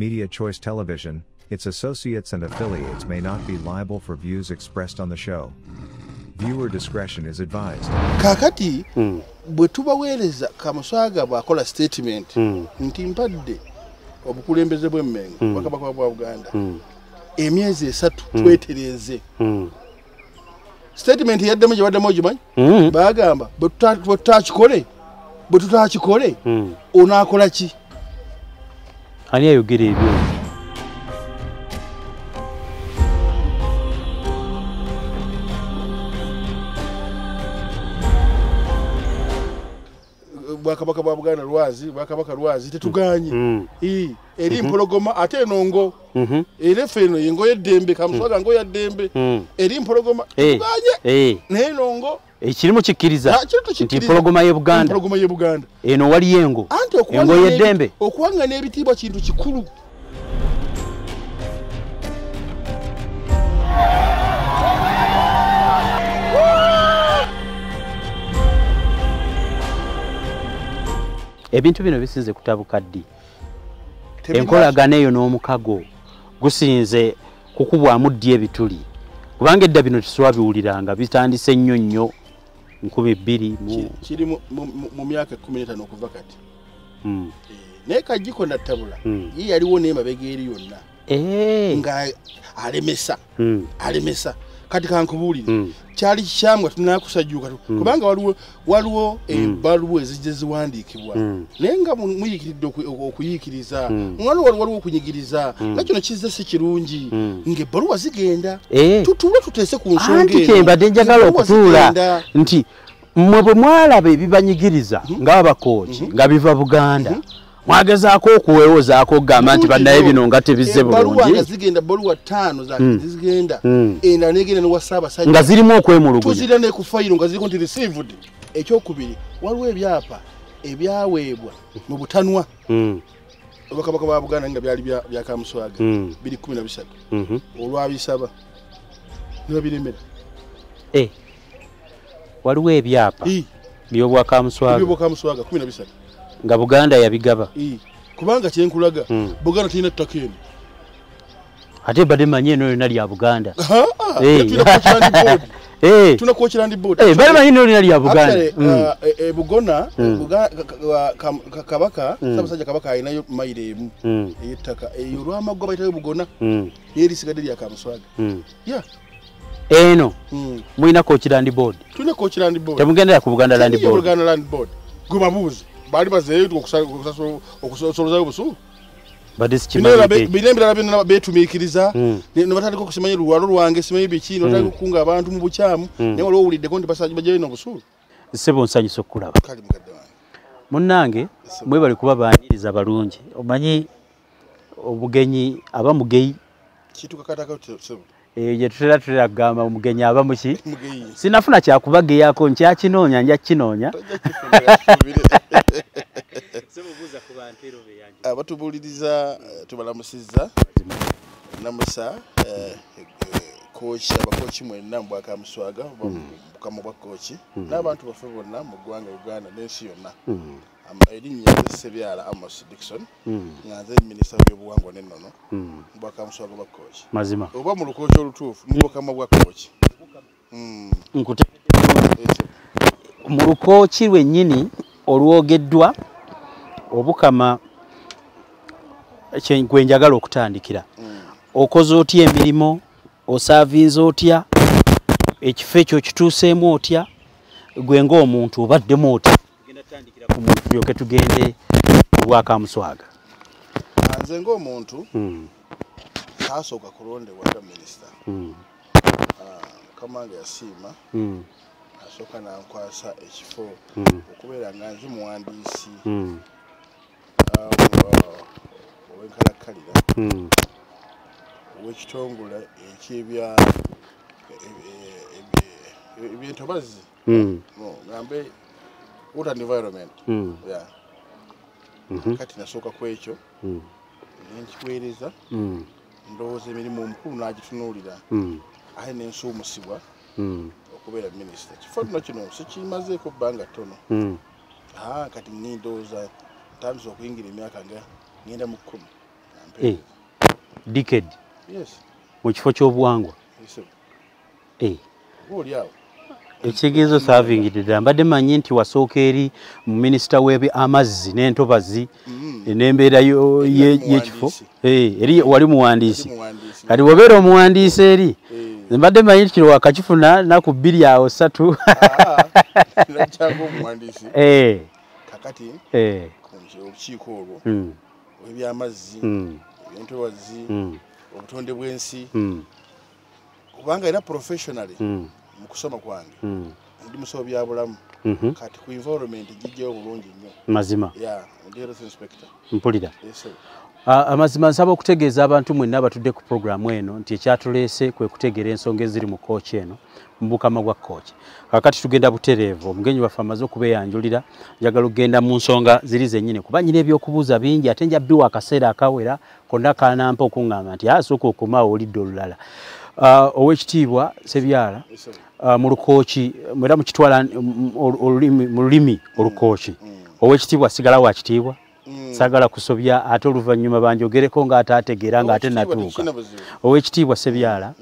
Media Choice Television, its associates and affiliates may not be liable for views expressed on the show. Viewer discretion is advised. Kakati, bwetuba weleza Kamuswaga bwakola statement nti mpadde obukulembeze bw'Emmengo Bwakabaka bwa Uganda emyezi esatu twetereze. Statement yaddemu gye baddemu ogimanyi bagamba bwe tutaakikolere onaakola ki? Ani ayogera ebyo? Bwakabaka bwa Buganda lwazi, Bwakabaka lwazi tetuganye. Eri mpologoma ate nongo. Ere feno yengo yeddembe Kamuswaga ngo yaddembe. Eri mpologoma tetuganye. Ne nongo. Ekirimu kikiriza. Nti mpologoma ye Buganda. Mpologoma ye Buganda. Eno wali yengo. Yengo yeddembe. Okwangana ebitiibwa kintu kikulu. Ebintu bino bisinze kutabuka ddi. Enkolagana eyo n'omukago gusinze kukubwamu ddi ebituli. Kubanga edda bino tuswa biwuliranga bitandise nnyo nnyo nkumi bbiri kiri mu myaka 15 okuva kati. Naye Kajiko na Tabula ye yaliwo n'emabega eri yonna nga alemesa. Kati kankubuulire kyali kikyamu tunaakusajjuuka kubanga waliwo ebbaluwa ezijja ziwandiikibwa naye nga muyiikiridde okuyiikiriza waliwo okunyigiriza nga kino kizze si kirungi ng'ebbaluwa zigenda tutuule tuteese ku nsonga eno. Kyembadde njagala okutuula nti mmwe bwe mwalaba ebibanyigiriza ng'abakooki nga biva Buganda mwagezaako okuwewozaako okugamba nti bannaye bino nga tebizze bulungi bbaluwa 5 zigenda enda negenda newa Ssaabasajja nga zirimu okwemulugunya tuzira ne ku fayiro nga ziriko nti received. Ekyokubiri waliwo ebyapa ebyaweebwa mu butanwa Obwakabaka bwa Buganda nga byali bya Kamuswaga 2013 olwabisaba nebabiremera. Waliwo ebyapa by'Obwakamuswaga 2013 nga Buganda yabigaba. Kubanga kyenkulaga Buganda teyina ttaka eno. Ate badde manye eno yonna lya Buganda. Tuna Kochland board. Badde manye eno yonna lya Buganda. Bugona Kabaka Ssaabasajja Kabaka ayinayo mayiro emu ey'ettaka eyo olw'amaggo bayitayo Bugona yeerisigadde lya Kamuswaga. Eno mulina Kochland board. Tuna Kochland board. Temugendera ku Buganda Land Board. Buganda Land Board. Gwe babuuzi. Bali bazeyo okusolozayo obusuulu bina ebirala byonna beetumiikiriza ne batandika okusimanya luwalo lwange simanyi biki ne batandika okukunga abantu mu bukyamu naye waliwo owuliddeko nti bajayo eno obusuulu. Ssebo nsanyusa okulaba munnange mwebale kuba baaniriza balungi omanyi obugenyi aba mugeyi jetutera tutera kugamba omugenyi aba muki sinafuna kyakubageyaako nkyakinoonya nja kukinoonya. Abatubuuliriza tubalamusizza namusa kooki abakooki mwenna mu Bwakamuswaga bukama bwa kooki n'abantu baffe bonna mu ggwanga Uganda n'ensi yonna. Erinnya Sebyala Amos Dickson nga nze minisita w'ebyobuwangwa n'ennono mu Bwakamuswaga bwa kooki mazima oba mu lukooki olutuufu mu bukama bwa kooki mu lukooki lwennyini olwogeddwa obukama gwe njagala okutandikira. Okoze otya emirimu? Osaavinza otya? Ekifo ekyo kituuseemu otya? Gwe ng'omuntu obaddemu otya? Tulyoke tugende ku Bwakamuswaga. Nze ng'omuntu taasooka kulondebwa nga minisita. Mukama wange yasiima asooka nankwasa ekifo okubeera nga nzi muwandiisi ow'enkalakkalira ow'ekitongole eby'entobazi ngambe water environment. Kati nasooka ku ekyo nenkiweereza ndowooza emirimu omukulu n'agitunuulira aye nensuumusibwa okubeera minisita. Kifo kino kino sikimazeeko bbanga ttono kati nindowooza ntandisa okuyingira emyaka nga ngenda mu 10 campaign. Decade. Yes. Mukifo ky'obuwangwa. Yes, sir. Good, yeah. Ekigezo serving it mbadde manyi nti wasooka eri minisita w'ebye amazzi n'entobazi n'embeera y'ekifo eri wali muwandiisi kati wobeera omuwandiisi eri mbadde manyi nti kino wakakifuna naku bbiri awo ssatu kakati obukiiko olwo ebyamazzi n'entobazi obutonde bw'ensi kubanga era professionally mukusoma kwange ndi musobo byabulamu kati ku environment jijja obulungi nnyo mazima ya ndero inspector mpulira amazima nsaba okutegeeza abantu mwenna abatudde ku programu eno nti ekyatuleese kwe kutegeera ensonga eziri mu kooci eno mbukama gwa kooci kakati tugenda butereevu omugenyi waffe amaze okubeeyanjulira njagala okugenda mu nsonga ziri zennyini kuba nnyina ebyokubuuza bingi ate nja bbiwa akaseera akawera konna kanampa okuŋŋamba nti asooka okomawo olidde olulala owekitiibwa Sebyala mulukooci mwera mukitwala mulimi olukooci owekitiibwa sigala wa kitiibwa sagala kusobya ate oluvannyuma banjogereko ng'ate ategeera ng'ate natuuka owekitiibwa Sebyala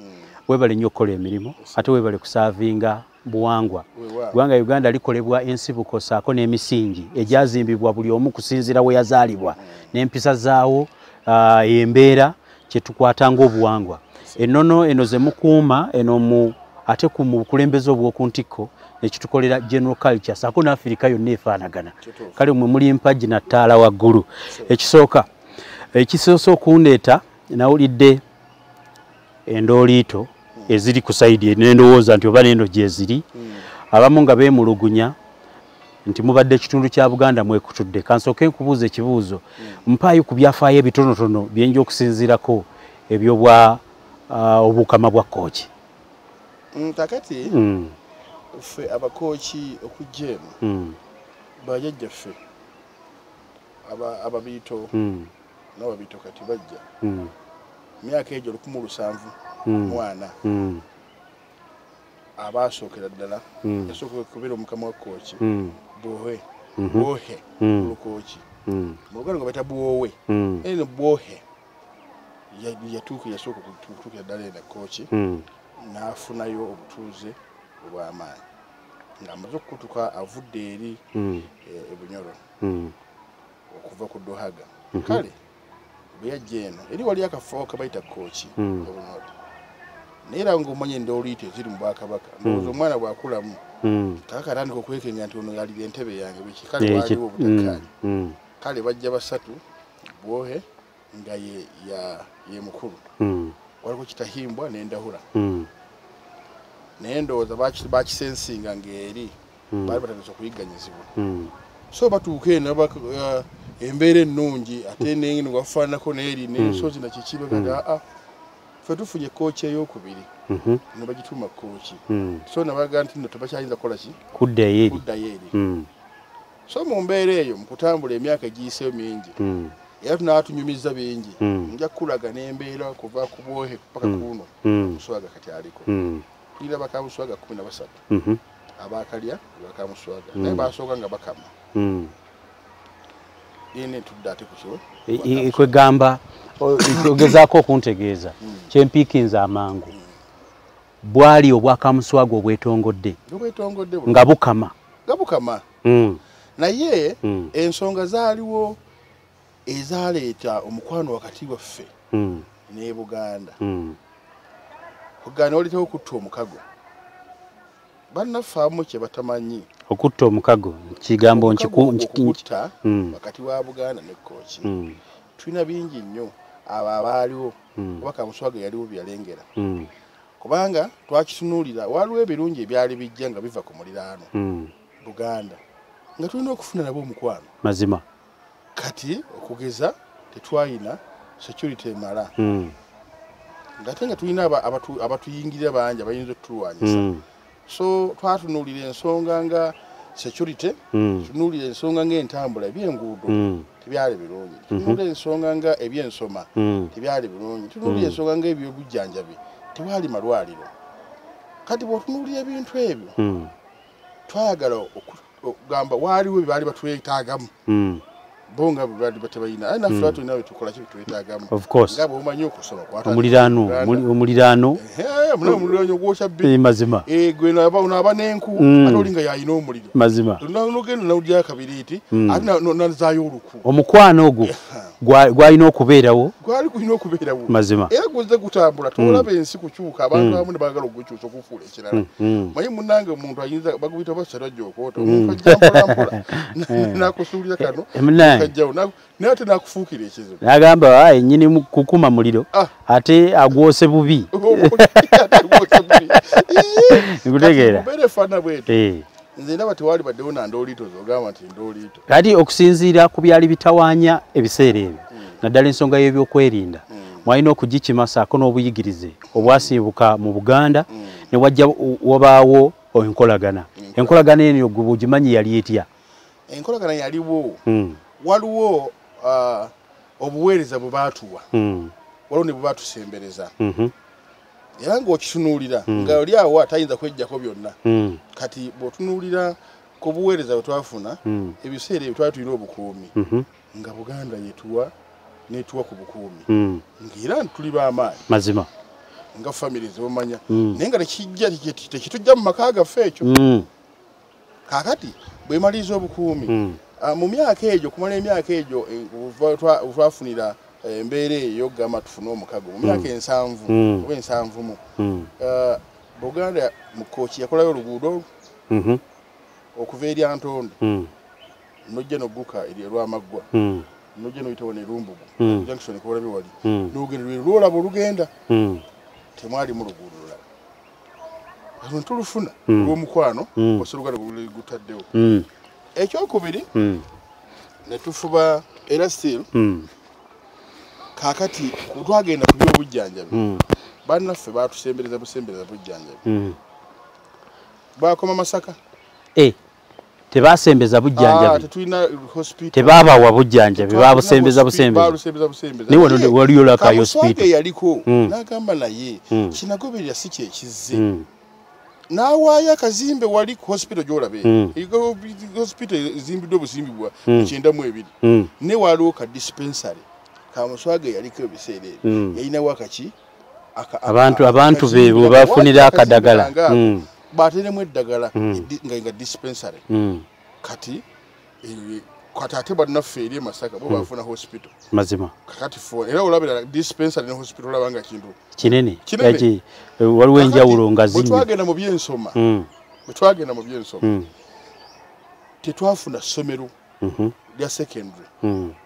webale nnyo okukola emirimu ate webale kusaavinga buwangwa gwanga Uganda likolebwa ensibuko saako n'emisingi egyazimbibwa buli omu kusinzira we yazaalibwa n'empisa zaawo embeera kye tukwatanga obuwangwa enono enoze mukuuma eno mu ate ku mukulembeze obw'okuntikko ekitukolera general culture saako n'Afirika yonna efaanagana kale mwe muli mpagi na ttaala waggulu ekisooka ekisoosa okundeeta nawulidde endooliito eziri ku sayidi n'endowooza nti oba n'eno gye ziri abamu nga beemulugunya nti mubadde ekitundu kya Buganda mwekutudde kansooke nkubuuza ekibuuzo mpaayo ku byafaayo ebitonotono byenja okusinziirako ebyobwa obukama bwa kooci kakati ffe abakooci okujja emu bajjajjaffe ababiito n'ababiito kati bajja myaka egyo 1700 abaasookera ddala yasookera okubeera omukama wa kooci bwohe bwohe olukooci mu Luganda nga bayita bwowe eno bwohe yatuuka yasooka okutuukira ddala ena kooci n'afunayo obutuuze obw'amaanyi ng'amaze okutuuka avudde eri ebunyoro okuva ku Dohaga kale bwe yajja eno eri wali akafo kabayita kooci obunyoro naye era ng'omanya endooliito eziri mu Bwakabaka ndowooza omwana bwakulamu kabaka atandika okwekenya nti ono yalira entebe yange biki kale waliwo obutakkaanya kale bajja basatu bwohe nga ye mukulu waliko kitahimbwa n'endahura naye ndowooza bakisensinga ng'eri baali batandisa okuyigganyizibwa so batuuka eno embeera ennungi ate nengine wafaananako n'eri n'ensozi nakiki bagata aa ffe tufunye kooci ey'okubiri ne bagituuma kooci so nabagaa nti nno tebakyayinza kukola ki kuddayo eri so mu mbeera eyo mu kutambula emyaka egiyiseeyo mingi era tunatunyumiza bingi nja kulaga n'embeera kuva ku bwohe paka kuno Kamuswaga kati aliko tulina Bakamuswaga 17 abakalya Bakamuswaga naye basooka nga bakama nene tudde ate ku kyo kwegamba ogezaako okuntegeeza kyempiikinza amangu bwali obwakamuswaga obwetongodde nga bukama naye ensonga zaaliwo ezaleeta omukwano wakati waffe ne Buganda Buganda olitewo okutta omukago bannaffe abamu kye batamanyi okutta omukago kigambo nkikutta wakati wa Buganda ne kooci tulina bingi nnyo abo abaaliwo kuba Kamuswaga yaliwo byalengera kubanga twakitunuulira waliwo ebirungi ebyali bijja nga biva ku muliraano Buganda nga tulina okufuna nabo omukwano mazima kati okugeza tetwayina security emala ngate nga tulina abatuyingirira bangi abayinza otutulwanyisa so twatunuulira ensonga nga security tunuulira ensonga ng'entambula ebyenguudo tebyali birungi tunuulira ensonga nga ebyensoma tebyali birungi tunuulira ensonga nga ebyobujjanjabi tewali malwaliro kati bw'otunuulira ebintu ebyo twayagala okugamba waaliwo bye baali batwetaagamu Bonga bwadi batabayina ana flato inawe tukola kitu twetagama of course ngabo umanyo kusoma kwata omulirano mulonyo gwosha bi mazima gweno aba unaba nenku atolinga ya ino omuliro mazima tunalogena na udya kabiriti akina nanza yoluku omukwano ogwo gwa ino kuberawo gwali kuino kuberawo mazima kuze kutambula tolabe ensi kuchuka abantu bamune bagala okuchuka okufula ekirala mayi munange omuntu ayinza bagubita basara jokota omuntu jampola nakusulira kano kajjauna nate nakufukira ekizo nagamba ayi nyini kukuma muliro ate agwose bubi ngudegera bere fana bwetu nze nabati wali baddeona ndolito zogama ati ndolito kati okusinziira ku byali bitawanya ebiseerebe naddala ensonga y'ebyokwerinda mwalina okugikima saako n'obuyigirize obwasiibuka mu Buganda ne wajja wabaawo enkolagana enkolagana eno gubugimanyi yali etya enkolagana yaliwo waliwo obuweereza bwe baatuwa waliwo ne bwe batusembereza era ng'okitunuulira nga oli awo atayinza kweggyako byonna kati bw'otunuulira ku buweereza bwe twafuna ebiseera ebyo twali tulina obukuumi nga Buganda yetuwa netuwa ku bukuumi ng'era tuli b'amaanyi mazima nga famire z'omanya naye nga tekijja tekitujja mu maka gaffe ekyo kakati bwemaliza obukuumi mu myaka egyo kumala emyaka egyo twafunira embeera eyo gama tufuna omukago mu myaka ensanvu oba ensanvumu Buganda mu kooki yakolayo oluguudo okuva eri Antondo nojja n'ogguka eri Lwamaggwa nojja n'oyitawo ne Lumbugu junction ekolabe wali n'ogenda lwe lwolaba olugenda temwali mu luguudo lulala tulufuna lw'omukwano osoluganda gutaddewo ekyokubiri ne tufuba era still kakati kutwagenda ku byobujjanjabi bannaffe batusembereza busembereza bujjanjabi baakoma Masaka tebasembeza bujjanjabi tebabawa bujjanjabi babusembeza busembereza niwe waliyo lakayo hospital yaliko nagamba naye kinagoberera si kyekizze na waya kazimbe wali ku hospital gyolabe ego hospital zimbido buzimbibwa kyenda mu ebiri ne waliwo ka dispensary Kamuswaga yaliko ebiseera yayina wakaki abantu bebo bafunira akadagala bateremu eddagala nga dispensary kati kwatate bannaffe eri Masaka bo bafuna hospital mazima kakati for era olabira dispensary ne hospital labanga kintu kinene yaji waliwo enjawulo nga zinyo mutwagenda mu byensoma tetwafuna ssomero lya secondary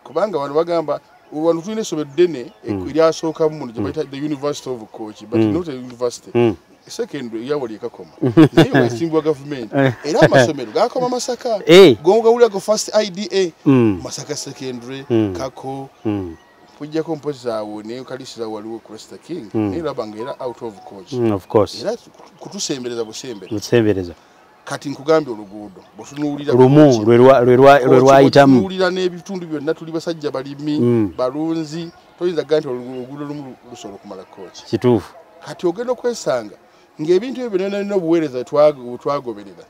kubanga abantu bagamba wanu tulina essomero ddene eryasooka mu gye bayita the University of Kochi but not a university secondary yawali kakoma niyo simbu wa government era amasomero gakoma Masaka gonga uli ako first IDA Masaka secondary kako kujja kompoza awo ne kalisiza waliwo Cresta King era bangera out of coach of course era kutusembereza busembereza kati nkugambi oluguudo botunuulira lumu lwerwa itamu tunuulira n'ebitundu byonna tuli basajja balimi balunzi toyinza ganti oluguudo lumu lusolo kumala coach kituufu kati ogenda kwesanga ng'ebintu ebyo byonna obuweereza twagoberera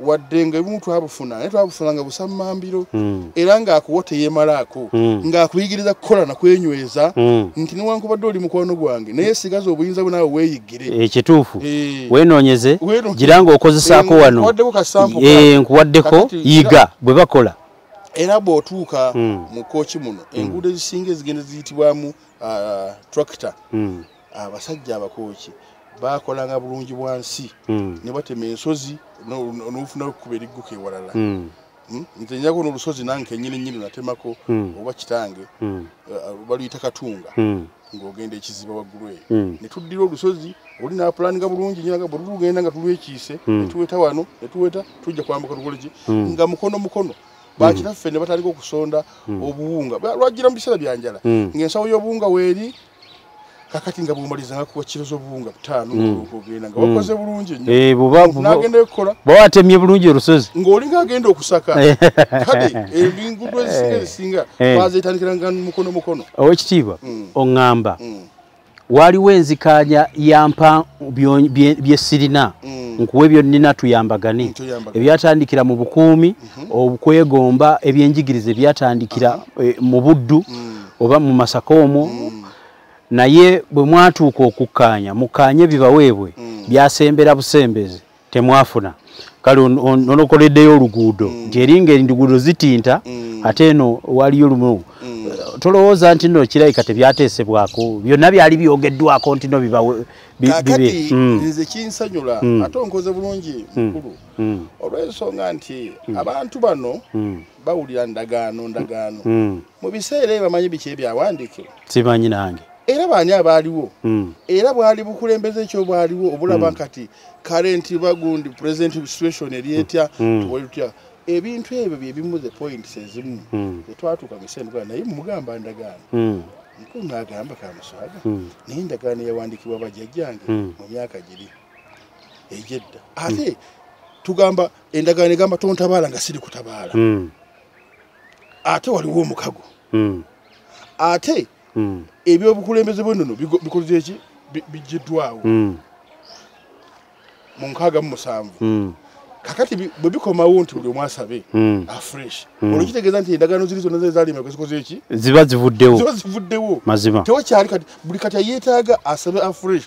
wadde ng'ebintu abufuna naye twabufunanga busammambiro era ng'akuwa teyemalaako ng'akuyigiriza kukola nakwenyweza nti newankubadde oli mukwano gwange naye sigaza obuyinza bwe naawe weeyiggire ekituufu weenoonyeze gira ng'okozesaako wano nkuwaddeko yiga bwe bakola era bw'otuuka mu kooki muno enguudo ezisinga ezigenda ziyitibwamu tractor abasajja abakooki baakolanga bulungi bwansi ne batema ensozi n'obufuna okukuba erigguka ewalala nze nnyako n'olusozi nanke nnyini natemako oba kitange baluyita Katunga ng'ogenda ekiziba waggulu eyo ne tuddira olusozi oli naapulaninga bulungi nyinaga bwe lugenda nga tulwekiise ne tuweta wano ne tuweta tujja kwambuka tukoleki nga mukono bakiraffe ne batandika okusonda obuwunga lwajjira mu biseera byanjala ng'ensawo y'obuwunga weeri kakati nga bumalizanga kuwa kirozo bunga butano okugenda nga bakoze bulungi nnyo bubavu nagenda ekola bawatemye bulungi olusozi ng'olinga agenda okusaka kati ebingudo ezisinga bazeetandikiranga mukono owe kitiibwa oŋŋamba waliwo enzikanya yampa byesirina nkuwe byonnina tuyambagane ebyatandikira mu bukuumi obukwegomba ebyenjigirize byatandikira mu Buddu oba mu Masaka omwo naye bwe mwatuuka okukkaanya mukkaanye bibaweebwe byasembera busembeze temwafuna kale onokoleddeyo oluguudo gyeringa endiguudo zitinta ate eno waliyo lumu tolowooza nti nno kirayika tebyateesebwako byonna byali byogeddwako nti nno bibawe nze kinsanyula ate onkoze bulungi mukulu olw'ensonga nti abantu bano bawulira ndagaano mu biseera ebamanyi biki ebyawandiike simanyi nange era baani abaaliwo era bwali bukulembeze ekyo bwaliwo obulaba kati current bagundi present situation erietya tuwalitya ebintu ebyo byebimu the points ezimu etwatuuka misendwa naye mugamba ndagaano nkunga agamba Kamuswaga naye ndagaano yawandikibwa bajjajjange mu myaka giri egyedda ate tugamba endagaano egamba tontabaala nga siri kutabaala ate waliwo omukago ate ebyobukulembeze bwonno bikoze eki bijiddwawo mu nkaaga mu musanvu kakati bwe bikomawo nti buli omwasabe afresh olwekitegeeza nti endagaano ziri zonna zaalima zikoze eki ziba zivuddewo mazima tewakyali kati buli kati yeetaaga asabe afresh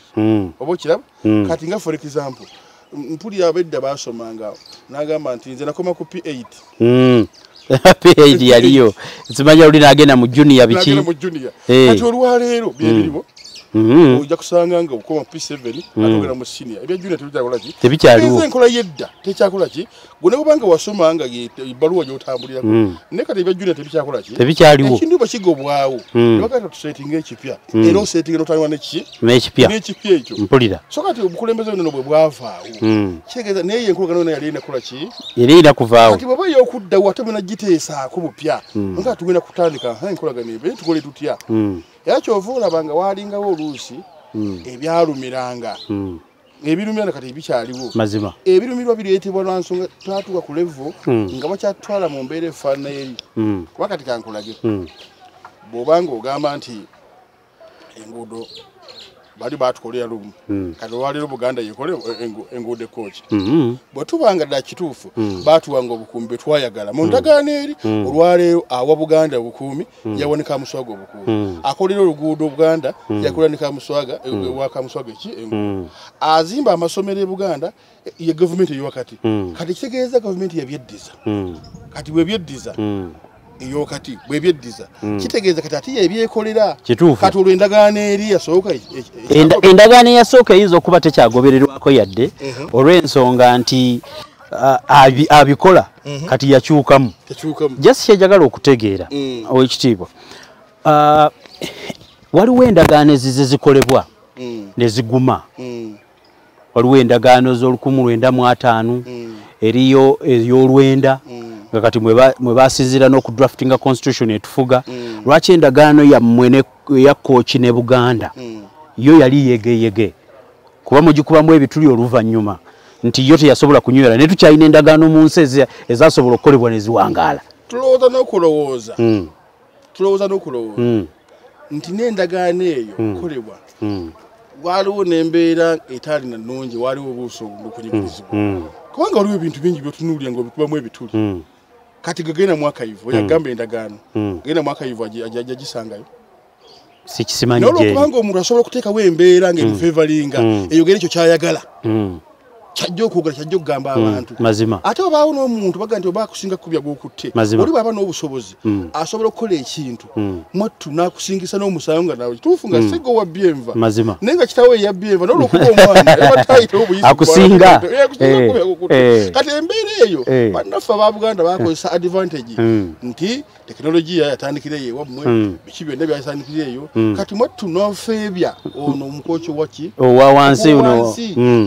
oba okiraba kati nga for example mpulira abedda baasomanga n'agamba nti nze nakoma ku P8 yaliyo simanya ulina agenda mu junior biki kati olwa leero byebiriwo ojja kusanga nga okoma P7 atogera mu senior ebya junior tebikyalaki tebikyaliwo enkola yedda tekyakolaki gone kubanga wasomanga ebbaluwa gy'otambulirako ne kati ebya junior tebikyakolaki tebikyaliwo ekintu bakigobwawo nebagata tusetinga ekipya era osetinga n'otaliwa n'ekipya ekyo mpulira so kati obukulembeze buno bwe bwavaawo kitegeeza naye enkolagano yonna yali enakolaki yali enakuvaawo kati bw'oba y'okuddawo ate munagiteesaako bupya nga tugenda kutandika enkolagano ebe tukole tutya era ky'ovuulabanga waalingawo oluusi ebyalumiranga ebirumira kati bikyaliwo mazima ebirumirwa bireetebwa lwa nsonga twatuuka ku levo nga bakyatutwala mu mbeera efaanana eri kuba kati kankolage bw'obanga ogamba nti enguudo bali baatukolera lumu kati olwaleero Buganda yekole enguudo ekooki bwe tubanga ddala kituufu baatuwanga obukuumi bwe twayagala mu ndagaano eri olwaleero awa Buganda obukuumi yawa ne Kamuswaga obukuumi akolera oluguudo Buganda yakolera ne Kamuswaga ewa Kamuswaga eki enguudo azimba amasomero e Buganda ye gavumenti eyo wakati kati kitegeeza gavumenti yabyeddiza kati bw'ebyeddiza iyo kati bwebyeddiza kitegeeza kati ati ebyekolera kati olwendagaano eri yasooka endagaano yasooka yizo okuba tekyagobererwako yadde olw'ensonga nti abikola kati yakyukamu jasi kyejagala okutegeera ow'ekitiibwa waliwo endagaano ezize zikolebwa ne ziguma waliwo endagaano z'1905 eriyo ey'olwenda nga kati mwe basinziira n'okudraftinga constitution etufuga lwaki endagaano yammwe ya kooki ne Buganda yo yali yegeyege kuba mugikubamu ebituli oluvannyuma nti yo teyasobola kunywera ne tukyalina endagaano mu nsi ezasobola okukolebwa ne ziwangaala tulowooza n'okulowooza nti n'endagaano eyo okukolebwa waliwo n'embeera etali nnungi waliwo obuuso obukunyigirizibwa kubanga waliwo ebintu bingi byotunuulya ng'obikubamu ebituli kati gagenda mwakayivu yagamba endagaano gagenda mwakayivu ajja gisangayo sikisimanye gyeri n'olwokubanga omuntu asobola okuteekawo embeera ng'emufevalinga eyogera ekyo kyayagala kyajja okwogera kyajja okugamba abantu mazima ate obaawo n'omuntu baga nti oba akusinga kubya gw'okutte oli bw'aba n'obusobozi asobola okukola ekintu mwattu n'akusingisa n'omusayo nga nawe kituufu nga sigo wabbye enva naye nga kitaawo eyabbye enva n'olwokuba omwana ebatayita obuyisikuakusinga kati embeera eyo bannaffe aba Buganda bakozesa advantage nti tekinologiya yatandikira eyo ewammwe biki byonna byatandikira eyo kati mwattu n'ofeebya ono omukooki waki owawansi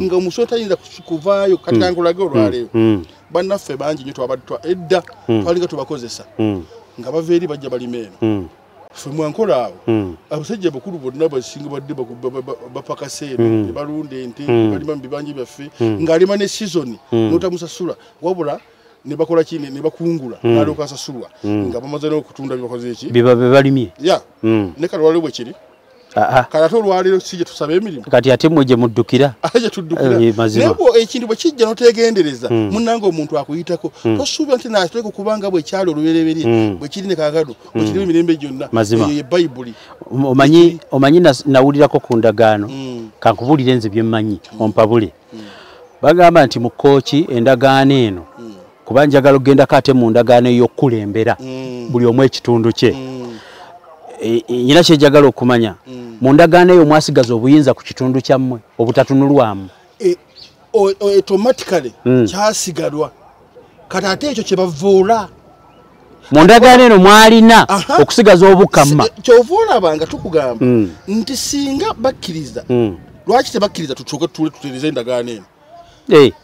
nga omusota ayinza kuvayo kati kankulage olwaleero bannaffe bangi nyo twabadde edda twalinga tubakozesa nga bava eri bajja balima eno ffe mwankola awo abasajja bakulu bonna basinga badde bapakasa eno ebalunda ente balima mu bibanja byaffe ng'alima ne sizoni n'otamusasula wabula ne bakola ki ne bakungula n'alyoka asasulwa nga bamaze n'okutunda byebakoze eki biba bebalimye ya ne kati olwaleero bwe kiri Karato waliro sije tusaba emirimu. Kati ate mmoje muddukira. Aje tuddukira. Nebo ekintu bwe kijja notegendereza. Munango omuntu akuyitako. Tosuubya nti naateko kubanga bwe kyalo lubereberye. Bwe kirine kakado. Bwe kirine mirembe gyonna. Ye Bible. Omanyi nawulirako ku ndagaano. Kankubulire nze bye mmanyi. Ompabule. Bagamba nti mu kooki endagaano eno. Kubanja galo genda kate mu ndagaano y'okulembera. Buli omwe ekitundu kye. Nyina kyejagala okumanya mu ndagaano eyo mwasigaza obuyinza ku kitundu kyammwe obutatunulwamu automatically kyasigalwa kati ate ekyo kye bavuula mu ndagaano eno mwalina okusigaza obukama kyovuulabanga tukugamba nti singa bakkiriza lwaki tebakkiriza tutuuke tule tutereze endagaano eno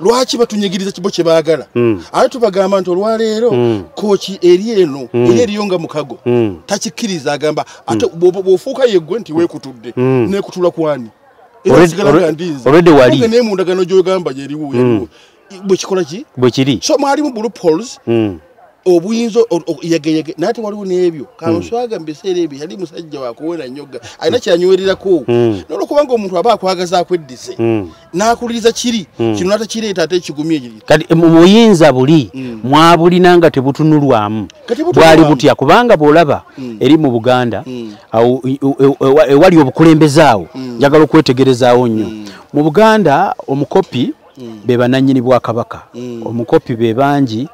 lwaki batunyigiriza kibo kye baagala ate tubagamba nti olwaleero kooki eri eno eri eriyonga mukago takikkiriza agamba ate bw'ofuuka yeggwe nti weekutudde neekutula kwani era sigalaga ndinza oge neemundagano gy'ogamba gyeriwo bwe kikola ki bwe kiri so mwalimu bluepoles obuyinza yegeyege naate waliwo n'ebyo Kamuswaga mbiseera ebyo yali musajja wakuwera nyoga alina kyanywererako n'olwokubanga omuntu aba akwagazaako eddise n'akuliriza kiri kino nate kireeta ate ekigumye kiri kati muyinza buli mwabulina nga tebutunulwamu bwali butya kubanga bw'olaba eri mu Buganda ewali obukulembezaawo njagala okwetegerezaawo nnyo mu Buganda omukopi be banannyini bwakabaka omukopi be bangi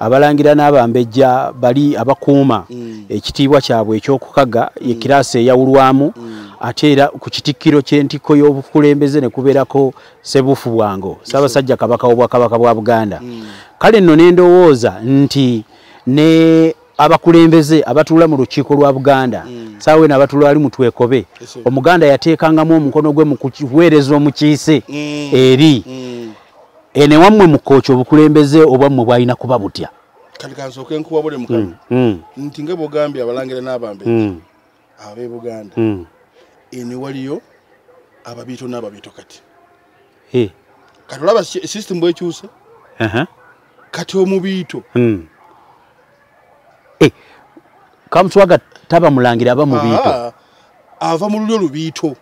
abalangira n'abambejja bali abakuuma ekitiibwa kyabwe ekyokukaga ekiraasi eyawulwamu ate era ku Kitikkiro ky'entikko y'obukulembeze ne kubeerako Ssebufu Bwango Ssaabasajja Kabaka w'Obwakabaka bwa Buganda. Kale nno ne ndowooza nti ne abakulembeze abatuula mu lukiiko lwa Buganda saawe n'abatuula ali mutwekobe Omuganda yateekangamu omukono gwe mu kuweereza omukiise eri. Ene wamwe mukocho obukulembeze obamwe bwalina kuba butya kali kansoke nkuwa bole mukama nti nga bogambye abalangira n'abambe abe Buganda ene waliyo ababito n'ababito kati katolaba system bwekyuse kati omubito Kamuswaga taba mulangira aba mubito ava mu lulyo lubito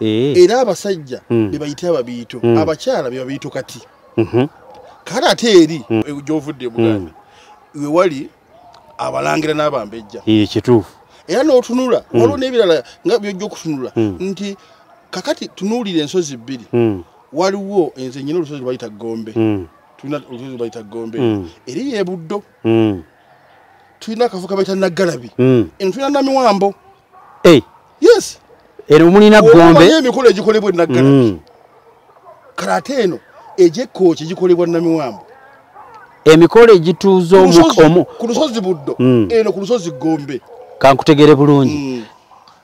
era abasajja bebayita ababito abakyala bebabito kati kale ate eri gy'ovudde Buganda we wali abalangira n'abambejja kituufu era n'otunula waliwo n'ebirala nga byojja okutunula nti kakati tunuulira ensozi bbiri waliwo enze nnyina olusozi lwebayita Gombe tulina olusozi lwebayita Gombe eri ye Buddo tulina akafuka bayita Naggalabi eno tulina Namiwambo yes eno mulina Gombe emikolo egikolebwa Naggalabi kale ate eno ejekooki gikolebwa Namiwambo emikolo egituuza omukomo ku lusozi Buddo eno ku lusozi Gombe kankutegere bulungi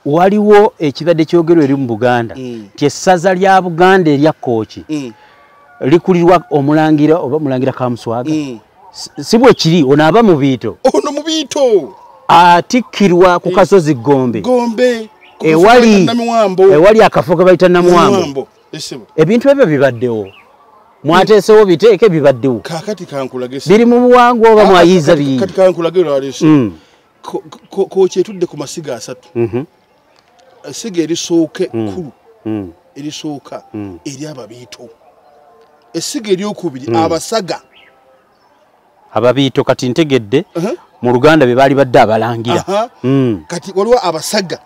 waliwo ekibadde kyogerwa eri mu Buganda nti essaza lya Buganda erya kooki likulirwa omulangira oba mulangira Kamuswaga si bwe kiri ono aba mu biito ono mu biito atikkirwa ku kasozi Gombe ewali akafuuka bayita Namiwambo ebintu ebyo bibaddewo mwatesewo biteeke bibaddewo kakati kankulagese biri mu buwangwa oba mwayiza bi kakati kankulagero alese kooki etudde ku masiga asatu esiga erisooka ekkulu erisooka eri ababiito esiga eryokubiri abasaga ababiito kati ntegedde mu Luganda be baali badde abalangira kati waliwo abasaga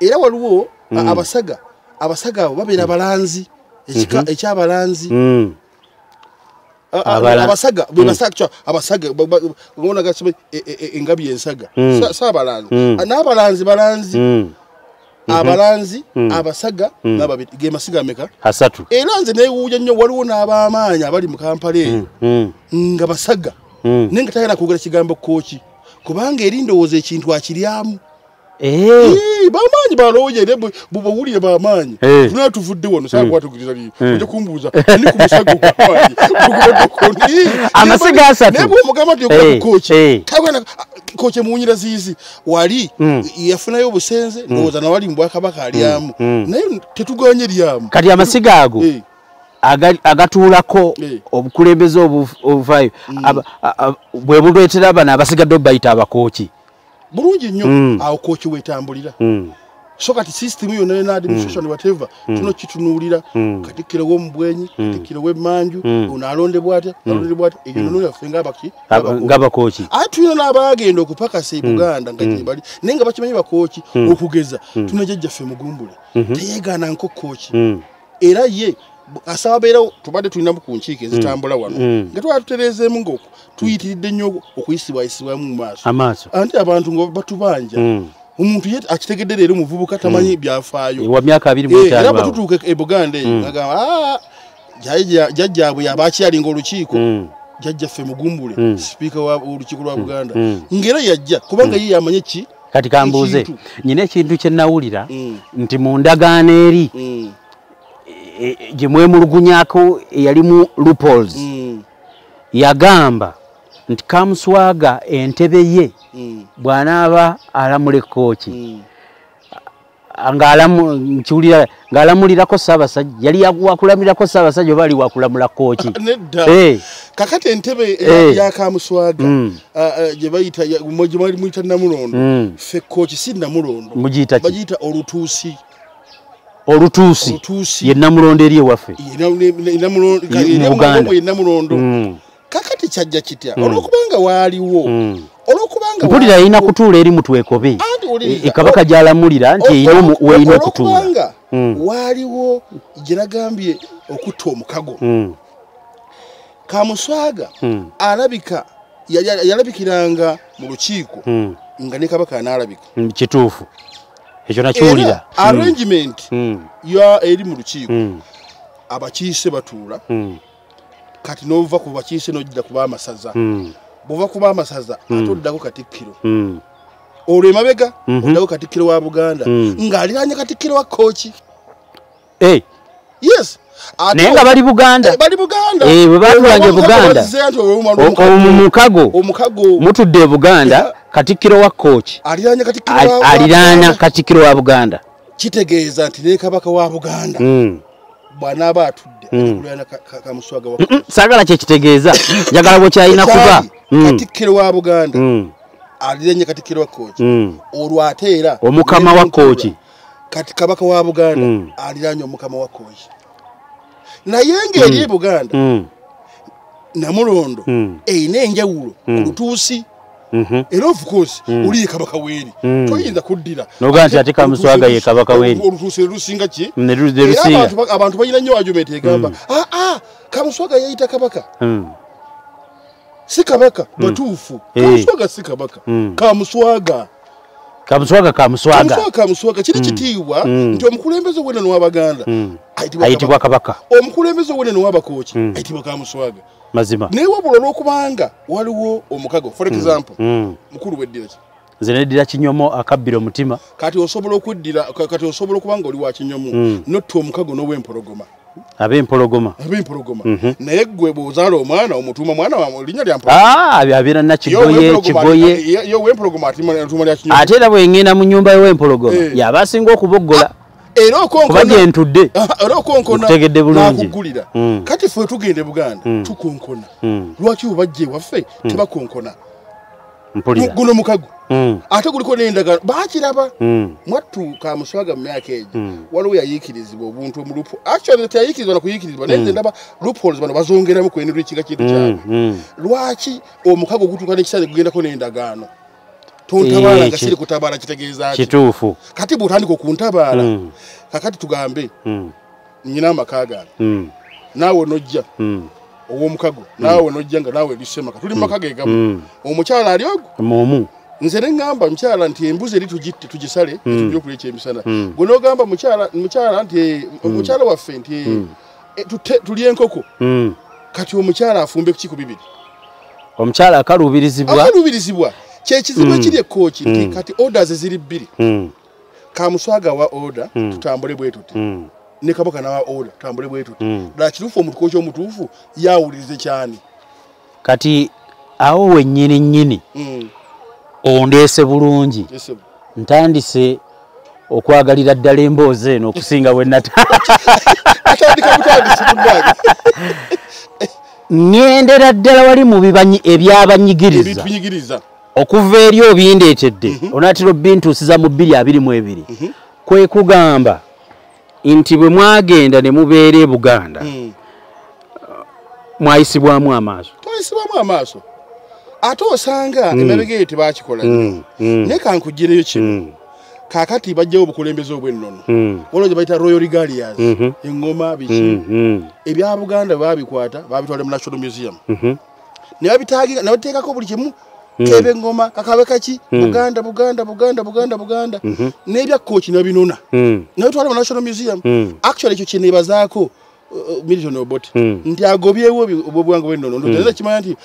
era waliwo abasaga abo babeera balanzi ekyabalanzi abasaga engabi ensaga saabalanzi n'abalanzi abalanzi abasaga ge masiga ameka asatu era nze neewuuja nnyo waliwo n'abaamaanyi abali mu Kampala eyo nga basaga naye nga tayagala kwogera kigambo kooki kubanga eri ndowooza ekintu akiryamu baamaanyi balooye era bwewulire baamaanyi tuna tuvudde wano saakwatugiriza ojja kumbuuza ani ku musaga ogwamaanyi amasiga asatu naye bwemugamba ti okola mukooki kooki emuwunyira ziyizi wali yafunayo obusenze ndowooza nawali mu Bwakabaka alyamu naye tetuganye lyamu kati amasiga ago agatuulako obukulembeze obuvaayo bwe buleetera bano abasigadde obayita abakooki bulungi nnyo awo kooki weetambulira So kati system yonna ne administration whatever tuno kitunulira Katikkiro w'ombwenyi Katikkiro w'emmanju unalondebwata ejono yafinga abaki ngaba coach atuyo nabagenda okupaka sei Buganda ngati bali nenga bakimanyi bakochi okugeza tunajja fe mugumbule teyegana nko coach era ye asabera tubade tulina mu kunchike zitambula wano ngatwa atutereze mu ngoko tuyitiride nyo okuyisibwa mu maso anti abantu ngo batubanja umuntu yet akitegedde lero muvubuka tamanyi byafaayo wa myaka 25 era batutuke e Buganda ngagamba jajjaabwe yabachi alingo lukiiko jajja fe mugumbule speaker wa lukiiko lwa Buganda ngera yajja kubanga yi amanye ki kati kambuze nyine ekintu kye nawulira nti mundagaana eri jimwe mulugunyako yalimu loopholes yagamba nti Kamuswaga entebe ye bwanaaba alamule kochi angalamu nchulira ngalamulirako Ssaabasajja yali yakulamirako Ssaabasajja bali wakulamula kochi kakati entebe ya Kamuswaga je bayita mujimali muita namulondo fe kochi sinda mulondo bajita olutuusi Olutuusi yennamulondo eriye waffe yennamulondo kakati kyajja kitya olwokubanga waaliwo olwokubanga mpulira yina kutuula eri mutwekobe Kabaka gyalamulira nti eyina weyina okutuula waaliwo gye nagambye okutta omukago Kamuswaga alabika yalabikiranga mu lukiiko nga ne Kabaka anaalabika kituufu ekyo nakiwulira arrangement ya eri mu lukiiko abakiise batuula kati nova ku bakiise nojja kuba amasaza bova kuba amasaza atoddako Katikkiro olwo emabega oddako Katikkiro wa Buganda ng'aliranye Katikkiro wa kooki yes nenga bali Buganda bwe batulanje Buganda omukago mutudde Buganda Katikkiro wa kooki alirana Katikkiro wa Buganda kitegeeza nti ne Kabaka wa Buganda bwana batudde kulana Kamuswaga wa sagala kye kitegeeza njagala bwo kyayina kuba Katikkiro wa Buganda aliranye Katikkiro wa kooki olwateera omukama wa kooki kati Kabaka wa Buganda aliranye omukama wa kooki na yenge eri Buganda namulondo eyina enjawulo lutuusi era of course uli Kabaka weri toyinza kuddira n'oganja ati Kamuswaga ye Kabaka weri olutuusi lusinga ki abantu bayina nnyo argument egamba Kamuswaga yayita Kabaka si Kabaka batuufu Kamuswaga si Kabaka Kamuswaga kiri kitiibwa nti omukulembeze weneno w'Abaganda ayitibwa Kabaka omukulembeze weneno w'abakooki ayitibwa Kamuswaga mazima naye wabula olwokubanga waliwo omukago for example mukulu w'eddira ki nze neddira kinyomo akabbira omutima kati osobola okuddira kati osobola okubanga oli wa kinyomo notta omukago n'ow'empologoma ab'empologoma naye ggwe bw'ozaala omwana omutuuma mwana wa linnya lya mpologoma abeera kigoye yo w'empologoma atuma lya kinyomo ate era bw'engenda mu nnyumba y'ow'empologoma y'aba asinga okuboggola era okonkona tutegedde bulungi nakugulira kati ffe tugende Buganda tukonkona lwaki obajja ewaffe tebakonkona guno mukago ate guliko n'endagano baakiraba mwattu Kamuswaga mu myaka egyo waliwo yayiikirizibwa obuntu omulupu actually teyayiikirizibwa nakuyiikirizibwa naye nze ndaba loopholes bano bazongeramu kwenera ekiga kintu kyabwe lwaki omukago gutuuka n'ekisaale gugendako n'endagaano tontabaala nga siri kutabaala kitegeeza kituufu kati bw'otandika okuntabaala kakati tugambe nnyina amaka gaano naawe nojja ow'omukago naawe nojja nga naawe lisemaka tuli mu maka geegamu omukyala ali ogo mumu nze ne ngamba mukyala nti embuzi eri tugisale tujja okulya ekyemisana gwe n'ogamba mukyala waffe nti tulye enkoko kati omukyala afumbe ku kiko bibiri omukyala akaluubirizibwa kyekizibu ekiri ekooki nti kati orders ziri bbiri Kamuswaga wa order tutambule bwetuti ne Kabaka nawa order tutambule bwetuti lwakiruufu omutuufu ky'omutuufu yaawulirize kyani kati awo wennyini ondeese bulungi ntandise okwagalira ddala emboozi eno okusinga ŋŋendera ddala wali mu bibanyi ebyabanyigiriza okuva eri obindeetedde onaatira obbintuusiza mu 2022 kwe kugamba inti bwe mwagenda ne mubeere Buganda mwayisibwamu amaaso ate osanga emabega gye bakikola ne kankugireyo kino kakati bajjawo obukulembeze obwennono wano gye bayita royal regallias engoma biki ebya Buganda babikwata babitwala mu National Museum ne babitaagira ne bateekako buli kimu kebe ngoma kakabeka ki Buganda Buganda nebya coach nabinona nayo twala mu National Museum actually kyo kinebazaako million obot ndi agobyewo obwangwe ndono ndoteza kimanti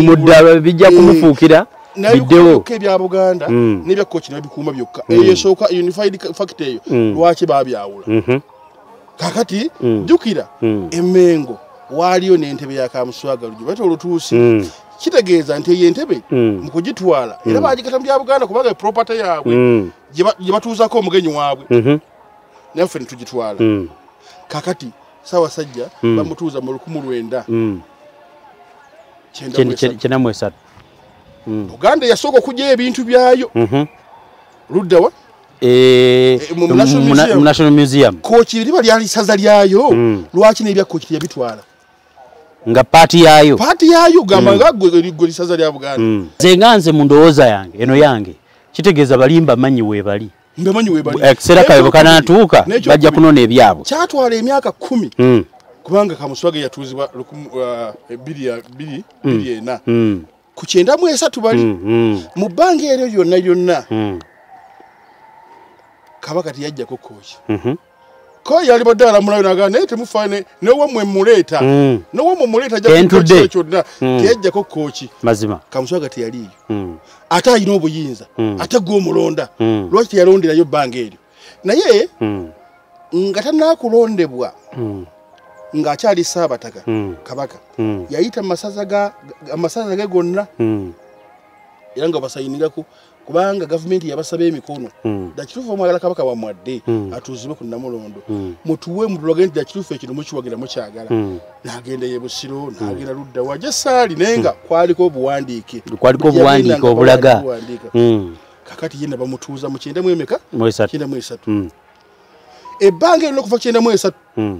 mudda bijja kumufuukira video kebya Buganda nebya coach nabikuma byokka eyesoka unified factor lwache babyawula kakati jukira emengo waliyo n'entebe ya Kamuswaga lujubata olutuusi kitegeza nte yentebe mukujitwala era bagikata mu Buganda kubaga property yabwe jibatuza ko mugenyi wabwe nafe ntujitwala kakati Ssaabasajja bamutuza mu 1900 1997 Uganda yasoko kujye ebintu byayo Rudawa mu National Museum kochi liba lyali saza lyayo lwaki ne bya kochi yabitwala nga party yayo gamanga goli saza lya Buganda zenganze mundoza yange eno yange kitegeza balimba manyi we bali ekisera kayo kanatuuka bajja kunona ebyabo kyatwala emyaka 10 kubanga Kamuswaga yatuzibwa 2 billion ku 9.3 bali mu banki eryo yonna Kabaka tiyajja kokochi ko yali badala mulayo nagane temufane newo mwemuleta newo mwemuleta jakukochi chodda kiyajja kokochi mazima Kamuswaga tiyali ata ino obuyinza ata go mulonda lwachi yalondera yo bangeli naye ngata nakulondebwa ngachali sabataka Kabaka yayita masaza ga gonna yanga basayinirako kubanga government yabasaba emikono dakirufu mwagala Kabaka wa mwadde atuzibe ku namulondo mutuwe mu blogent dakirufu ekino muchiwagira muchagala nagenda yebusiro nagira Rudda waje sali nenga kwaliko buwandike obulaga kakati yenda bamutuza mu 9.3 ebbange lino kuva 9.3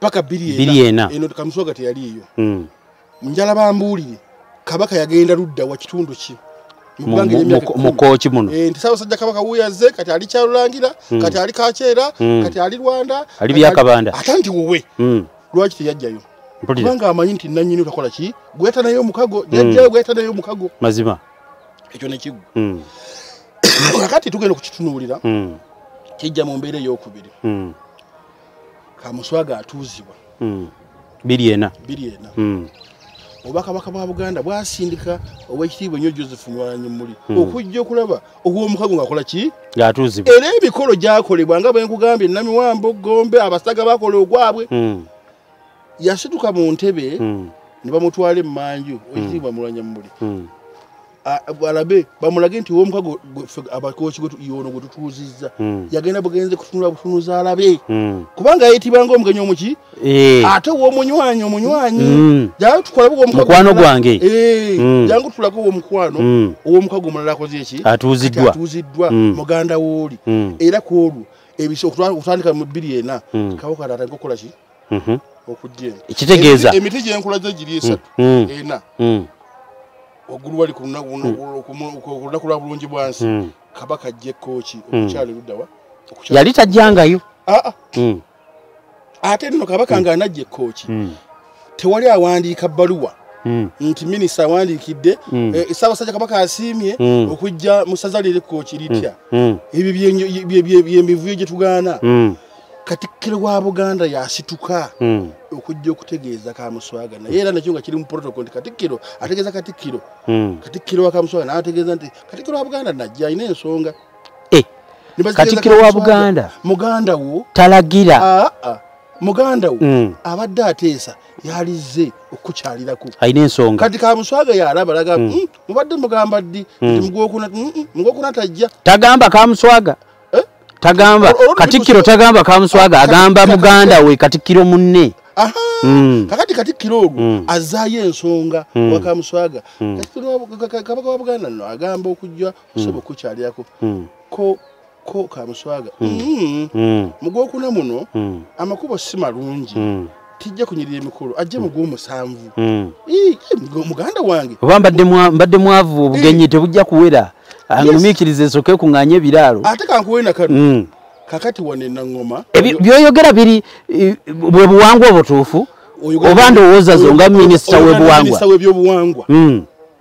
paka biliena eno Kamuswaga teyaliyo njala bambuli Kabaka yagenda Rudda wa kitundu ki mukochi muno Ssaabasajja Kabaka wuyaze kati ali kyalulangira kati ali kachera kati ali Rwanda ali byakabanda atanti wowe lwaki tiyajjayo kubanga amanyi nti nanyini utakola ki gweta nayo mukago jajjayo gweta nayo mukago mazima ekyo nekigu kakati tugenda kukitunulira kijja mu mbeere y'okubiri Kamuswaga atuzibwa 2 billion obaka bakaba Buganda bwasindika obwekitibwe nyo Joseph Mwanyi muri okujja okulaba ogwo mukago ngakola ki ngatuzibe era ebikolo gyakolebwa nga bwe nkugambye nami wambo gombe abasaga bakola ogwabwe yasituka mu ntebe ne bamutwale manju okitibwa Mwanyi muri abalabe bamulage nti wo mukago abakochi gwetu iyono gwetutuuzizza yagenda bugenze kutunula butunuza alabe kubanga yetibango omugenyo muki ate wo munywanyi jangu tukola bugo mukago mukwano gwange jangu tulako wo mukwano wo mukago mulala kozi eki atuuziddwa Muganda woli era kwolu ebiso kutandika mu 2 billion Kabaka atanka kokola ki okujje ekitegeeza emitije enkulaza giri 3 ogulu wali kunakula bulungi bwansi Kabaka je kochi okukyali Ruddawa yali tajjangayo ate nno Kabaka nga anaje kochi tewali awandiika baluwa nti minisita awandiikidde Ssaabasajja Kabaka asiimye okujja musazalire kochi litya ebi by'emivuyo gye tugaana Katikkiro wa Buganda yasituka okujja okutegeeza Kamuswaga naye era nakyo nga kiri mu protocol Katikkiro ategeeza Katikkiro wa Kamuswaga n'ategeeza nti Katikkiro wa Buganda najja ayina ensonga Katikkiro wa Buganda Muganda wo talagira Muganda wo abadde ateesa yalize okukyalirako ayina ensonga kati Kamuswaga yalaba laga mubadde mugamba ddi mugwokuna tajja tagamba Kamuswaga Tagamba Katikkiro tagamba Kamuswaga agamba Muganda we Katikkiro munne kakati Katikkiro azaaye ensonga wa Kamuswaga Katikkiro Kabaka wa Buganda no agamba okujja osobola okukyalirako ko ko Kamuswaga mugokuna muno amakubo simarungi kijja kunyirira emikolo ajje mugo musanvu muganda wange bambadde mbadde mwavu obugenyi tebujja kuwera angumikirize soke kunganye biralo ataka nkuwena kanu kakati wanena ngoma byoyogera biri bwe buwangwa obutufu obando woza zonga minister w'ebuwangwa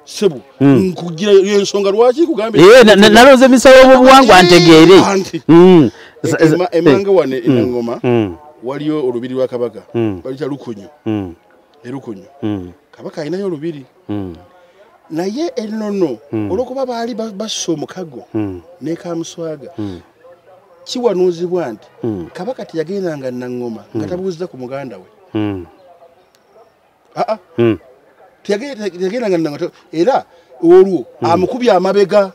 sebu nkugira yensonga lwaki kugambe naloze misawo obuwangwa antegere emanga wanena ngoma waliyo olubiri lwa Kabaka balicha lukunyo erukunyo Kabaka inayo olubiri na ye enono olokuba bali basso mukago ne Kamuswaga kiwa nozibwanti Kabaka tiyagenanga nangoma ngatabuziza ku muganda we tiyagenanga nangoma era olwo amukubya amabega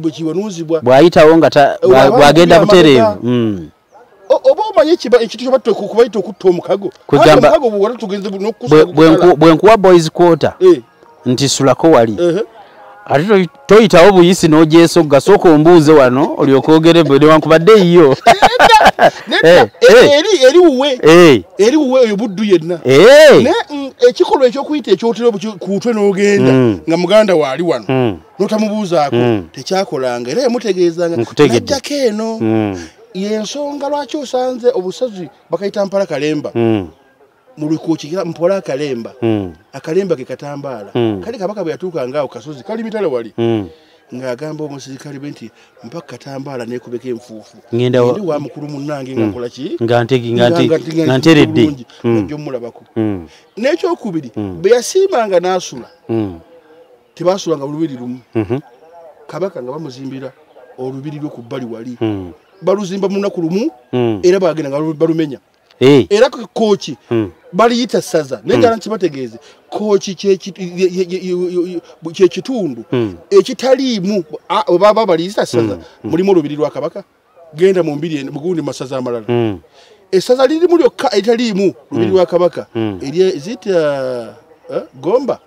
bwe kiwa nozibwa bwaita wonga ta bwagenda buterevu oboma yekiba ekitucho batwe kubaita okutta omukago omukago bwara tugenze bunokusa bwenkuwa boys quarter nti sulako wali atito toyita obuyisi nojeso gasoko ombuze wano olyokogerebe bwede wankubadde iyo eri uwe oyo Buddu yenna ne ekikolo ekyo kuyita ekyotero kutwe n'ogenda nga muganda wali wano notamubuzaako tekyakolanga era yamutegeezanga najja keno yensonga lwaki osanze obusazi bakaita Kampala kalemba mulikochikira mpola kalemba akalemba ke katambala kali Kabaka byatuuka ngao kasozi kali mitala wali nga gamba omusirikali benti mpaka katambala ne kubeke enfufu ngenda wa mukuru munange ngakola ki nganteredde njo mulabako n'ekyo kubiri beyasimanga nasula tibasulanga olubiri lumu Kabaka nga bamuzimbira olubiri lwo kubbali wali baluzimba munakulumu era bagenda nga balumenya era kochi bali ita saza nengana ntibategeze kochi che kitundu ekitalimu baba bali ita saza muri mu rubiri lwa Kabaka genda mu mbiri mugundi masaza amalala esaza lili muri okka italimu rubiri lwa Kabaka eri zita Gomba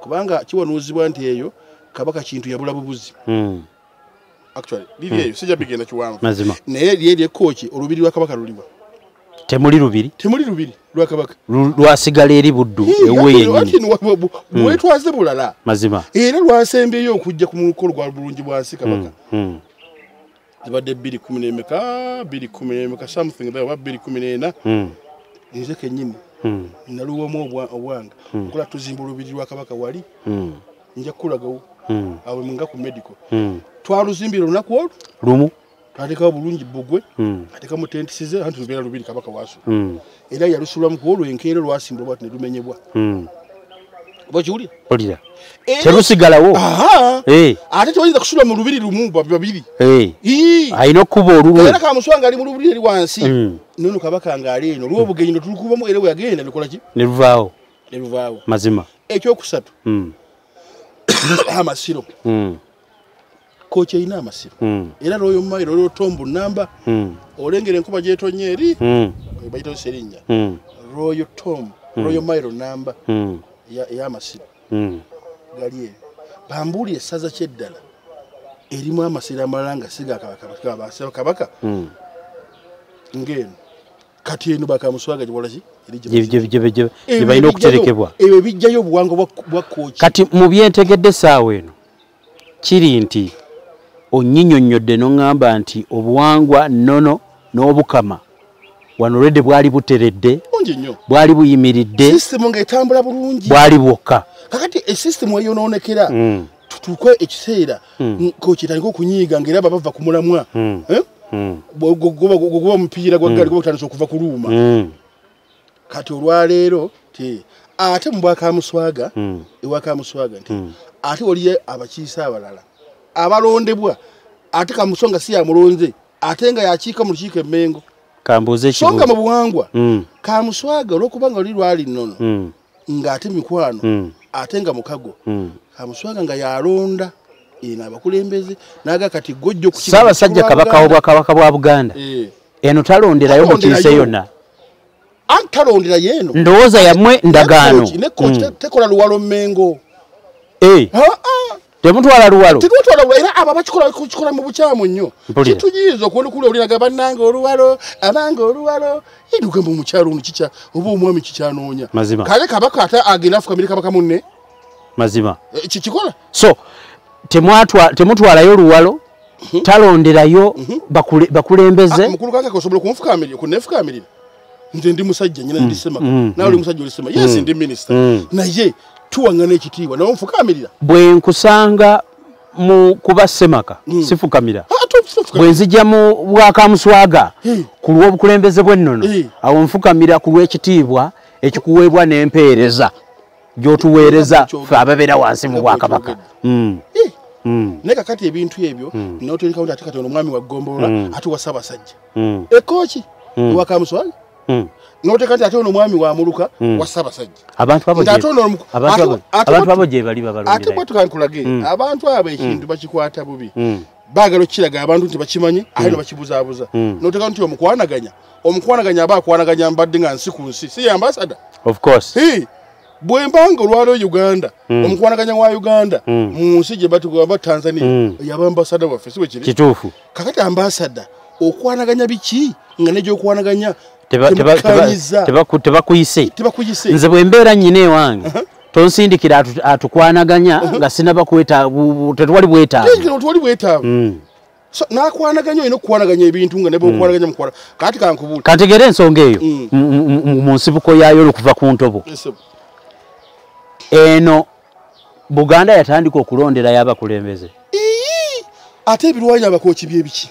kubanga kiwa nuzibwa nti eyo Kabaka kintu yabula bubuzi actually lili eyo sija bigenda kiwangu ne yeli kochi olubiri lwa Kabaka ruliwa temuli rubiri lwa Kabaka lwasigala eri Buddu ewe yennyini bwetwaze bulala mazima era lwasembeyo okujja ku mukolo gwa bulungi bwasi Kabaka zibadde 2010 something there wabiri 2010 nize kenyini naluwa mu obwanga okola tuzimba olubiri lwa Kabaka wali nja kulagawo awe munga ku medical twaluzimbira lunaku lumu ateka bulungi bugwe ateka mutentisize hantu bera rubiri Kabaka wasu era yarusula mu olwe enkero lwasimba bwatu ne lumenyebwa bojuli olira terusigalawo aha ate toyinza kusula mu rubiri lumumba babiri ayino kuba olulwe era Kamuswaga ali mu rubiri eri wansi nono Kabaka ngale eno lwo bugenyo tulukuba mu era yagenda likola ki ne ruvao mazima ekyo kusatu amasiro koche ina amasiro era royo mairo royo tombo namba olengere nkuba jeto nyeri baito serinya royo tombo royo mairo namba ya amasiro galiye bambuli esaza cheddala erimu amasiro amalanga siga Kabaka ngeno kati eno Kamuswaga jibolaji je bayino okuterekebwa ewe bijjayo buwango bwa koche kati mu byentegedde saawe eno kiri nti onyinyonyodde n'ongamba nti obuwangwa nono n'obukama wano redde bwali buteredde bwali buyimiridde system nga etambula bulungi bwali bwokka kakati system eyo noonekera tutukwe ekiseera kokitandika okunyiiga ngera bava ku mulamwa gogoba omupiira gwagali gwotandisa okuva ku luuma kati olwaleero ti ate mu Kamuswaga ewa Kamuswaga nti ate waliye abakiisa abalala abalondebwa ate Kamusonga si amulonze atenga yakiika mu lukiiko Mengo kambuze kibu songa mu buwangwa Kamuswaga olwokubanga oli lwali nono ng'ate mikwano atenga mukago Kamuswaga nga yalonda ina abakulembeze naga kati gojjo ku Ssaabasajja Kabaka obwakabaka bwa Buganda eno talonderayo mukiise yonna antalondera yeno ndowooza yamwe ndagaano tekola luwalo Mengo Temutwala ruwalo. Temutwala ruwalo era aba bakikola kikola mu buchamu nnyo. Kitujizo kwoli kule olina gabananga oruwalo, abanga oruwalo, iduke mu muchalo muchicha, obo omwami chichanonya. Kale Kabaka ata agina Afrika Amerika baka munne. Mazima. Chichikola. So temutwala yo ruwalo. Talondera yo bakulembeze. Mukulu kange kosobola kunfuka amiri, kunefuka amiri. Nze ndi musajja nyina ndi sema. Nawe musajja olisema. Yes ndi minister. Na ye tuwangane kitiwa na mfukamirira bwe nkusanga mu kubasemaka sifukamira bwe nzija mu bwa Kamuswaga kulwo bukulembeze bwennono awo mfukamira kulwe kitibwa ekikuwebwa n'empereza gyotuweereza ababera wansi mu bwa Kabaka neka kati ebintu ebyo n'otereka undi atakati omwami wa Gombola atuwa Ssaabasajja ekochi wa Kamuswaga Note kati atono mwami wa Muluka wa Ssaabasajja. Abantu babo je. Bali babalonde. Ate batu kankulage. Abantu aba ekintu bakikwata bubi. Bagalo kiraga abantu nti bakimanyi ayo bakibuza abuza. Note kati omukwanaganya. Omukwanaganya aba kwanaganya mbadde nga nsi ku nsi. Si ambassador. Of course. Bwembango lwalo Uganda. Omukwanaganya wa Uganda mu nsi je batu kwa Tanzania yaba ambassador wa Facebook kiri. Kitufu. Kakati ambassador okwanaganya biki nga nejo okwanaganya Teba kuyise. Nze bwembera nyine wange. Tonsindikira atukwanaganya nga sinaba kuweta tetwali bweta. So nakwanaganya ino kwanaganya ebintu nga nebo kwanaganya mukwala. Kati kankubuta. Kategere ensonga eyo. Mu nsibuko yayo lukuva ku ntobo. Eno Buganda yatandika okulondera y'abakulembeze. Ate ebirwanya abakochi byebiki.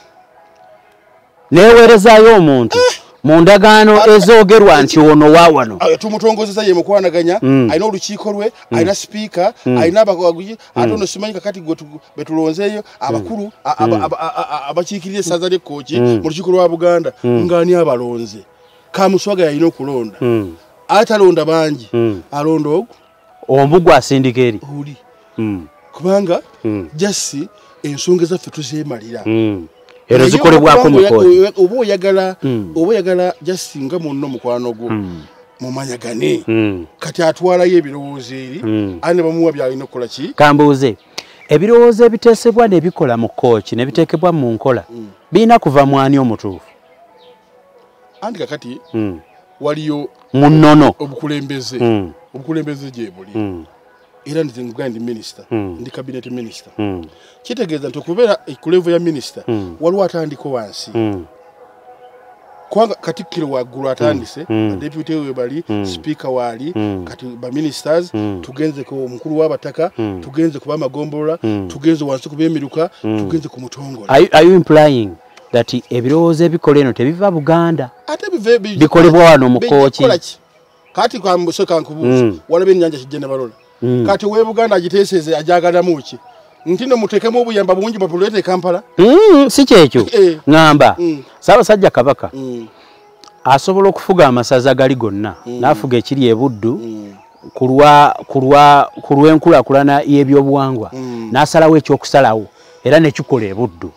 Neeweerezaayo omuntu. Mundagano ezogerwa nti ono wawano tumutongoza ye mukwanaganya aina olukiiko lwe aina speaker aina abaguji atono simanyika kati gwe betulonzeyo abakulu abakikirire saza lye kochi mu lukiiko lwa Buganda ngani abalonze Kamuswaga yalina okulonda atalonda bangi alonda ogu ombugwa asindika eri kubanga jasi ensonga zaffe tuzeemalira Erozikole bwako mukole. Obo yagala just singa munno mukwano gwo. Mumanyagane. Kati atwala y'ebirowoozo eri ane bamuwa byalina kola ki? Kambuze. Ebirowoozo ebiteesebwa n'ebikola mu coach n'ebiteekebwa mu nkola. Bina kuva mwani omutuufu. Andika kati waliyo munnono obukulembeze. Obukulembeze gyebuli. Era ndi Uganda minister ndi cabinet minister kitegeeza nti okubera ekulevu ya minister waliwo atandiko wansi kwanga Katikkiro waggulu atandise deputy we bali speaker wali kati ba ministers tugenze ko omukulu w'abataka tugenze kuba magombola tugenze wansi kubemiruka tugenze ku mutongola are you implying that ebirowoozo ebikoleno tebiva Buganda ate bikolebwa wano mu kochi kati kwa Masaka nkubuza wala byennyanja kijene balola Kati we Buganda agiteseze ajagala muki ntino mutekemu obuyamba bungi babulete Kampala si kyekyo ngamba Ssaabasajja Kabaka asobola okufuga amasaza gali gonna nafuga ekiri e Buddu kulwa kulana y'ebyobuwangwa n'asalawo ekyokusalawo era nekikola e Buddu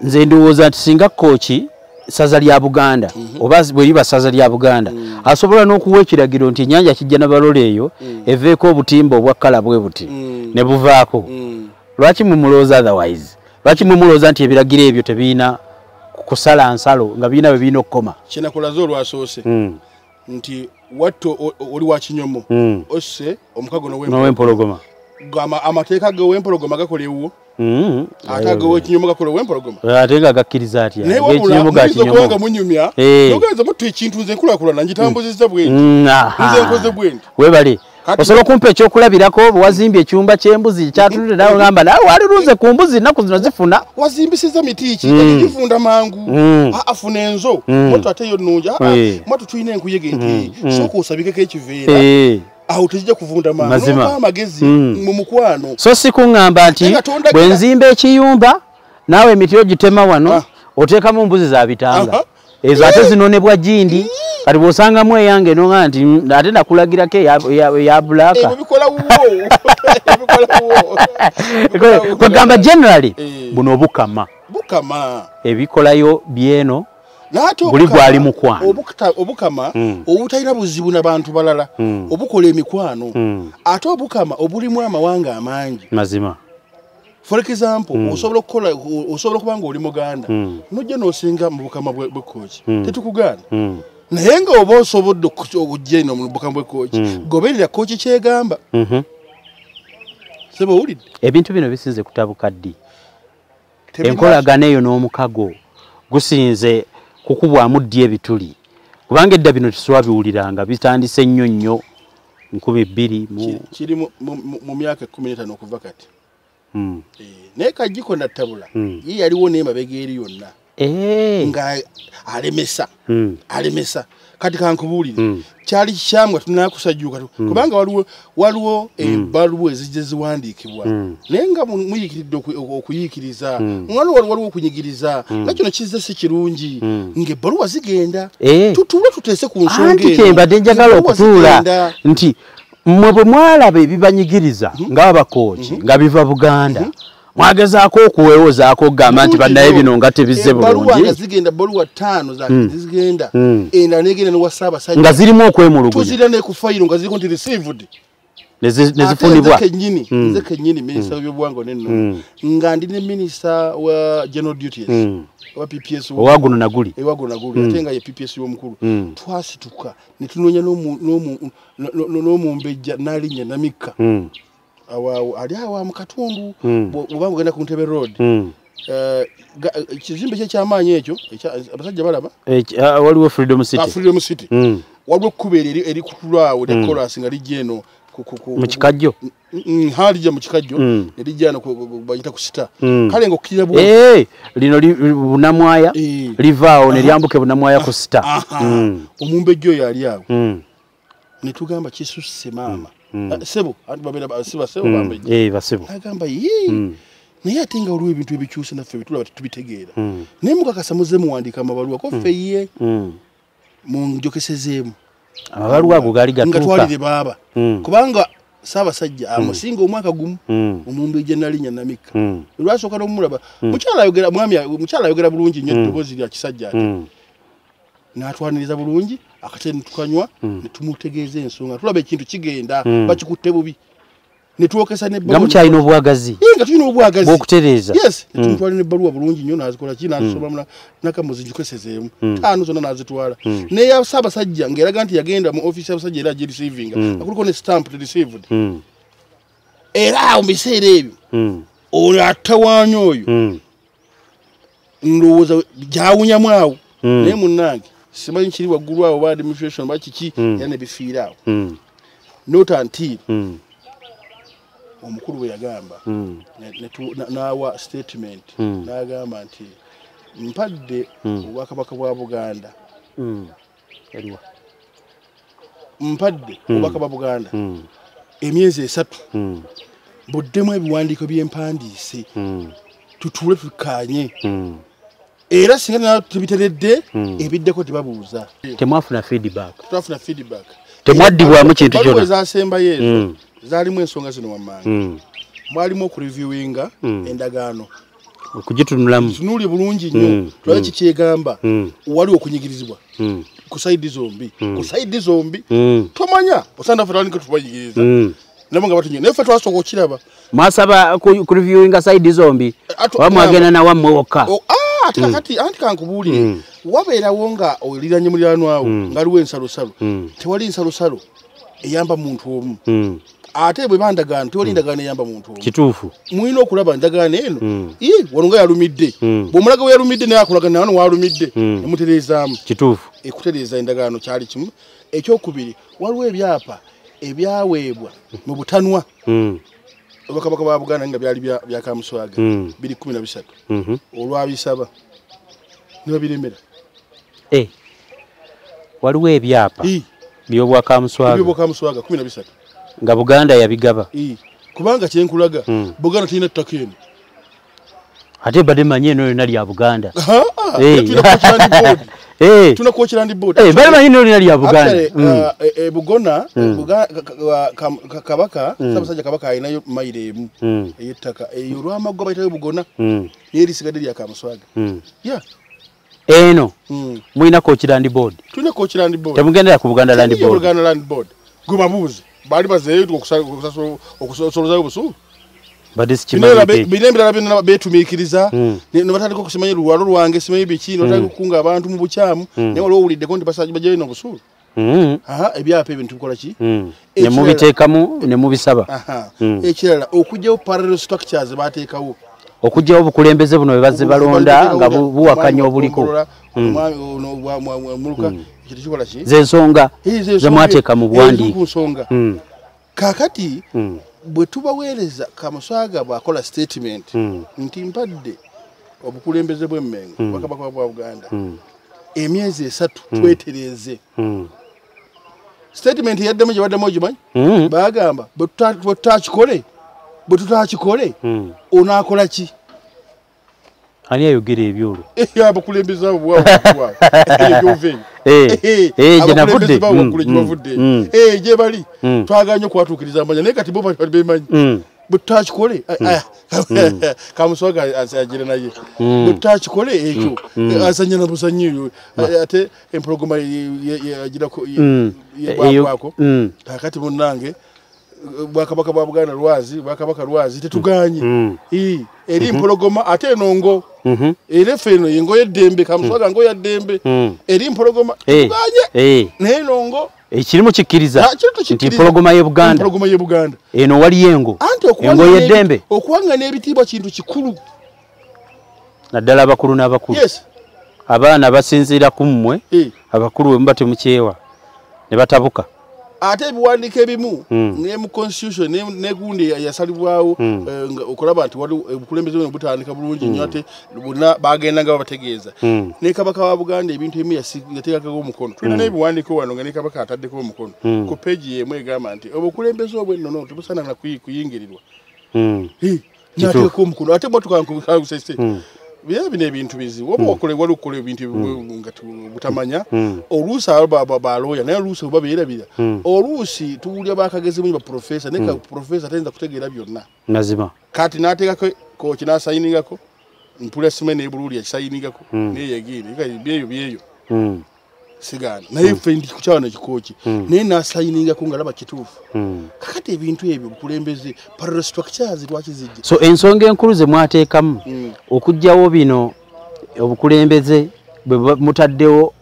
nze ndowooza nti singa kochi saza lya Buganda obazi bwe liba saza lya Buganda asobola n'okuwa ekiragiro nti nnyanja kijja n'abalole eyo eveeko obutimba obwakkala bwe buti ne buvaako lwaki mumulooza otherwise lwaki mumulooza nti ebiragiro ebyo tebiina kusala nsalo nga birina bwe birina okukoma kyenakola olwasoose nti watto oli wa kinyomo osse omukago n'owempologoma amateeka g'owempologoma gakola ewuwo Atagowe kinyomo gakole wempologoma. Atenga gakkiriza atya. Ekinyomo gakinyomo. Nzogonga munyumya. Nogenza mutu ekintu nze kula kula njitambuzizza bwenti. Nze nkoze bwenti. Webali. Osolo kumpe ekyokulabirako wazimbye ekyumba ky'embuzi kyatulire nawe ngamba nawe waliruze ku mbuzi naku zino zifuna. Wazimbisiza mitiiki ekifunda mangu. Afuna enzo. Mutu ateyo nnunja. Mutu tuyina enkuyege nti soko osabikeko ekiveera. Autejja kuvunda maano amagezi mu mukwano so sikungamba nti bwenzimba ekiyumba nawe mitiyo gitema wano oteka mu mbuzi za bitanga ezo ate zinonebwa jindi kati bosanga mwe yange nonga nti ate nakulagira ke ya bulaka ebikola uwo kugamba generally buno bukama ebikolayo byeno Buli gwali mukwano obukama obutayira buzibu n'abantu balala obukola emikwano ate obukama obulimu amawanga amangi mazima For example, usobola okukola usobola kubanga oli Muganda nojja nosinga mu bukama bwe coach tetukugana naye nga oba osobodde okujja ino mu bukama bwe coach goberera coach kyegamba sebo ulid ebintu bino bisinze kutabuka ddi enkolagana eyo n'omukago gusinze kukubwamu ddi ebituli kubanga edda bino tuswabiwuliranga bitandise nnyo nnyo nkumi bbiri kiri mu myaka 15 okuva kati neka jiko na tabula yeye aliwo ne mabegeri yonna nga alemesa alemesa kati kankubulire kyali kyamwe tunakusajjuka kubanga waliwo ebaluwe zijeziwandikibwa nenga muyikiridde okuyikiriza mwalo waliwo okunyigiriza nakino kize si kirungi ngebaluwa zigenda tutule tutese ku nsonge anti kembadde njagala okutula nti mwebo mwalabe bibanyigiriza ngaba kochi ngabiva Buganda mwagazaako okuwewozaako gamba nti bannaye bino nga tebizze bulungi zigenda boluwa 5 za zigenda enda negenda ne Ssaabasajja nga zirimu okwemulugunya tuzira ne kufailo nga ziriko nti received nezifunibwa nze kenyini minister w'ebwango nenno nga ndi ne minister wa general duties wa PPS waguno naguli atenga ye PPS y'omukulu twasituka netunonya n'omumbejja n'alinya namika awa ali awa mukatundu bwaba mugenda ku Ntebe road kizimbe kye kyamaanyi ekyo abasajja balaba waliwo Freedom City waliwo kubeere eri kutulaawo de chorus nga lijeno mu kikajjo halija mu kikajjo lijano bayita kusita kale ngokira bwo lino bunamwaya livaawo ne lyambuke bunamwaya kusita omumbejjo yali awo netugamba kisusse mama sebo atubabera basiba sebo bambeje basebo agamba naye atenga olwe bintu ebikyuse naffe bitula tubitegeera naye mukakasa muze muwandika amabaluwa ko feye munjokesezeemu amabaluwa ago gali gatuuka ngatwalire baba kubanga Ssaabasajja amusinga omwaka gumu omumbeje nalinya namika lwasooka n'omulaba mukyala ayogera mwami mukyala ayogera bulungi nnyo ddoboozi lya kisajja n'atwaniriza bulungi akate nitukanywa netumutegeeze ensonga tulaba ekintu kigenda bakikutte bubi netwokesa ne baluwa gamucha ino bwagazi nga tuyina obwagazi okutereza yes netutwala ne baluwa bulungi nnyo nazikola kina nsobola nakamuzijukwesezeemu tano zonna nazitwala ne ya Ssaabasajja ngeraga nti yagenda mu office ya Ssaabasajja era agye receiving akuliko ne stamp to received era awo biseera ebyo ono atawaanya oyo ndowooza jawunyamu awo naye munnange simanyi kiri waggulu awo ba administration bakiki yana bifiira awo not until omukulu we yagamba n'awa statement n'agamba nti mpadde obwakabaka bwa Buganda mpadde obwakabaka bwa Buganda emyezi 3 buddemu ebiwandiiko by'empandiise tutuule tukanye era singa na tubiteredde ebiddeko tebabuuza temwafuna feedback temwaddibwamu kintu kyonna ezaasemba yeezo zaalimu ensonga zino wammanga mwalimu okureviewinga endagaano okugitunulamu tunuuli bulungi nnyo twali kikyegamba waliwo okunyigirizibwa ku sayidi zombi tomanya osanda fe twandika tubanyigiriza namunga batunye nefe twasooka okiraba mwasaba ku reviewinga sayidi zombi wamwagenda na wammwe wokka atakati antikankubuulire wabeera wonga oliranye muliraano awo ngaliwo ensalosalo tewali ensalosalo eyamba muntu omu ate bwe bandagaano tewali ndagaano eyamba muntu omu kituufu mulina okulaba ndagaano eno wano nga yalumidde bw'omulaga we yalumidde naye akulagana wano waalumidde nemutereezaamu kituufu ekutereeza endagaano kyali kimu ekyokubiri waliwo ebyapa ebyaweebwa mu butanwa obwakabaka bwa Buganda nga byali bya Kamuswaga 2013 olwabisaba ne babiremera waliwo ebyapa by'obwakamuswaga 2013 nga Buganda yabigaba kubanga kyenkulaga Buganda tulina ttaka eno ate badde manye eno yonna lya Buganda tuna coach land board bali manye eno yonna lya Buganda Bugona Kabaka Ssaabasajja Kabaka ayinayo mayire emu eyettaka eyo lwamagwa bayitayo Bugona yerisigadde lya Kamuswaga eno mulina coach land board tuna coach land board temugendera ku Buganda land board gwe babuuze baali bazeeyo okusasolozayo obusuulu Binembira bino betumiikiriza ne batandika okusimanya luwalo lwange simanyi biki n'otandika okukunga abantu mu bukyamu naye waliwo owuliddeko nti basajja jayina obusuulu. Ebyapa ebintu bikola ki? Ne mubiteekamu ne mubisaba. Ekirala okugyawo parallel structures bateekawo. Okugyawo obukulembeze buno bebazze balonda nga buwakanya obuliko. Zensonga zemwateeka mu bwandiiko. Kakati bwe tubaweereza Kamuswaga bw'akola statement nti mpadde obukulembeze bw'Emmengo Bakabaka bwa Buganda emyezi 3 twetereze statement yaddemu gye baddemu ogimanyi baagamba bwe tutakikole onaakola ki? Ani ayogera ebyo olwo abakulembeze abo bwabwe eby'obuvenyi gye navudde gye bali twaganye okwatuukiriza amanya naye kati bo bali bemanyi bwe tutakikole Kamuswaga agira naye bwe tutakikole ekyo azannya na buzannyo ate empologoma yagirako yebwakwako. Kakati munnange Bwakabaka bwa Buganda lwazi Bwakabaka lwazi tetuganye eri mpologoma ate nongo ere feno yengo yeddembe Kamuswaga ngo yaddembe eri mpologoma tetuganye ne nongo ekirimu kikiriza nti mpologoma ye Buganda eno wali yengo yengo yeddembe okwangana ebitiibwa kintu kikulu naddala abakulu n'abakulu. Abaana basinziira ku mmwe abakulu bwe mbate mukyewa ne batabuka. Ate biwandika ebimu ne mu constitution ne gundi yasalibwawo okulaba nti wali obukulembeze obutandika bulungi nnyo ate bonna bagenda nga babategeeza ne Kabaka wa Buganda ebintu ebimu yateekako omukono tulina n'ebiwandiko wano nga ne Kabaka ataddeko omukono ku peegi emu egamba nti obukulembeze obwennono tebusaananga kuyingirirwa n'ateekako omukono ate bwe tukankusese bya bine ebintu bizibu oba okolebwa okola ebintu nga butamanya oluusi aba baloya naye oluusi oba beerabira oluusi tuwulya bakagezi mu baprofesa ne ka profesa tenza kutegeera byonna mazima kati n'ateekako kooki n'asayiningako impulesmen ebululi yasayiningako naye yagiri byeyo sigana naye fendi kukyana kikooki naye n'asayiningako ngalaba kituufu. Kakati ebintu ebyo obukulembeze parallel structures lwaki zijja so ensonga enkulu ze mwateekamu okugyawo bino obukulembeze bwe mutaddewo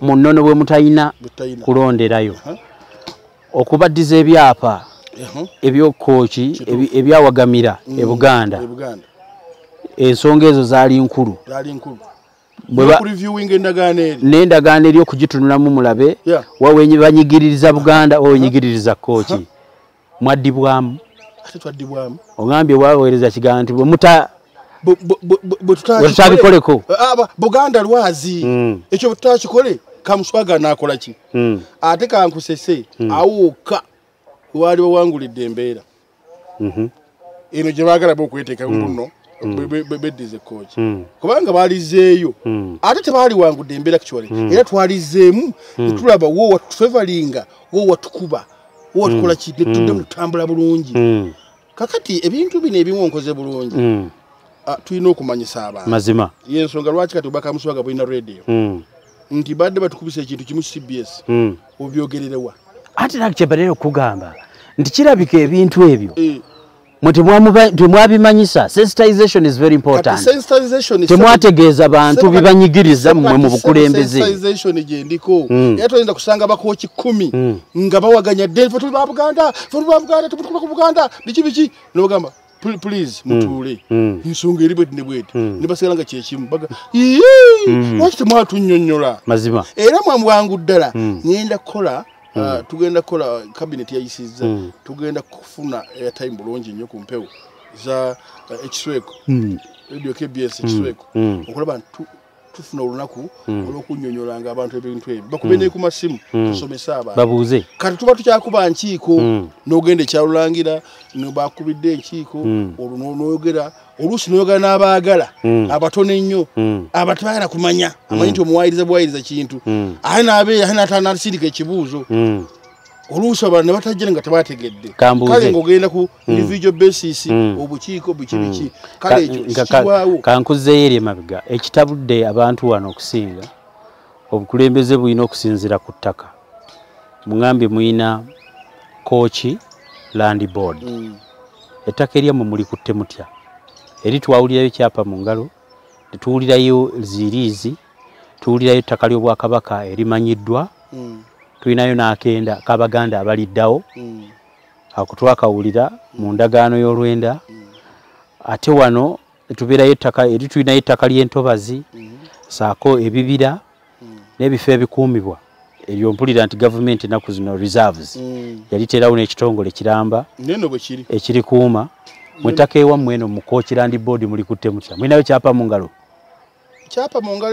mu nnono bwe mutayina kulonderayo okubaddiza ebyapa eby'okooki ebyawagamira e Buganda ensonga ezo zaali nkulu. N'endagaano eri okugitunulamu mulabe wawenye banyigiririza Buganda wawenyigiririza kooki mwaddibwamu ogambye waweereza kigaa nti bwetutabikoleko Buganda lwazi ekyo bwe tutakikole Kamuswaga n'akola ki? Ate kankusese awuka waali wawangulidde embeera eno gye baagala bokweteeka muno beddize kooki kubanga baalizeeyo ate tebaali wangudde embeera kiwale era twalizeemu netulaba wo watufevalinga wo watukuba wo watukola ki netudde mututambula bulungi. Kakati ebintu bino ebiwonkoze bulungi tulina okumanyisa abantu mazima yensonga lwaki kati oba Kamuswaga bulina radio nti badde batukubisa ekintu kimu CBS obyogererewa ate nakyebalera okugamba nti kirabika ebintu ebyo temwabimanyisa. Sensitization is very important. Temwategeeza bantu bibanyigiriza mmwe mu bukulembeze. Sensitization gyendiko yatoyinza kusanga bakooki 10 nga bawaganya delva tuli ba Buganda tuli ba Buganda tuli ku Buganda biki biki n'ogamba please mutule nsonga eri bwedde bwedde ne basigala nga kyekimu baga waki temwatunyonnyola mazima era mwamwangu ddala ngenda kukola tugenda kola cabinet ya isiza tugenda kufuna airtime bulonji nnyo ku mpewo za ekisweko radio KBS ekisweko okulaba tufuna olunaku olw'okunnyonnyolanga abantu ebintu ebyo bakubeneye ku masimu tusomesa abantu babuuze kati tuba tukyakuba nkiiko n'ogenda ekyalulangira nebakubidde enkiiko olwo n'oyogera oluusi n'oyogera n'abaagala abatone ennyo abatabaagala kumanya amanyi nti omuwayiriza bwayiriza kintu aye n'asirika ekibuuzo oluusi abantu ne batajjira nga tebategedde kale ng'ogenda ku individual basis obukiiko bukibiki kale ekyo kiwaawo kankuzeyo eri emabega ekitabudde abantu wano okusinga obukulembeze bulina okusinziira ku ttaka mugambe muyina kooki land board ettaka eryammwe mulikutte mutya? Eri twawulirayo kyapa mu ngalo, tuwulirayo ziriizi, tuwulirayo ettaka ly'Obwakabaka erimanyiddwa, tulinayo n'akenda k'Abaganda abaliddawo, ako twakawulira mu ndagaano y'olwenda, ate wano tubeerayo ettaka eri tulinayo ettaka ly'entobazi, saako ebibira n'ebifo ebikuumibwa. Eyo mpulira anti government enaku zino reserves yaliterawo n'ekitongole kiramba neno bwe kiri ekirikuuma mwetake wammwe eno mu Kochirand board muli kutte mutya mwinayo kyapa mu ngalo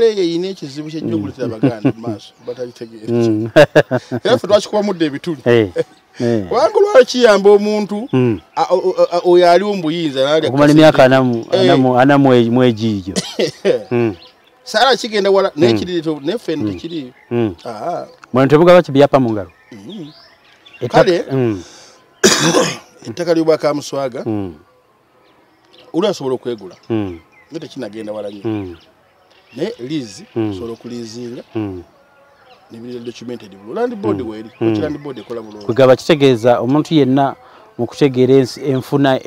eyo yine ekizibu ky'ennyungulira Abaganda maso batalitegeera yafu twachikuwa mudde ebituli wangu lwakiyamba omuntu oyo ali ombuyinza nali kumali myaka anamu mwejijo Sara chigenda wala nechirito nefende chiri. Ah. Mwantebuga bachi byapa mu ngalo. Etale. Ettaka ly'obwa Kamuswaga. Ula sobola kwegula. Nete kinagenda wala nyo. Ne lizi sobola kulizinga. Nibili documented bulo. Land board weli. Land board ekola bulo. Kugaba kitegeeza omuntu yenna mu kutegeereza enfuna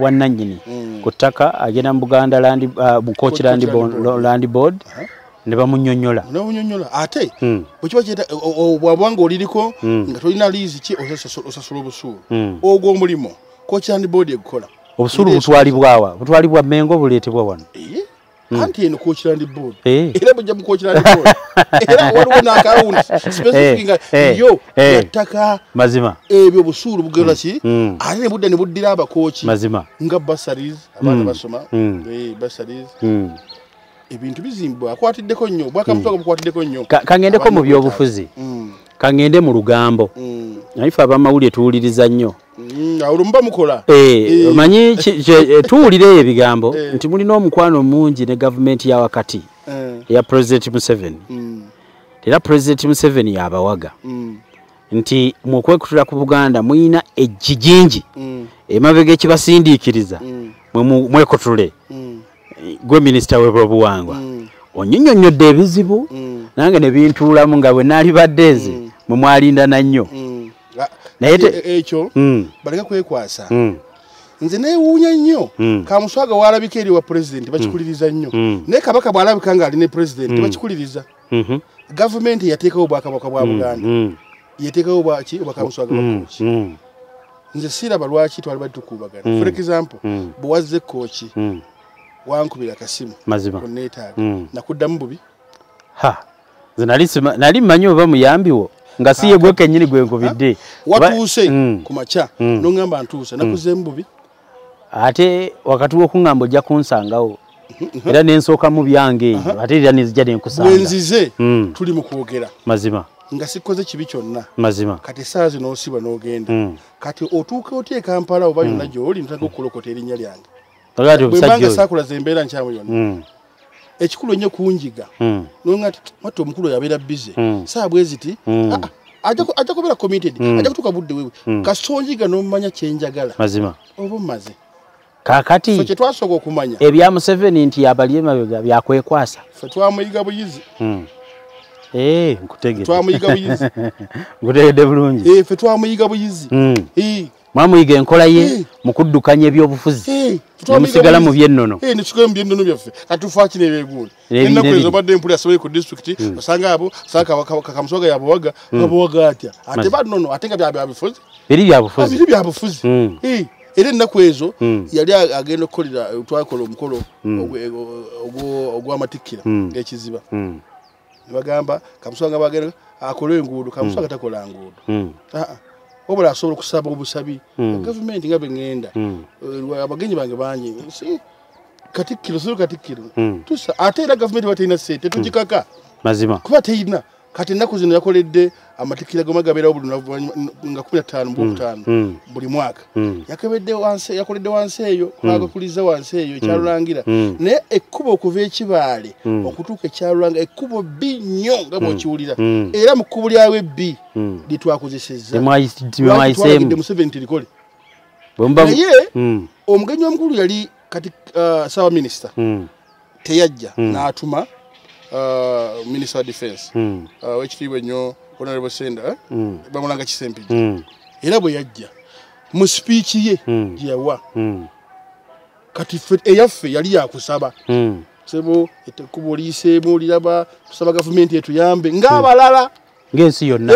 wannannyini kutaka agenda mu Buganda land mu Kochirand land board ne bamunnyonnyola ate bwekiba kyeta obwabwango oliriko nga tolina liizi ki osasula obusuulu ogwo omulimo Kochirand board egukola obusuulu butwalibwa Mengo buleetebwa wano anti eno Kochirand board era bujja mu Kochirand board era waliwo n'akawunti specific yo yattaka mazima ebyo busuulu bugera ki ate ne buddira abakooki mazima nga basaries abantu basoma basaries ebintu bizimbwa akwatiddeko nnyo bwakamutoka bukwatiddeko nnyo kangendeko mu byobufuzi kangende mu lugambo naye ffe abamawulire tuwuliriza nnyo awulumba mukola manyi tuwulire ebigambo nti mulina omukwano mungi ne gavumenti ya wakati ya President Museveni era President Museveni yabawaga nti mu kwekutula ku Buganda mulina ejjijingi emabega ekibasindiikiriza mwekutule gwe minisita w'ebyobuwangwa onnyinnyonnyodde ebizibu nange ne bintuulamu nga bwe naali baddeeze mwe mwalindana nnyo ekyo baleka kwekwasa nze neewuunya nnyo Kamuswaga waalabika eri wa pulezidenti bakikuliriza nnyo naye Kabaka bw'alabika ng'ali ne pulezidenti bakikuliriza gavumenti yateekawo obwakabaka bwa Buganda yateekawo bwaki obwa Kamuswaga bakoki nze siraba lwaki twali baddukuubagana for example bwe wazze kooki wankubira kasimu onneetaaga nakuddamu bubi nali mmanyi oba muyambiwo nga siye gwe kennyini gwe nkubidde watuuse ku maca n'oŋŋamba ntuusa nakuze mbubi ate wakati w'okuŋŋamba ojja kunsangawo era n'ensooka mu byange eyo ate era n'ezijja n'enkusanga wenzize tuli mu kwogera mazima nga sikoze kibi kyonna mazima kati saa zino osibwa n'ogenda kati otuuke otya Kampala oba yonna gy'oli ntaka okukulokota erinnya lyange bwembanga saakulaza embeera nkyamu yonna ekikulu ennyo kunjiga n'onga ati mwattu omukulu yabeera bize saa bweziti ajja kubeera committed ajja kutuuka budde wewe kasonjiga n'omumanya kyenjagala mazima oba mmaze kakati kye twasooka okumanya ebya Museveni nti abali emabega byakwekwasa fe twamuyiga buyizi nkutegedde bulungi fe twamuyiga buyizi mwamuyiga enkola ye mu kuddukanya ebyobufuzi musigala mu byennono netusigala mu byennono byaffe katufaaki n'ebyegundi ennaku ezo badde mpuli asoboye ku disitulikiti osanga abo sanga Kamuswaga yabawaga babawaga atya ate bannono ate nga byabufuzi biri byabufuzi era ennaku ezo yali agenda okukolera twakola omukolo ogw'amatikkira ng'ekiziba ne bagamba Kamuswaga bagenda akola enguudo Kamuswaga takola nguudo obula asobola okusaba obusabi gavumenti nga bengenda abagenyi bange bangi Katikkiro so Katikkiro tusa ate era gavumenti batalina ssente tugikaka mazima kuba teyina kati ennaku zino yakoledde amatikkira gomagabeerawo buli nga 15.5 buli mwaka yakoledde wansi eyo kwagakuliza wansi eyo ekyalulangira naye ekkubo okuva ekibaale okutuuka ekyalulanga ekkubo bbi nnyo nga bw'okiwulira era mu kkubo lyawo ebbi lye twakozesezatwagidde Museveni tirikole naye omugenyi omukulu yali kati Ssaaba Minisita teyajja n'atuma Minister of Defense wekitiibwa ennyo Honorable Senda bamulanga Kisempijja era bwe yajja mu speech ye yewa kati eyaffe yali yakusaba sebo etekubulise muliraba kusaba government yetu yambe ngabalala ngensi yonna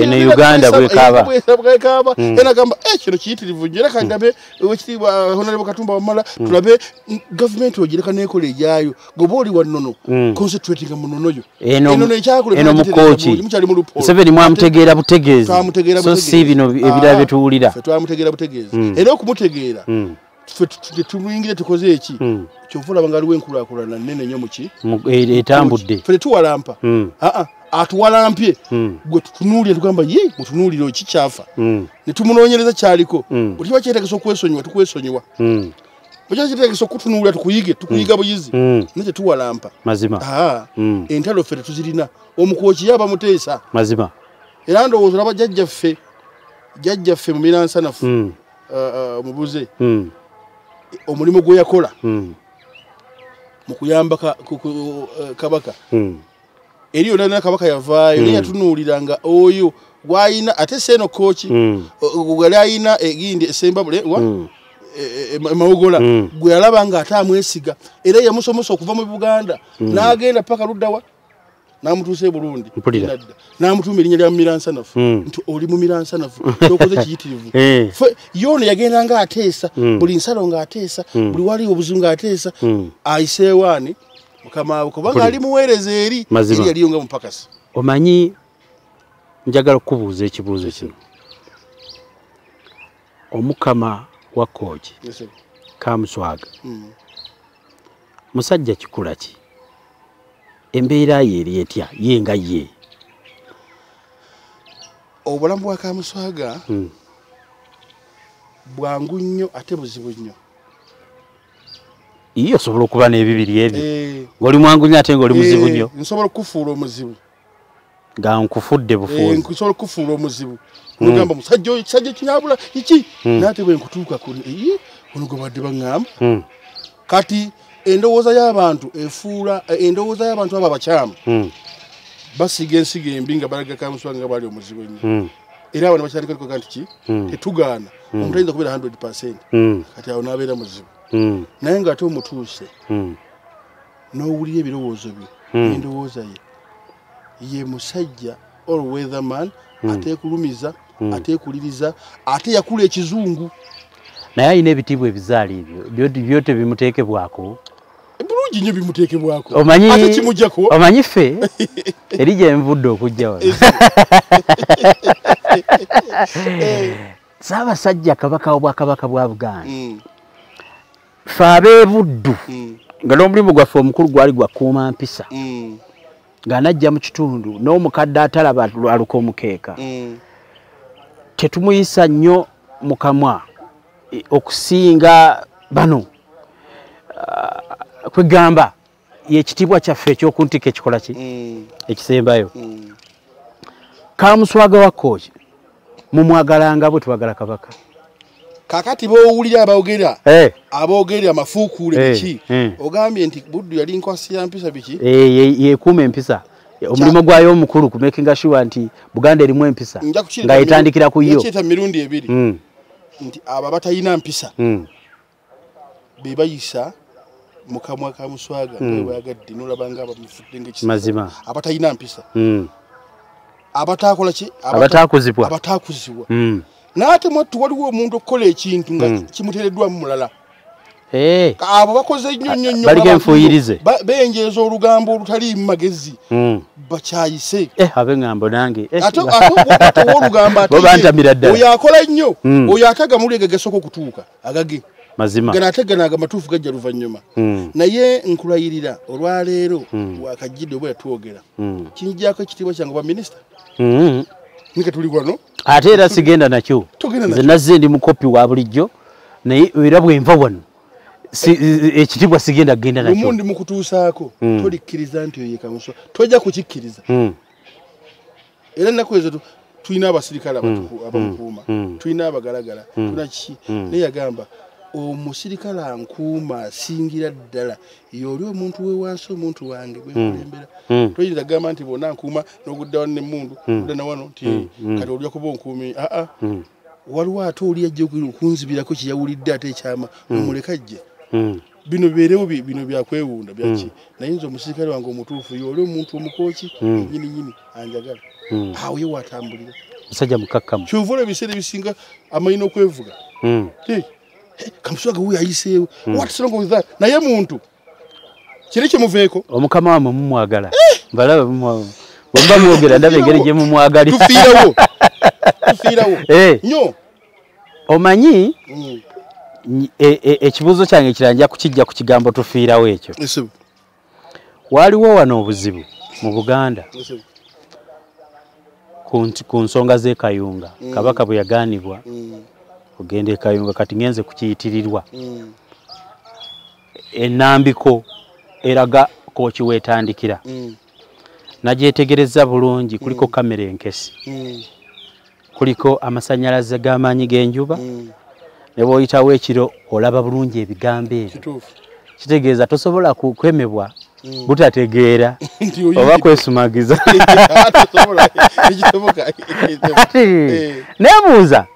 ene Uganda bwekaba ena gamba kino kiyitirivu njera Kagame wekitibwa honorable Katumba Wamala tulabe government ogireka nekole jayo goboli wanono concentrating munonoyo eno ekyakule eno mukochi Museveni mwamutegeera butegeezi so si bino ebira betuulira fe twamutegeera butegeezi era okumutegeera tutuingire tukoze eki kyovula bangaluwe nkulakulana nene nnyo muki etambudde fe tuwalampa atuwalampye gwe tutunulire tukamba ye mutunulire okikyafa ne tumunonyereza kyaliko buli bakyetagisa okwesonyiwa tukwesonyiwa bajja kyetagisa okutunulira tukuyige tukuyiga buyizi nete tuwalampa mazima entalo ffe tuzirina omukooki yaba muteesa mazima era ndowooza laba jjajjaffe mu miransanafu mubuze omulimu gwe yakola mu kuyamba Kabaka Eriyo nana Kabaka yavaayo yatunuuliranga oyo gwayina ate seno coach gugalayina egindi semba bule mawogola gwe alabanga atamwesiga era yamusomosa okuva mu Buganda n'agenda paka Rudawa namutuse Burundi namutumira erinnya lya Miransanafu nti oli mu Miransanafu tokoze kiyitirivu yone yagenda nga ateesa buli nsalo nga ateesa buli wali obuzungu ateesa aisewani kama ukubanga ali muwereze eri yaliyo nga mpakasi omanyi njagala kubuuza ekibuuzo kino omukama wa kooki Kamuswaga musajja kikula ki embeera ye eri etya yenga ye obulamu bwa Kamuswaga bwangu nnyo ate buzibu nnyo iyo sobola kuba n'ebibiri ebi ngoli mwangu nyate ngoli muzibu nnyo nsobola kufuula omuzibu nga nkufudde bufuuzi nsobola kufuula omuzibu n'ogamba musajja oyo kisajja kinyabula iki nate bwe nkutuuka kuli ono gwe badde baŋŋamba kati endowooza y'abantu efuula endowooza y'abantu abo abakyamu basiga ensiga embi nga balaga Kamuswaga nga bali omuzibu ennyo era abantu bakyandikoga nti ki tetugaana omuntu ayinza okubeera 100% kati awo n'abeera muzibu naye ng'ate omutuuse n'owulira ebirowoozo bye n'endowooza ye ye musajja all-weatherman ateekulumiza ateekuliriza ate yakula ekizungu naye alina ebitiibwa ebizaala ebyo byote bimuteekebwako bulungi nnyo bimuteekebwako ate kimugjako omanyi ffe eri gye nvudde okujja wano Ssaabasajja Kabaka w'Obwakabaka bwa Buganda Fabe Buddu nga n'omulimu gwaffe omukulu gwali gwakuuma mpisa ng'anajja mu kitundu n'omukadde atalaba aluka omukeeka tetumuyisa nnyo mu kamwa okusinga bano kwegamba yekitiibwa kyaffe eky'okuntika ekikola ki ekisembayo Kamuswaga wa kooki mumwagalanga bwe twagala Kabaka kakati bowulira abawogera abawogera amafuukule biki ogambye nti Buddu yali nkwasi ya mpisa biki yekuuma empisa omulimu gwayo omukulu ku making sure nti Buganda erimu empisa nga etandikira ku yo ekita mirundi ebiri nti aba batayina mpisa bebayisa mu kamwa Kamuswaga bwebagadde n'olabanga abamufudde ng'ekisa abatayina mpisa abataakola ki abataakuzibwa naate mwattu waliwo omuntu okukola ekintu nga kimuteereddwa mu mulala abo bakoze nnyo nnyo benjeeza olugambo olutali mu magezi bakyayise abeŋŋambo nange olugambo oyo akola nnyo oyo ataga muli agagesoko okutuuka agage gano ate gano agamatuufu gajja luvannyuma naye nkulayirira olwaleero wakajjidde bwe yatwogera kinjjako ekitiibwa kyange obwa minisita nikatuli wano ate era sigenda nakyo nze nazze ndi mukopi wa bulijjo naye era bwenva wano ekitiibwa sigenda kgenda nakyo omundi mukutuusaako tolikkiriza nti oyo Kamuswaga tojja kukikkiriza era nnaku ezo tulina abasirikale abamukuuma tulina abagalagala tulina kiki naye yagamba omusirikale ankuuma asingira ddala y'oli omuntu wewansi omuntu wange gwekulembera toyinza kugamba nti bonna nkuuma n'ogudda wano n'emmundu odda na wano nti kati olya kuba onkuumi waliwo atoli yajje kunzibirako kye yawulidde atekyama omulekajje bino biberewo bino byakwewunda byaki nayinzo omusikali wange omutuufu yole omuntu omukooki nyini anjagala awo ye watambulira musajja mukakkamu kyovula ebiseera bisinga amayina okwevuga Kamuswaga huyu ayiseewo what's wrong with that naye muntu kireke muveeko omukama wamu mumwagala mbalabe mumwagala bomba mwogera ndabegereje mumwagali tufirawo nyo omanyi ekibuzo kyange kiranja kukijja ku kigambo tufirawo ekyo waliwo wano obuzibu mu Buganda ku nsonga z'ekayunga Kabaka bwe yaganibwa ogende ekayunga kati ngenze kukiyitirirwa enambiko eraga kochi wetandikira najetegereza bulungi kuliko kamera enkesi kuliko amasanyalaze g'amaanyi g'enjuba ne boyitawo ekiro olaba bulungi ebigambo ebyo kitegeeza tosobola kwemebwa butategeera oba kwesumagiza nebuuza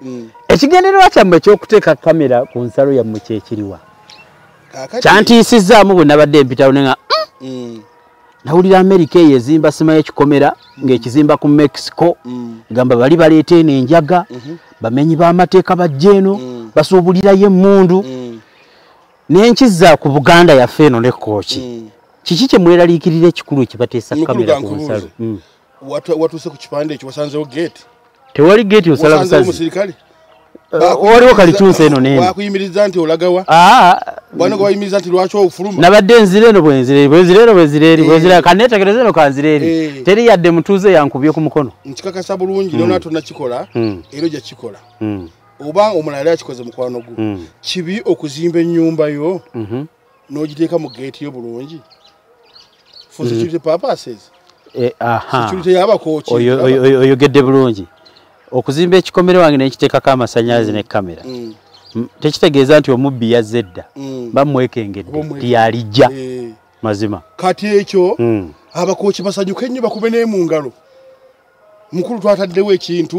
ekigendererwa kyammwe ekyokuteeka kamera ku nsalo yammwe kyekiriwa kyantiisizaamu bwe nabadde mpitawo ne nga nawulira Amerika eyezimba sima y'ekikomera ng'ekizimba ku Mexico gamba bali baleeta eno enjaga bamenyi b'amateeka bajja eno basuubulirayo emmundu n'enkizza ku Buganda yaffe eno ne kooki kiki kye mweraliikirira ekikulu kibateesa kamera ku nsalo watuse ku kipande ekyo wasanzewo gate tewali gate osala busazi waliwo kalikyusa eno nene wakuyimiriza nti olagawa bano gwayimiriza nti lwaki ofuluma nabadde nzira eno bwenzira kaneetegereza eno kanzira eri teri yadde mutuuze yankubye ku mukono nkikakasa bulungi nona tonakikola ero gye kikola oba omulala yakikoze mukwano gwo kibi okuzimba ennyumba yo n'ogiteeka mu geeti yo bulungi for security purposes security y'abakooki oyogedde bulungi okuzimba ekikomera wange nekiteekako amasannyalaze ne kamera tekitegeeza nti omubbi yazedda bamwekengedde tiyalijja mazima kati ekyo abakooki basanyuka ennyo bakube n'emu ngalo mukulu twataddewo ekintu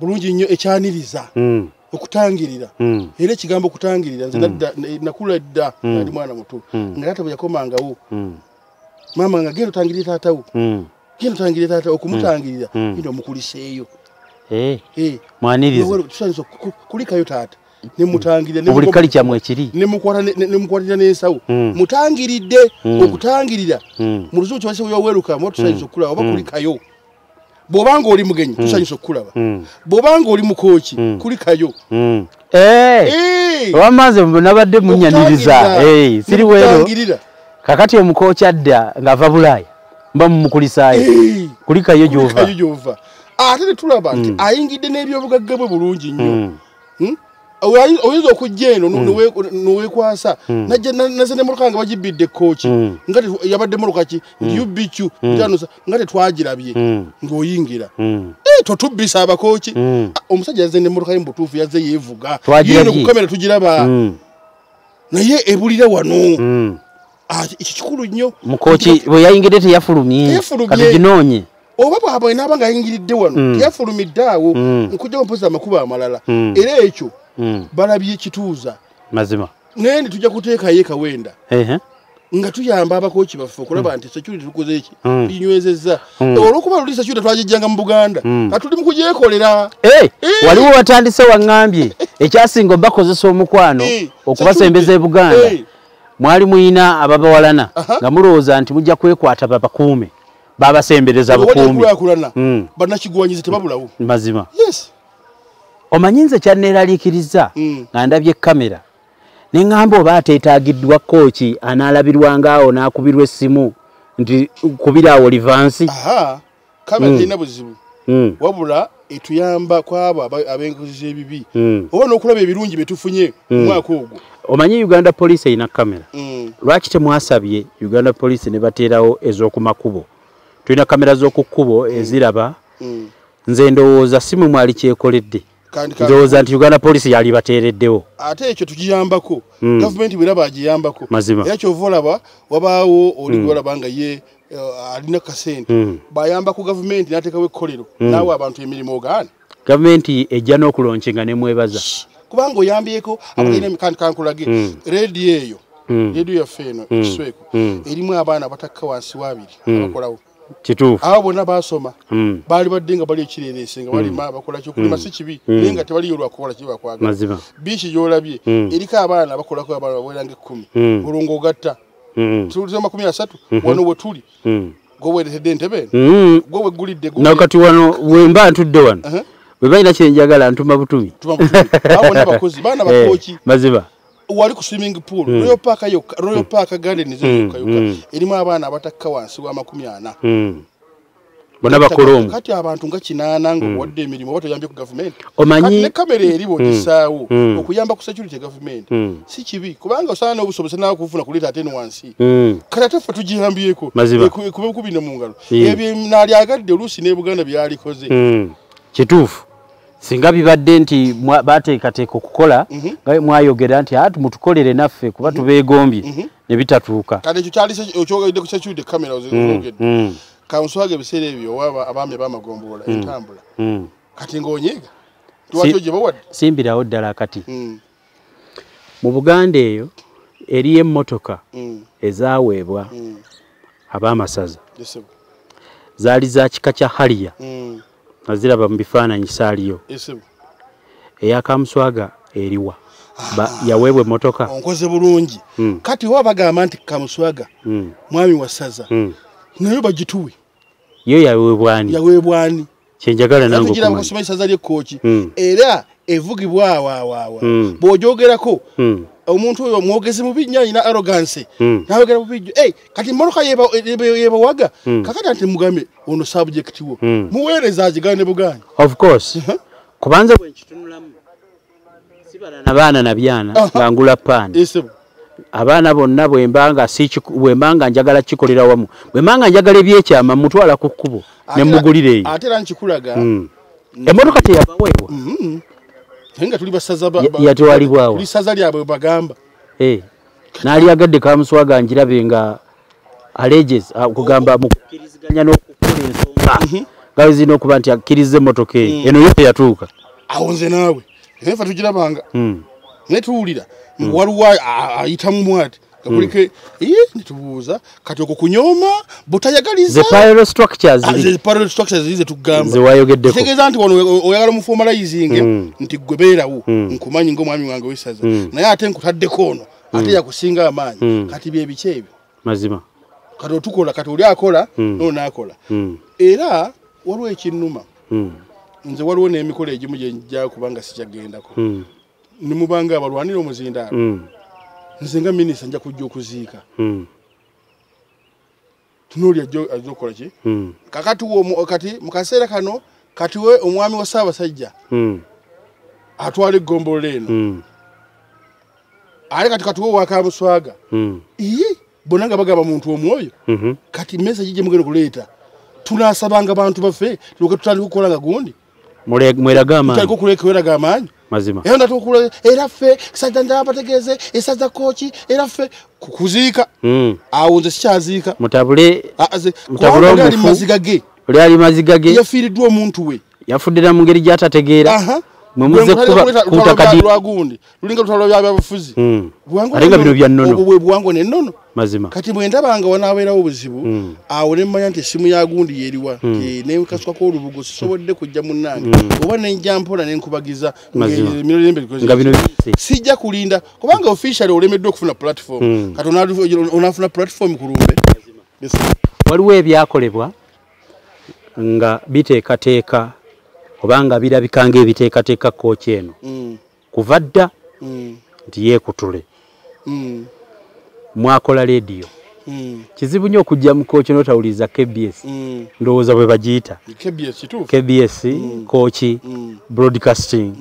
bulungi nnyo ekyaniriza okutangirira era ekigambo okutangirira nze nakula dda ali mwana muto nga taata bwe yakomangawo maama nga genda otangirire taatawo genda otangirire taatawo okumutangirira indi omukuliseeyo mwaniriza kulikayo taata ne mutangirira ne bulikali kya mwekiri ne mukwata ne mukwatirira n'ensawo mutangiridde okutangirira mu luzuuko kyabase weruka motusanyisa okulaba oba kulikayo bw'obanga oli mugenyi tusanyisa okulaba bw'obanga oli mukooki kulikayo wamaze nabadde munyaniriza siri weero kakati omukooki adda ng'ava Bulaaya mba mumukulisaayo kulikayo gy'ova atete tulaba nti ayingidde n'ebyobugagga bwe bulungi nnyo oyinza okujja eno noweekwasa naze n'emmotoka nga bagibidde kooki nga yabadde mmotoka ki ubicu nga tetwagirabye ng'oyingira totubbisa abakooki omusajja yazze n'emmotoka ye mu butuufu yazze yeevuga yeno ku kamera tugiraba naye ebulira wano ekyo kikulu nnyo mukooki bwe yayingidde teyafulumye kati ginoonye oba bwabwe n'abanga ayingiridde wano teyafulumidde awo nkujjamu mpozi amakubo amalala era ekyo balabye kituuza mazima naye ne tujja kuteekayo ekawenda nga tuyamba abakooki baffe okulaba nti security tukoze eki binywezezza olw'okuba luli security twagijjanga mu Buganda atuli mu kugyekolera waliwo watandise waŋŋambye ekyasinga bakozesa omukwano okubasembeza e Buganda mwali muyina ababawalana nga mulowooza nti mujja kwekwata babakuume baba sembereza bukumbi banakigwanyize tebabulawo mazima omanyinze kyanneeraliikiriza nga ndabye kamera ne ngamba oba ateetaagiddwa kooki anaalabirwanga awo n'akubirwa essimu nti kubira awo livansi kamera terina buzibu wabula etuyamba kwabo abenkozi z'ebibi oba n'okulaba ebirungi bye tufunye omwaka ogwo omanyi Uganda poliisi erina kamera lwaki temwasabye Uganda poliisi ne bateerawo ez'oku makubo tulina kamera z'okukkubo eziraba nze ndowooza simu mwali kyekoledde ndowooza nti Uganda poliisi yali bateereddewo ate ekyo tukiyambako gavumenti bweraba agiyambako era kyova olaba wabaawo oligolaba nga ye alina kasente bayambako gavumenti n'ateekawo ekkolero naawe abantu emirimu ogaana Government ejja n'okulonkinga ne mwebaza. Kubango yambyeko abagine mikankulaga. Radio eyo. Radio ya feno kisweko. Elimu abana batakka wansi wabiri bakolawo. Kitufu. Abo nabasoma bali badinga bali ekireresenga bali bakola cyo kulima si kibi. Linga tebali yolwa kukola kiba kwaga. Mazima. Bishi yolabye erika abana bakola ko abana bwelange 10. Olungo gatta. Tulizo 13 wano wetuli. Gowe hedente be. Gowe gulide gowe. Nakati wano wemba ntudde wano. Webaina chenjagala ntuma butumi. Tuma butumi. Abo nabakozi bana bakochi. Maziba. Wali ku swimming pool. Royal Park garden nizokuka yuka. Elimu abana abatakka wansi wa 40. Bona bakolomu. Kati abantu nga 8 ngo wadde emirimu batuyambye ku government. Omanyi ne kamera eribo tisaawo okuyamba ku security government. Si kibi kubanga osana obusobose nawo kufuna kuleta ateni wansi. Kati afa tujihambiyeko. Kube kubine mu ngalo. Ebye nali agadde Lusi ne Buganda byali koze. Kitufu. Singa bibadde nti bateekateeka okukola nga mwayogera nti ati mutukolere naffe kuba tubeegombye ne bitatuuka. Kale ekyo kyali okyogedde ku security kamera ozogedde. Kamuswaga ebiseera ebyo waba abaami b'amagombolola entambula. Kati ng'onyiga tuwakyo gye bawadde. Simbirawo ddala kati. Mu Buganda eyo eriyo emmotoka ezaaweebwa ab'amasaza. Zaali za kika kya Haliya. Naziraba mu bifaananyi saaliyo. Eya Kamuswaga eriwa. Yaweebwa emmotoka. Onkoze bulungi. Kati wabagamba nti Kamuswaga mwami wa ssaza. Nayo bagituwe. Yo yawebwani. Yawebwani. Chenjagala nangu kumani. Nato jira mkusumai kochi. Era evugibwa wa. Bojogerako. Omuntu oyo mwogeze mubinyayi na arrogance. Nawogera mubinyo. Kati mmoruka yeba waga. Kakati ante Mugambe ono subject wo. Muweereza ajigane Buganda. Of course. Kubanza bwenchitunulamu. Sibala na bana na byana bangula pani. Abana bonna bwembanga sichi bwembanga njagala chikolera wamu bwembanga njagala ebyekyama mutwala ku kkubo ne mugulire atera nchikulaga emotoka te yabawewa henga tuli basaza yatwalibwawo lisaza lyabwe bagamba nali agadde Kamuswaga njirabe nga alleges kugamba mukiriziganya n'okukola ensonga gazi n'okuba nti akirize motoka eno yote yatuuka awonze nawe hefa tujirabanga netuulira waluwa ayitamumwati kakulike netubuuza kati okukunyoma butayagaliza the parallel structures ize tugamba tegeza nti wano oyagala muformalizing nti gwebeerawo nkumanyi ng'omwami wange wesaza naye ate nkutaddeko ono ate yakusinga amaanyi kati by'ebiki ebyo mazima kati otukola kati oli akola n'onaakola era waliwo ekinnuma nze waliwo n'emikolo egimu gye njja kubanga sikyagendako nimubanga abalwanira omuzinda nzenga minisita nja kujja okuziika tunuli ajokola ki kakati wo kati mukaseera kano kati we omwami wa Ssaabasajja atwala eggombolola eno ali kati kati wo wa Kamuswaga bonna nga bagaba muntu omwoyo kati message gye mugenda okuleeta tunasabanga abantu baffe tulyoke tutandika okukola nga gundi mweragama tuliko kulekweragama amaanyi mazima yenda tukula eraffe sadanda abategeze esaza kochi eraffe kukuziika awunze sichazika mutabule mutabule muzigage lyali mazigage yafiridwa omuntu we yafudira mu ngeri gyatategeera mumuze kuba kadi lwagundi lulinga lutalo byabafuzi arenga bino bya nnono obwe bwango ne nnono mazima kati mwendabanga wanaaberawo obuzibu awole mmanya nti simu ya gundi yeriwa ne kaswa ko olubugo sisobodde kujja munnange oba ne njampola ne nkubagiza nga bino sijja kulinda kubanga officially olemeddwa okufuna platform kati onafuna platform kulumbe waliwo ebyakolebwa nga biteekateeka obanga birabikanga ebiteekateeka kkoci eno kuva dda nti yeekutule mwakola lediyo kizibu nnyo okujja mu kkoci n'otawuliza KBS ndowooza bwe bagiyita KBS kkoci broadcasting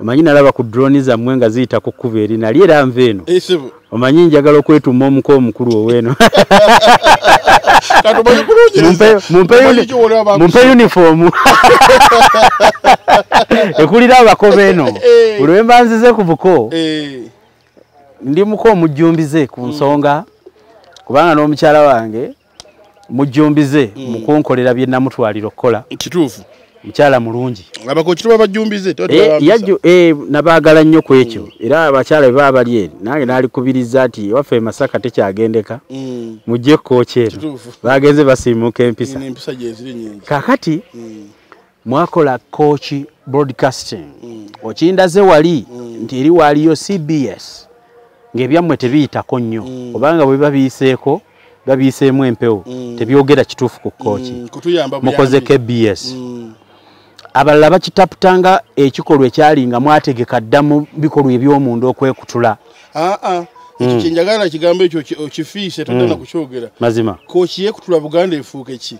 omanyi nalaba ku drone zammwe nga ziyita ku kkuba eri nali era nva eno omanyi njagala okwetuma omuko omukulu oweeno mumpe uniformu ekulira abako beeno olwemba nzize ku buko ndi muko omujjumbize ku nsonga kubanga n'omukyala wange mujjumbize mukonkolera bye namutwalira okukola kituufu mchala mulungi. Abako chituma bajumbize yajjo nabagala nnyo kwekyo era abachala baba liye nange nali kubiriza ati wafe Masaka tekyagendeka mujje kochero bagenze basimuka empisa kakati mwakola coach broadcasting ochindaze wali ntiri waliyo CBS ngebyamwe tebiyitako nnyo obanga bwe babiyiseeko babiyiseemu empewo tebyogera kituufu ku coach mukoze KBS abalala bakitaputanga ekikolwa ekyalinga mwategeka ddamu bikolwa eby'omuntu okwekutula ekinjagala kigambo ekyo okifiise todana kukyogera mazima coach yekutula Buganda efuuke ki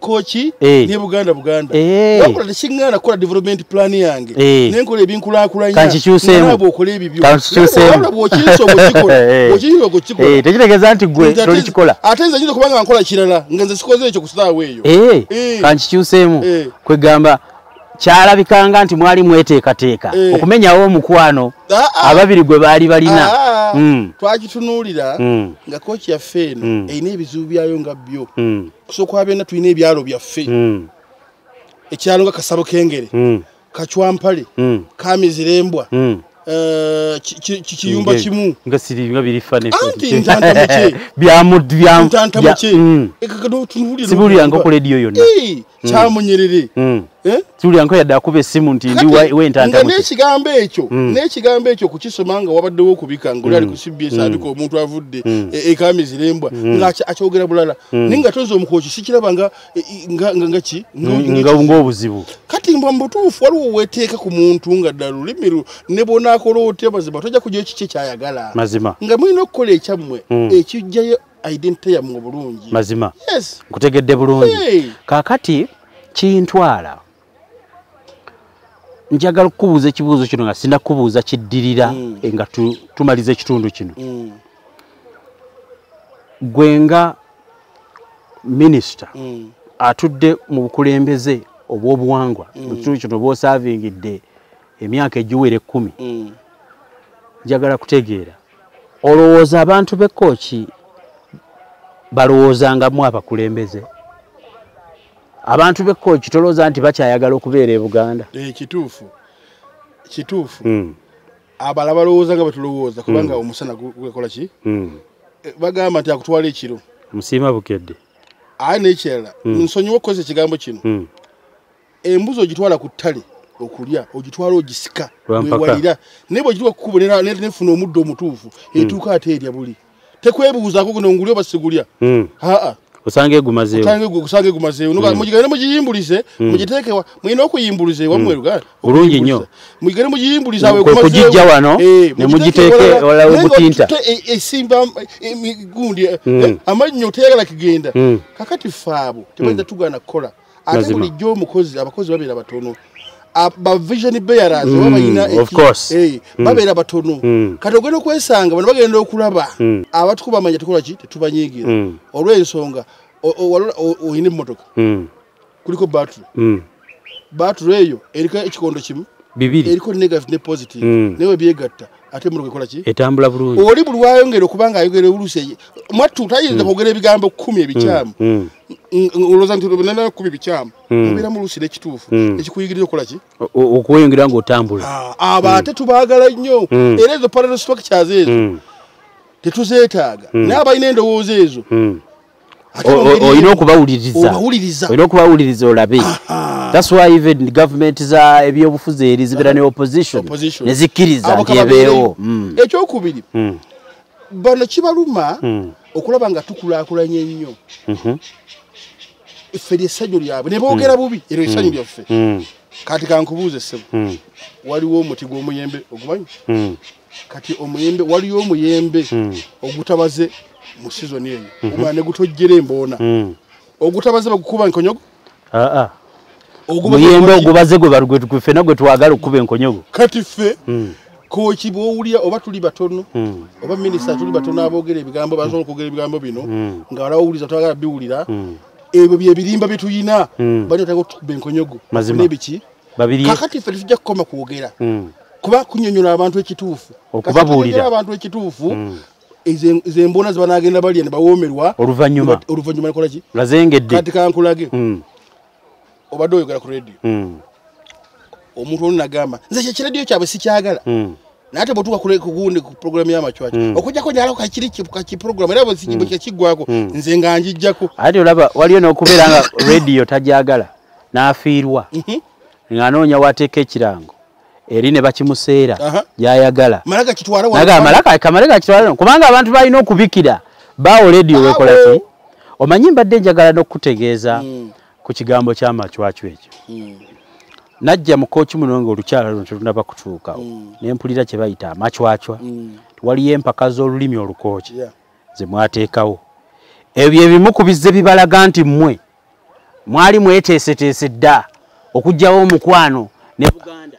kochi ni Buganda bakora lishingana kola development plan yange nenko lebinkula kula nya nabo okole bibyo nabo chiso bokikola bokiyiro bokikola tekitegeza anti gwe toli chikola atenze nyizo kubanga nkola kirala ngenze sikoze ekyo kusala weyo kanchichuseemu kwegamba chala bikanga anti mwali mweteekateeka okumenyawo omukwano ababiri gwe bali balina twakitunulira nga kochi ya feno eyina ebizibu byayo nga byo kusoko abena tuine ebyalo byaffe ekyalo nga Kasabo Kengere Kachwampale Kamizirembwa chiyumba kimu nga siri nga birifane anti ntantamuche byamudbyam ntantamuche ekakado tunulira sibuli yango ko radio yonna chamunyerere sibuli yango yadda kube simu nti ndi we ntantamuche ne kigambe ekyo kukisomanga wabaddewo kubika ngoli ali ku CBS aliko omuntu avudde Ekamizirembwa nga achogera bulala ninga tozo omukochi sikirabanga nga obuzibu kati mbambutufu waliwo weteeka ku muntu nga dalulimiru nebona akolote mazima toja kujja ekiche kyayagala mazima nga mwino okukola ekyammwe ekijjayo identity ya mu bulungi mazima yes kutegedde bulungi kakati kintwala njagala kubuza ekibuzo kino nga sinda kubuza kiddirira nga tumalize ekitundu kino gwenga minister atudde mu bukulembeze obw'obuwangwa ekitundu kino bwo servingidde emyaka ejiwere 10 njagala kutegeera olowooza abantu be coach balowoozanga mu abakulembeze abantu be coach tolowooza nti bakyayagala okubeera e Buganda kituufu abala balowooza nga batulowooza kubanga omusana gwekola ki bagamba nti akutwala ekiro musiima bukedde ayi n'ekirala nsonyiwa okukozesa ekigambo kino embuzi ogitwala ku ttale okulya ogitwala ogisika walira nebo jitwa kubonera nefuna omuddo omutuufu etuuka ateerya buli tekwebuuzaako guno ngulyo basigulya osange gumazeyo nuka mujigane mujiyimbulise mujiteekewa mwina okuyimbulize wamwe luganda bulungi nnyo mujigane mujiyimbulize awe gumazeyo kujijja wano ne mujiteeke wala obutinta esimba migundi amannyo teyagala kigenda kakati faabo tebaza tugana kola ate bulijjo omukozi abakozi babeera batono aba vision bearers wabayina babeera batono kati ogenda okwesanga bano bagenda okulaba abatukuba amanya tukola ki tetubanyiigira olw'ensonga oyina emmotoka kuliko battery eyo eriko ekikondo kimu bibiri eriko negative ne positive newe byegatta ate emmotoka ekola ki etambula bulungi oli buli waayongera okubanga ayogera ewuluse mwattu tayinza kwogera ebigambo 10 ebikyamu ngoloza nti lobena ku bibikyamu mubira mu lusire kituufu ekikuyigirira okola ki okuyingira ngo otambula abate tubagala nnyo erezo parallel structures ezo tetuzeetaaga naba ine ndowooza ezo oyina okubawuliriza olabe that's why even government za ebyobufuzi erizibira ne opposition nezikiriza nti ebeewo ekyokubiri bano kibaluma okulaba nga tukulaakulanye ennyo iferi essanyu lyabwe ne boogera bubi ero essanyu lyaffe kati kankubuuze ssebo waliwo omuti gw'omuyembe ogumanyi kati omuyembe waliyo omuyembe ogutabaze mu sizoni eyo oba ne gutojjera emboona ogutabaze bagukuba nkonyogo omuyembe ogubaze gwe ffena gwe twagala okuba enkonyogo kati ffe kochi bowulya oba tuli batono oba minister tuli batono abogere ebigambo basobola okugera ebigambo bino nga wala owuliza twagala biwulira ebyo byebirimba bituyina bali otaka benkonyogo nebiki babiri kakati ffe tujja kukoma kwogera kuba kunyonyola abantu ekituufu okubabuulira abantu ekituufu ezembona zibanagenda bali ne bawomerwa oluvanyuma nekola ki lazengedde kati kankulage obadde oyogera ku radio omuntu onagamba nze kye radio kyabe sikyagala naate botuka kule kugundi ku program ya machwacho okujja ko nyalo ka kiri ki program era bo sikibo kya kigwako nze nga njijjako ati olaba waliyo n'okubera nga radio tajagala nafiirwa nga nonya wateke kirango erine bakimuseera yayagala malaka kitwara wa naga malaka kamaleka kitwara kubanga abantu balina okubikira bawo radio wekola ki omanyimba denjagala n'okutegeeza ku kigambo kya machwacho ekyo najja mukochi munongo olukyala tunaba kutuuka n'empulira kye bayita amachwachwa wali empaka z'olulimi olukochi ze mwateekawo ebyo ebimu kubizze bibalaga nti mmwe mwali mweteeseteese dda okugyawo omukwano ne Buganda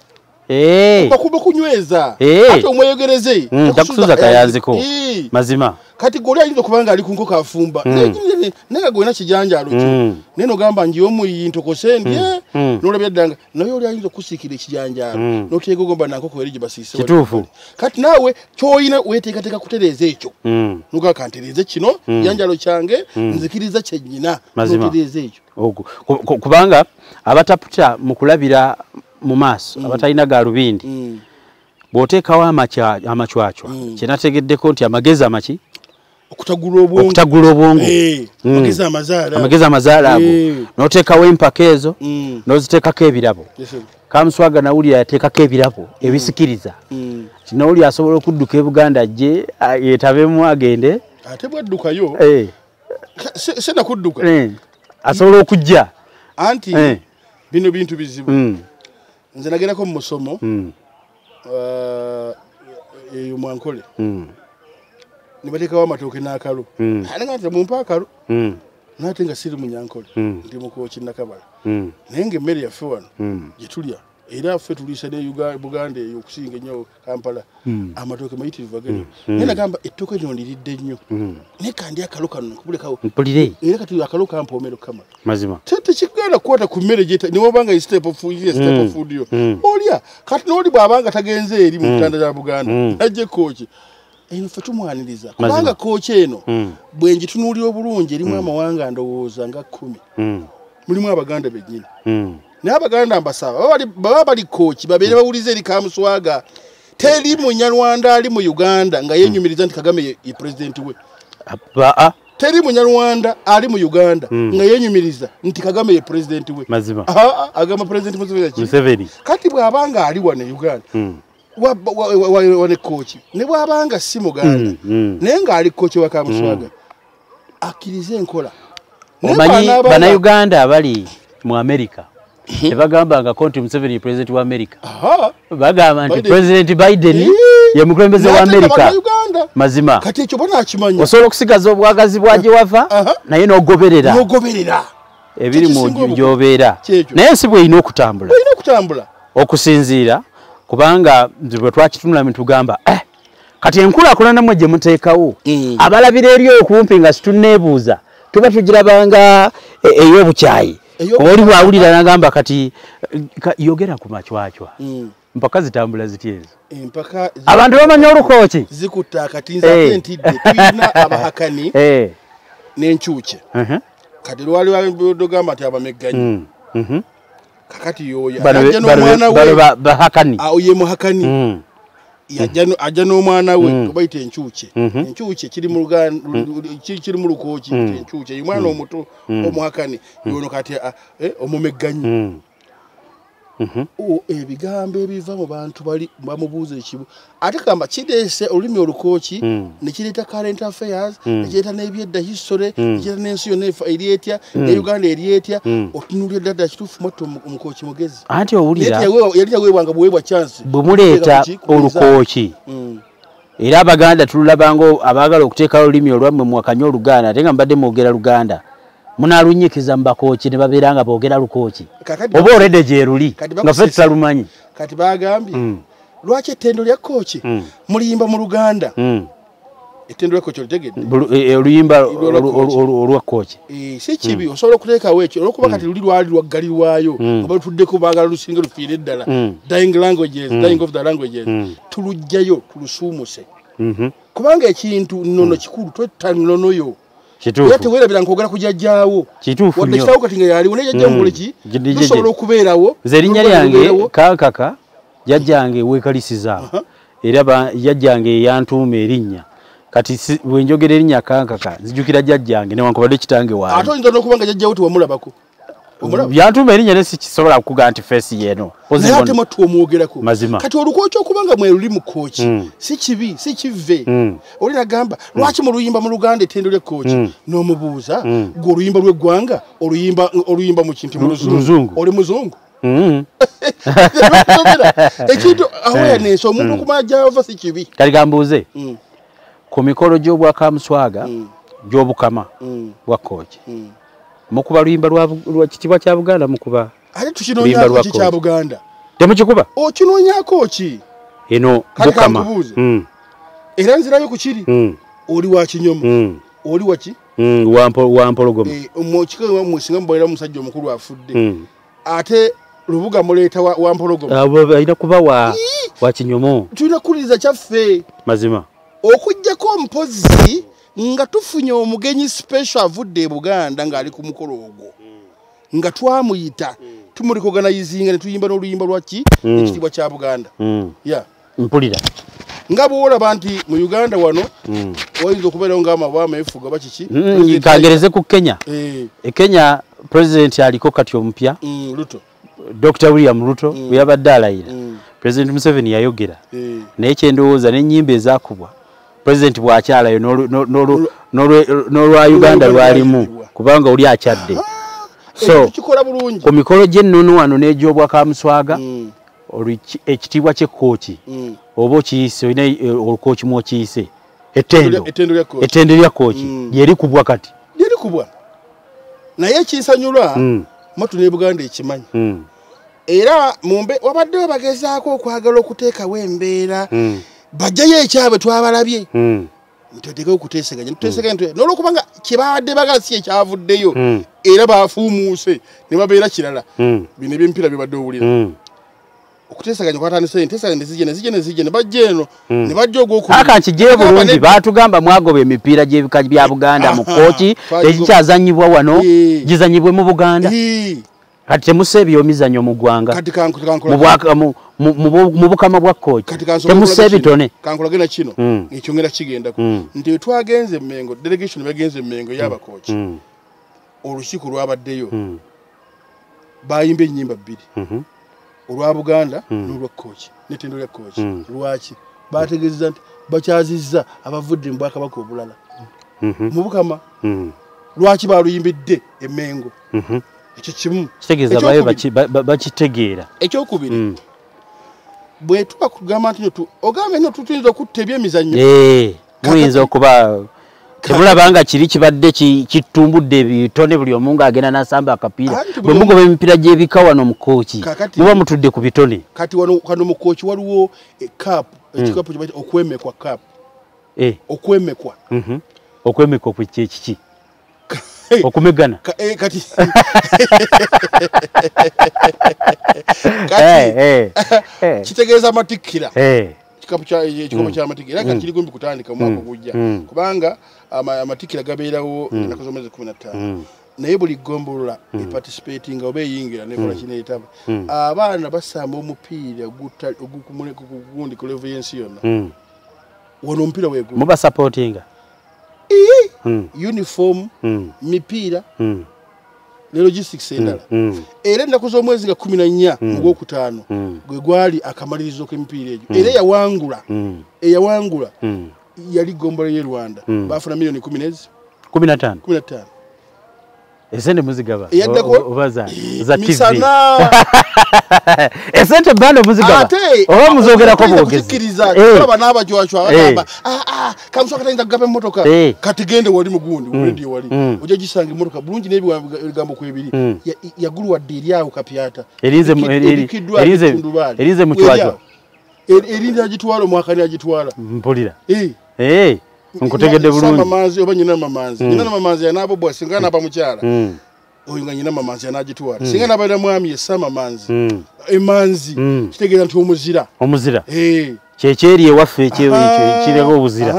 bakuba kunyweza ati omweyogereze takusuza kayanziko mazima kati goli ayinza kubanga ali kunko kafumba nega gwe na kijanjalo kyo neno gamba njiyo muyinto kosendye n'olabya danga nayo oli ayinza kusikira kijanjalo n'otego gomba nako kweri gibasise kitufu kati nawe choyina wetekateka kutereza ekyo nuga kantereza kino janjalo kyange nzikiriza kyenyina kutereza ekyo kubanga abataputa mukulabira mu maso abatalina galubindi boteka wa amachwachwa kinategeddeko nti amageza amachi okutagula obwongo amageza amazala ago noteka we mpakezo noziteka ke ebirabo Kamuswaga nauli yateka ke ebirabo ebisikiriza nauli asobola okudduka e Buganda je yetabemu agende ate bwaddukayo sena kudduka asobola okujja anti bino bintu bizibu nze nagenda ko musomo yumwankole nibateka wa matoke nakalo anangaze mumpakalo natenga siri munyankole ndi mukochi nakabala nenge meri yafe wano jitulia era afe tulisa ne Uganda Buganda yokusinga nyo Kampala amatoke mayitirivu agene nena gamba etoko nyo liridde nyo neka ndi akaloka nkulekawo mpulire era kati akaloka ampomero kama mazima tete chikana kwata kumere jeta ni wabanga step of food yo olya kati noli babanga tagenze eri mu tanda ya Buganda naje kochi enofatumwaniriza kubanga kochi eno bwenji tunuli obulunje limwe amawanga ndowoza nga 10 mulimu abaganda bejina na abaganda ambasaba babali kochi babere bawulize eri Kamuswaga teli mu Nyarwanda ali mu Uganda nga yenyumiriza nti Kagame ye president we teri mu Nyarwanda ali mu Uganda nga yenyumiriza nti Kagame ye president we mazima agama president Museveni kati bwabanga ali wa ne Uganda wa coach ne bwabanga si Muganda nenga ali coach wa Kamuswaga akirize enkola ne bana Uganda abali mu America tebagamba nga konti Museveni president wa America bagamba nti president Biden ye mukulembeze wa America mazima kati ekyo bona akimanya osobola okusigaza obwagazi bwaje wava naye n'ogoberera ebiri mu njobeera naye si bwe ino okutambula okusinziira kubanga ndibwe twakitunula mintu gamba kati enkula kulana mwe je muteekawo abalabira eriyo okumpi nga situnebuuza tuba tugirabanga eyo buchayi oli bwawulira nagamba kati yogera ku machwachwa mpaka zitambula zityezo mpaka abantu bamanya olukochi zikutaka tinza ntide twina abahakani n'enchuche kati lwali wabidogamba ati abameganyi kakati yoya bahakani oye muhakani ajja n'omwana we tubayita enchuche kiri mu Uganda kiri mu lukochi enchuche imwana omuto omuhakani yono kati omumeganyi ebigambo ebiva mu bantu bali bamubuuza ekibu ate kamba kideese olulimi olukochi ne kireeta current affairs ne kireeta n'ebyedda history ne kireeta n'ensi yonna eri etya ne Uganda eri etya otunuulira ddala kituufu mwattu omukochi mugezi anti owulira yali yaweebwanga buweebwa chance bwe muleeta olukochi era Abaganda tululabanga abaagala okuteekawo olulimi olwammwe muwakanya Oluganda ate nga mbadde mwogera Luganda munalunyikiza mbakochi ne baberanga bogera lukochi obo rede jeruli ngafeti salumanyi kati bagambi lwache tendo lya kochi mulimba mu Luganda Etendwe ko kyotegedde. Oluyimba olwa coach. Si kibi osobola kuteeka wechi olwokuba kati lulirwa lwagalirwayo abalutudde ko bagala lusinga lufire ddala. Dying languages, dying of the languages. Tulujjayo tulusumuse. Kubanga ekintu nono kikulu twetanono yo. Kitufu. Yate wera bila nkogala kujajjawo. Kitufu nyo. Wadde katinga yali unejajja mbuliki. Osobola okubeerawo. Zerinya lyange kakaka jajjange wekalisiza. Eraba jajjange yantuuma erinnya. Kati wenjogera erinnya kankaka zijukira jajjange ne wankobadde kitange waali. Ato nzo nokubanga jajja wutu wamulabako. Yantuuma erinnya ne sikisobola kukuga anti face yeno. Ate matu omwogerako. Mazima. Kati olukooki okubanga mweri mu kooki. Si kibi, si kive. Olina gamba lwaki mu luyimba mu Luganda etendole kooki n'omubuuza gwe oluyimba lw'eggwanga oluyimba mu kintu mu Luzungu. Oli Muzungu. Ekitu awareness omuntu okumaja over si kibi. Kali gambuze. Ku mikolo gy'obwa Kamuswaga gy'obukama bwa kooki. Mukuba luyimba lwa kitiibwa kya Buganda mukuba. Ate tukinoonya kooki kya Buganda. Temukikuba. Okinoonya kooki. Eno bukama. Era nzirayo ku kiri. Oli wa kinyomo. Oli waki? Wampologoma. Omukiko musinga mboyera musajja omukulu afudde. Ate rubuga muleta wa mpologomo. Aina kuba wa kinyomo. Tulina kuliza kyaffe. Mazima. Okujjako mpozi nga tufunye omugenyi special avudde Buganda nga ali ku mukolo ogwo. Nga twamuyita tumulikonganizinga ne tuyimba n'oluyimba lwaki ekitibwa kya Buganda. Ya. Mpulira. Nga bwola banti mu Uganda wano oyinza okubeera nga amabama efuga bakiki. Kangereze ku Kenya. E Kenya president aliko kati ompya. Ruto. Dr. William Ruto yabadde alayira. President Museveni yayogera. Naye kyendowooza n'ennyimba ezaakubwa. President bw'akyalayo n'olwa Uganda lwalimu kubanga oli akyadde. So ku mikolo gy'ennono wano n'egy'obwa Kamuswaga ekitiibwa ky'ekooki oba okiyise olina olukooki mu okiyise ettendo lya kooki lyeri kubwa kati. Lyeri kubwa. Naye ekinsanyulwa matu ne Buganda ekimanyi. Era mumbe wabadde bagezaako okwagala okuteekawo embeera bajjayo ekyabe twabalabye nteteeka okuteeseganya n'olwokubanga kye baabadde bagala si ekyavuddeyo era baafuumuuse ne babeera kirala bino ebyempiira bye badde owulira okuteeseganya kwatandise enteeseganya ne zijja ne bajja eno ne bajja ogw'okuakakijee bulungi baatugamba mwagoba emipiira gy'ebika bya Buganda mu kooki tegikyazannyibwa wano gizannyibwe mu Buganda. Kati temusebye omizanyo mu gwanga. Kati mubukama bwa kooki. Temusebye tone. Kankulagena kino. Ekyongera kigenda ko. Nti twagenze Mengo, delegation bagenze Mengo y'abakooki. Olukiiko lwabaddeyo. Bayimba ennyimba bbiri. Olwa Buganda n'olwa kooki. N'ettendo lya kooki. Lwaki? Baategeeza nti bakyazizza abavudde mu Bwakabaka obulala. Mu bukama. Lwaki baaluyimbidde e Mengo? Ekikimu kitegeeza bayo bakitegeera ekyokubiri bwe tuba kugamba nti ogambe nyo tutuyinza okutta ebyemizannyo muyinza okuba temulabanga kiri kibadde kitumbudde ebitone buli omu ng'agenda n'asamba akapiira bwe mugoba emipiira gy'ebika wano mu kooki muba mutudde ku bitone. Kati wano mu kooki waliwo ekaapu ekikapu kibaita okwemekwa kaapu okwemekwa okwemekwa ku kyekiki okumegana kati kitegeeza amatikkira kikapu ky'amatikkira kati kiri gumbi kutandika omwaka ogujja kubanga amatikkira gabeerawo ennaku z'omwezi 15 naye buli ggombolola eparticipatinga oba eyingira nekola kineetaba abaana basamba omupiira ogukugundi ku levu y'ensi yonna wano omupiira weegulu muba supportinga uniform, mipira, logistics endala. Era ennaku z'omwezi nga 14 mu gwokutaano gwe gwali akamalirizo k'emipiira egyo. Era eyawangula yali ggombolola y'e Rwanda baafuna miliyoni 10 n'ezi 15. Esente muzigaba obaza za TV esente bando muzigaba oba muzogera ko bogeza oba naba jwachwa ababa Kamuswaga tainza kugape motoka katigende wali mugundi wali oje gisange motoka bulungi nebi gambo kwebiri yagulu wa deli yao kapyata elize mutwajwa elinda agitwala mwaka ni agitwala mpulira Nkutegedde bulungi. Mamanzi oba nyina mamanzi. Nyina mamanzi yanabo bwa singana aba mukyala. Oyo nga nyina mamanzi anagitwala. Singana aba mwami yesama manzi. Emanzi kitegeza nti omuzira. Omuzira. Checheri ewaffe ekyewe kirego obuzira.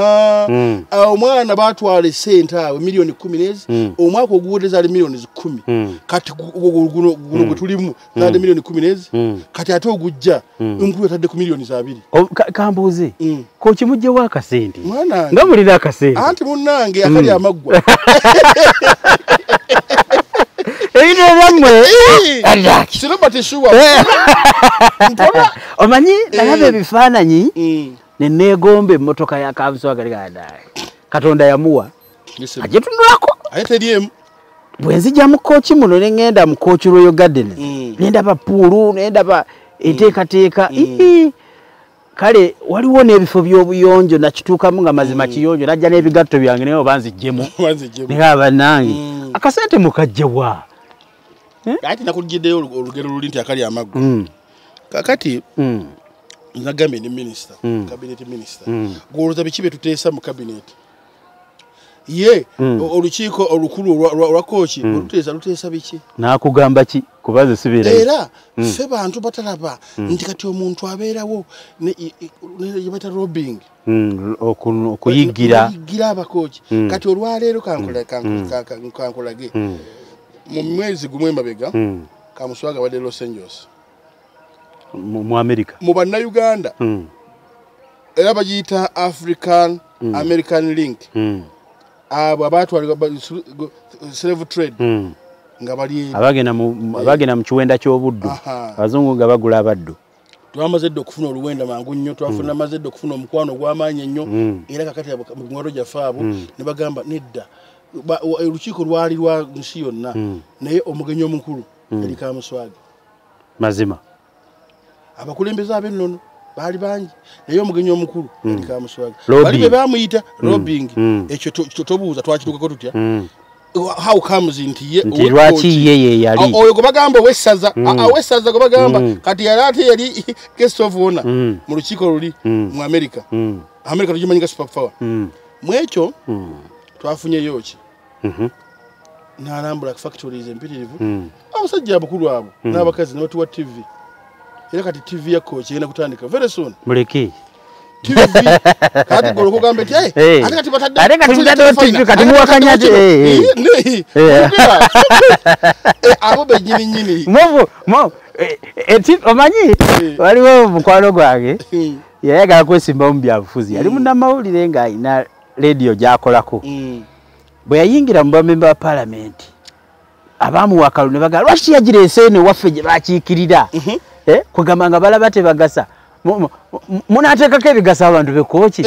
Awo mwana batwala sente awe milioni 10 nezi. Omwaka oguwodeza ali milioni 10. Kati guno gutulimu za milioni 10 nezi. Kati ate ogujja nkulu atadde ku milioni 2. Kambuzi. Ko kimujje wa kasente. Nga mulira kasente. Anti munange akali amagwa. Omanyi naye bifaananyi ne neegombe motoka ya Kamuswaga gada Katonda yamuwa aje tunulako ayetediem bwenzija mu kochi muno ne ngenda mu kochi Royal Gardens nenda pa pool nenda pa eteekateeka kale waliwo n'ebifo by'obuyonjo nakituukamu nga mazima kiyonjo najja n'ebigatto byange naye banzijjemu nengaba nange akasente mukajjawa kati nakugiddeyo olugero luli nti akali amaggo kakati nagambye ni minister cabinet minister goloza bikibe tuteesa mu cabinet ye olukiiko olukulu lwa kochi luteesa biki nakugamba ki kubaze sibira era fe bantu batalaba nti kati omuntu abeerawo ne yebata robbing okuyigira abakochi kati olwaleero kankolage mu mwezi gumwe mabega Kamuswaga wadde Los Angeles mu America mu banna Uganda era bagiyita African American link abo abantu slave trade ngabali abagena mu kiwenda ky'obuddu abazungu nga bagula abaddu twamazedde okufuna oluwenda mangu nnyo twafuna mazedde okufuna omukwano gw'amaanyi nnyo era kakati mu ngwaro jafaabu ne bagamba nedda olukiiko lwali lwa nsi yonna naye omugenyi omukulu yali Kamuswaga mazima abakulembeza ab'ennono bali bangi naye omugenyi omukulu yali Kamuswaga bali be bamuyita robbing ekyo tobuuza twakituukako tutya how comes into ye yali oyo gobagamba wessaza awessaza gobagamba kati yalate yali case of honor mu lukiiko luli mu America America tujimanyika superpower mwekyo twafunye yoki n'alambula factories empitirivu abasajja abakulu abo n'abakazi n'abatuwa TV era kati TV ya kochi ena kutandika very soon muleke TV kati goloko gambe ti ate kati batadde TV kati muwakanyate abo bejini nyini movu mo eti omanyi waliwo mukwano gwange yayagala kwesimba mu byabufuzi yali munnamawulire nga ayina radio jakolako bwe yayingira mu bamemba ba parliament abamu wakalu ne bagala lwaki yagirese ne waffe gye bakiikirira kugamanga balabate bagasa munateekako ebigasa abantu bekoki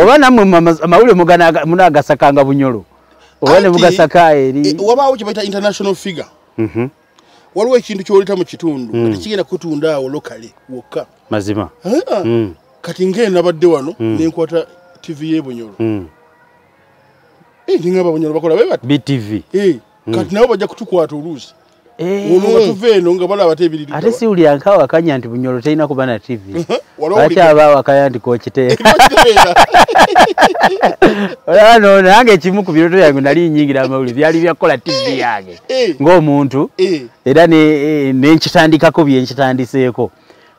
oba nammwe amawulire munagasakanga bunyolo oba ne mugasaka eri wabaawo kye bayita international figure waliwo ekintu kyolita mu kitundu kati kigenda kutunda awo lokale wokka mazima kati ngenda badde wano nenkwata TV yebunyolo ngaba bunyolo bakola beba BTV kati nawo bajja kutukwata oluusi uno tuveno ngabala batebiriri ate si uli ankawa akanya nti bunyolo teina kubana TV ate abawa akanya nti kochite ola no nange chimu ku biroto yangu nali nyingira amawuli byali byakola TV yange ngo omuntu era ne nchitandikako bye nchitandiseeko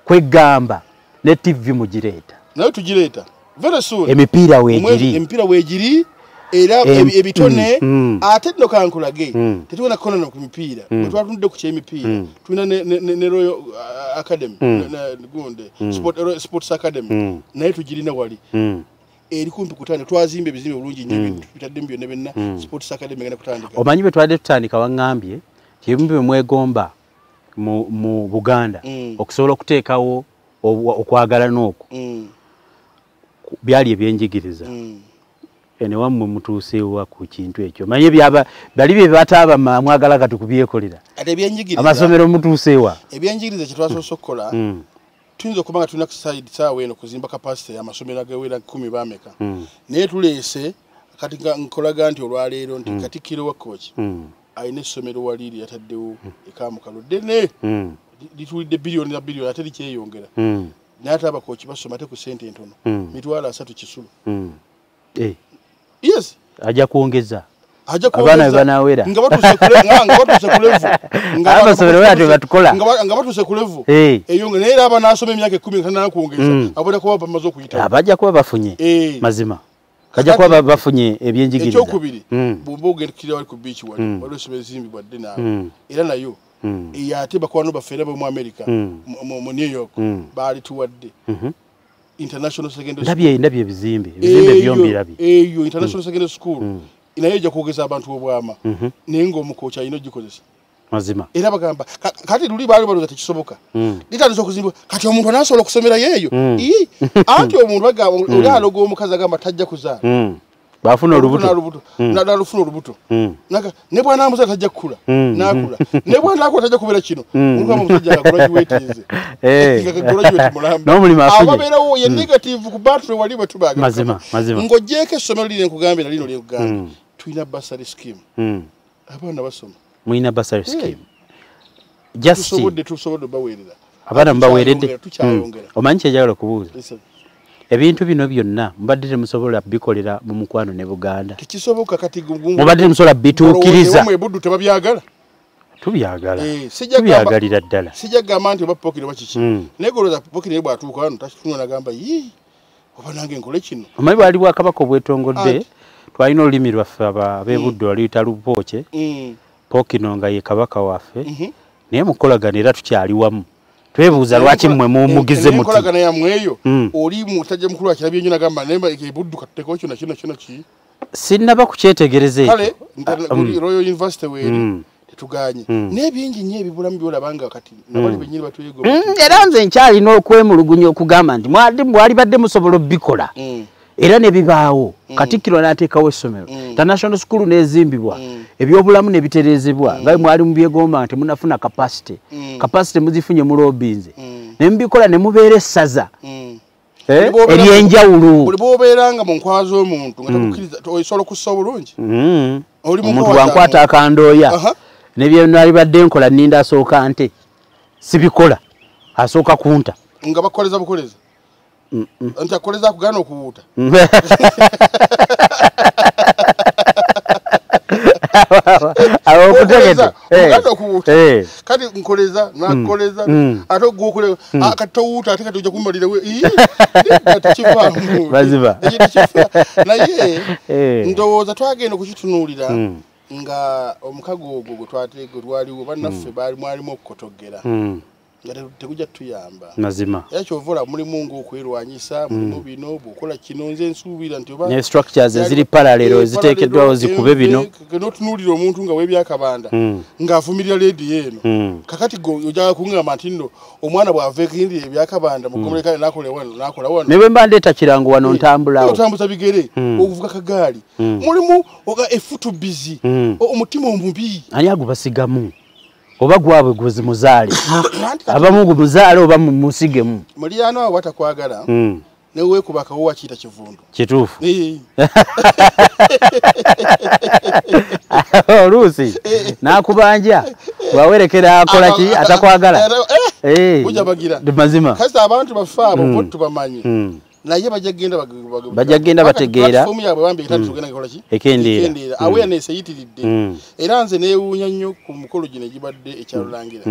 kwegamba ne TV mugireta nayo tugireta very soon emipira wejiri era ebitone ate no kankulage tetubona kono no kumipira twatundde ku kyemipira tuna ne Royal Academy na gonde sports academy naye tugirina wali eri kumpi kutana twazimbe bizimbe bulungi nnyo bitadde mbyo ne benna sports academy ngana kutandika omanyi betwadde tutandika wangambye kyembe mwegomba mu Buganda okusobola okuteekawo okwagala n'oko byali ebyenjigiriza ene wammwe mutuuseewa ku kintu ekyo manye byali bye bataaba mwagala katukubyekolera amasomero mutuuseewa ebyenjigiriza kye twasoose okukola tuyinza okuba nga tulina kusayidi saawa eno kuzimba kapasite y'amasomero agawera 10 bameka naye tuleese kati nkolaga nti olwaleero nti Katikkiro wa kochi ayina essomero waliri yataddewo ekamukalo ddene litulidde biliyoni na biliyoni ate likyeyongera naye ate abakochi basoma ate ku sente entono mitwala 3 kisulu Yes. Aja kuongeza. Aja kuongeza. Abana banawera. Ngabatu sekulevu. Ngabatu sekulevu. Ngabatu sekulevu. Ngabatu sekulevu. Eh. Eyonge naye abana asome myaka 10 kana kuongeza. Abada kuba bamazo kuyita. Abaja kuba bafunye. Mazima. Kaja kuba bafunye ebyenjigiriza. Ekyokubiri. Bumboge kiri wali ku beach wali. Wali simezimbi badde na. Era nayo. Yati bakwano bafera mu America mu New York bali tuwadde. International secondary school. Ndabye bizimbe. Bizimbe byombi labi. Eyo international secondary school. Inayeja kugeza abantu obwama. Nengo mukocha ino gikozesa. Mazima. Era bagamba kati luli bali baloza tikisoboka. Litalizo kuzimba kati omuntu anasolo kusomera yeyo. Ii anti omuntu bagaba olalo go mukaza gamba tajja kuzala. Bafuna rubuto. Na darufuna rubuto. Naka ne bwana amuza tajja kula. Nakula. Ne bwana akotaje kubera kino. Muka musajja graduate ze. Graduate mulamba. No mulima afunye. Ababera wo ye negative ku battery wali wetubaga. Mazima. Ngojeke somero lile nkugambe na lino lye kugamba. Tuina bursary scheme. Abana basoma. Muina bursary scheme. Just tusobodde bawerera. Abana mbawerede. Omanche jalo kubuza. Ebintu bino byonna mbadde musobola bikolera mu mukwano ne Buganda. Kikisoboka kati gugungu. Mbadde musola bitukiriza. Omwe Buddu tebabyagala. Tubyagala. Tubyagalira ddala. Sijja gamba nti bapokira bakiki. Negoloza pokira bwa tuko hano tashitunga nagamba yi. Obanange nkole kino. Omali bali bwa Kabaka obwetongodde. Twalina olulimi lwaffe abe Buddu aliyita lupoche. Pokino nga ye Kabaka waffe. Naye mukolagana era tukyali wamu. Twebuuza lwaki mmwe mugize muti. Mukolagana ya mweyo. Oli mutajja mukulu akirabye nyo nagamba nemba ekibuddu kateko kyo nakino ki. Sinaba kukyetegereza ekyo. Kale Royal University weli tetuganye. N'ebingi nnyo ebibulamu byolabanga kati nabali benyiri batuyego. Era nze nkyali n'okwemulugunya okugamba nti mwali badde musobola bikola. Era nebibaawo. Katikkiro n'ateekawo essomero. International school n'ezimbibwa. Ebyobulamu nebiterezebwa. Nga mwali mu byegomba nti munafuna capacity. Capacity muzifunye mu lobbyinze. Ne mbikola ne mubeera essaza. Eryenjawulo. Buli bw'obeeranga mu nkwazo omuntu nga tamukkiriza osobola okussa bulungi. Omuntu wankwata akandooya. Ne bye nali badde nkola nninda asooka nte. Sibikola. Asooka kunta. Nga bakoleza bukoleza. Ntakoleza kugano kuuta. Awo kutegedde. Kugano kuuta. Kati nkoleza nakoleza ato gukule akatouta ataka toja kumalira we. Tachifa. Baziba. Na ye ndowoza twagenda kuchitunulira nga omukago ogwo twatego twaliwo bannaffe bali mwalimu okukotogera. Tekuja tuyamba. Mazima. Echo vola mulimu ngo kwirwanyisa mulimu bino bukola kinonze nsubira nti oba. Ne structures zili parallel zitekedwa zikube bino. Kenotunulira omuntu nga webya kabanda. Nga afumirira lady yeno. Kakati go ojaga kunga matindo omwana bwave kindi ebya kabanda mukomulekale nakole wano nakola wano. Nebe mbande takirango wano ntambula. Otambuza bigere okuvuka kagali. Mulimu oga efutu busy. Omutima ombubi. Ani agubasigamu. Oba gwabwe guzi muzali. Abamungu muzali oba musige mu. Muliano watakwagala. Ne we kubaka uwa kita kivundu. Kitufu. Rusi. Nakubanja. Wawerekera akola ki atakwagala. Kuja bagira. Mazima. Kasa abantu bafa bo tubamanyi. Naye bajagenda bategeera platform yabwe bambe itatugena kola ki ekendera awareness yitilidde era nze neewuunya nnyo ku mukolo gine gibadde ekyalulangira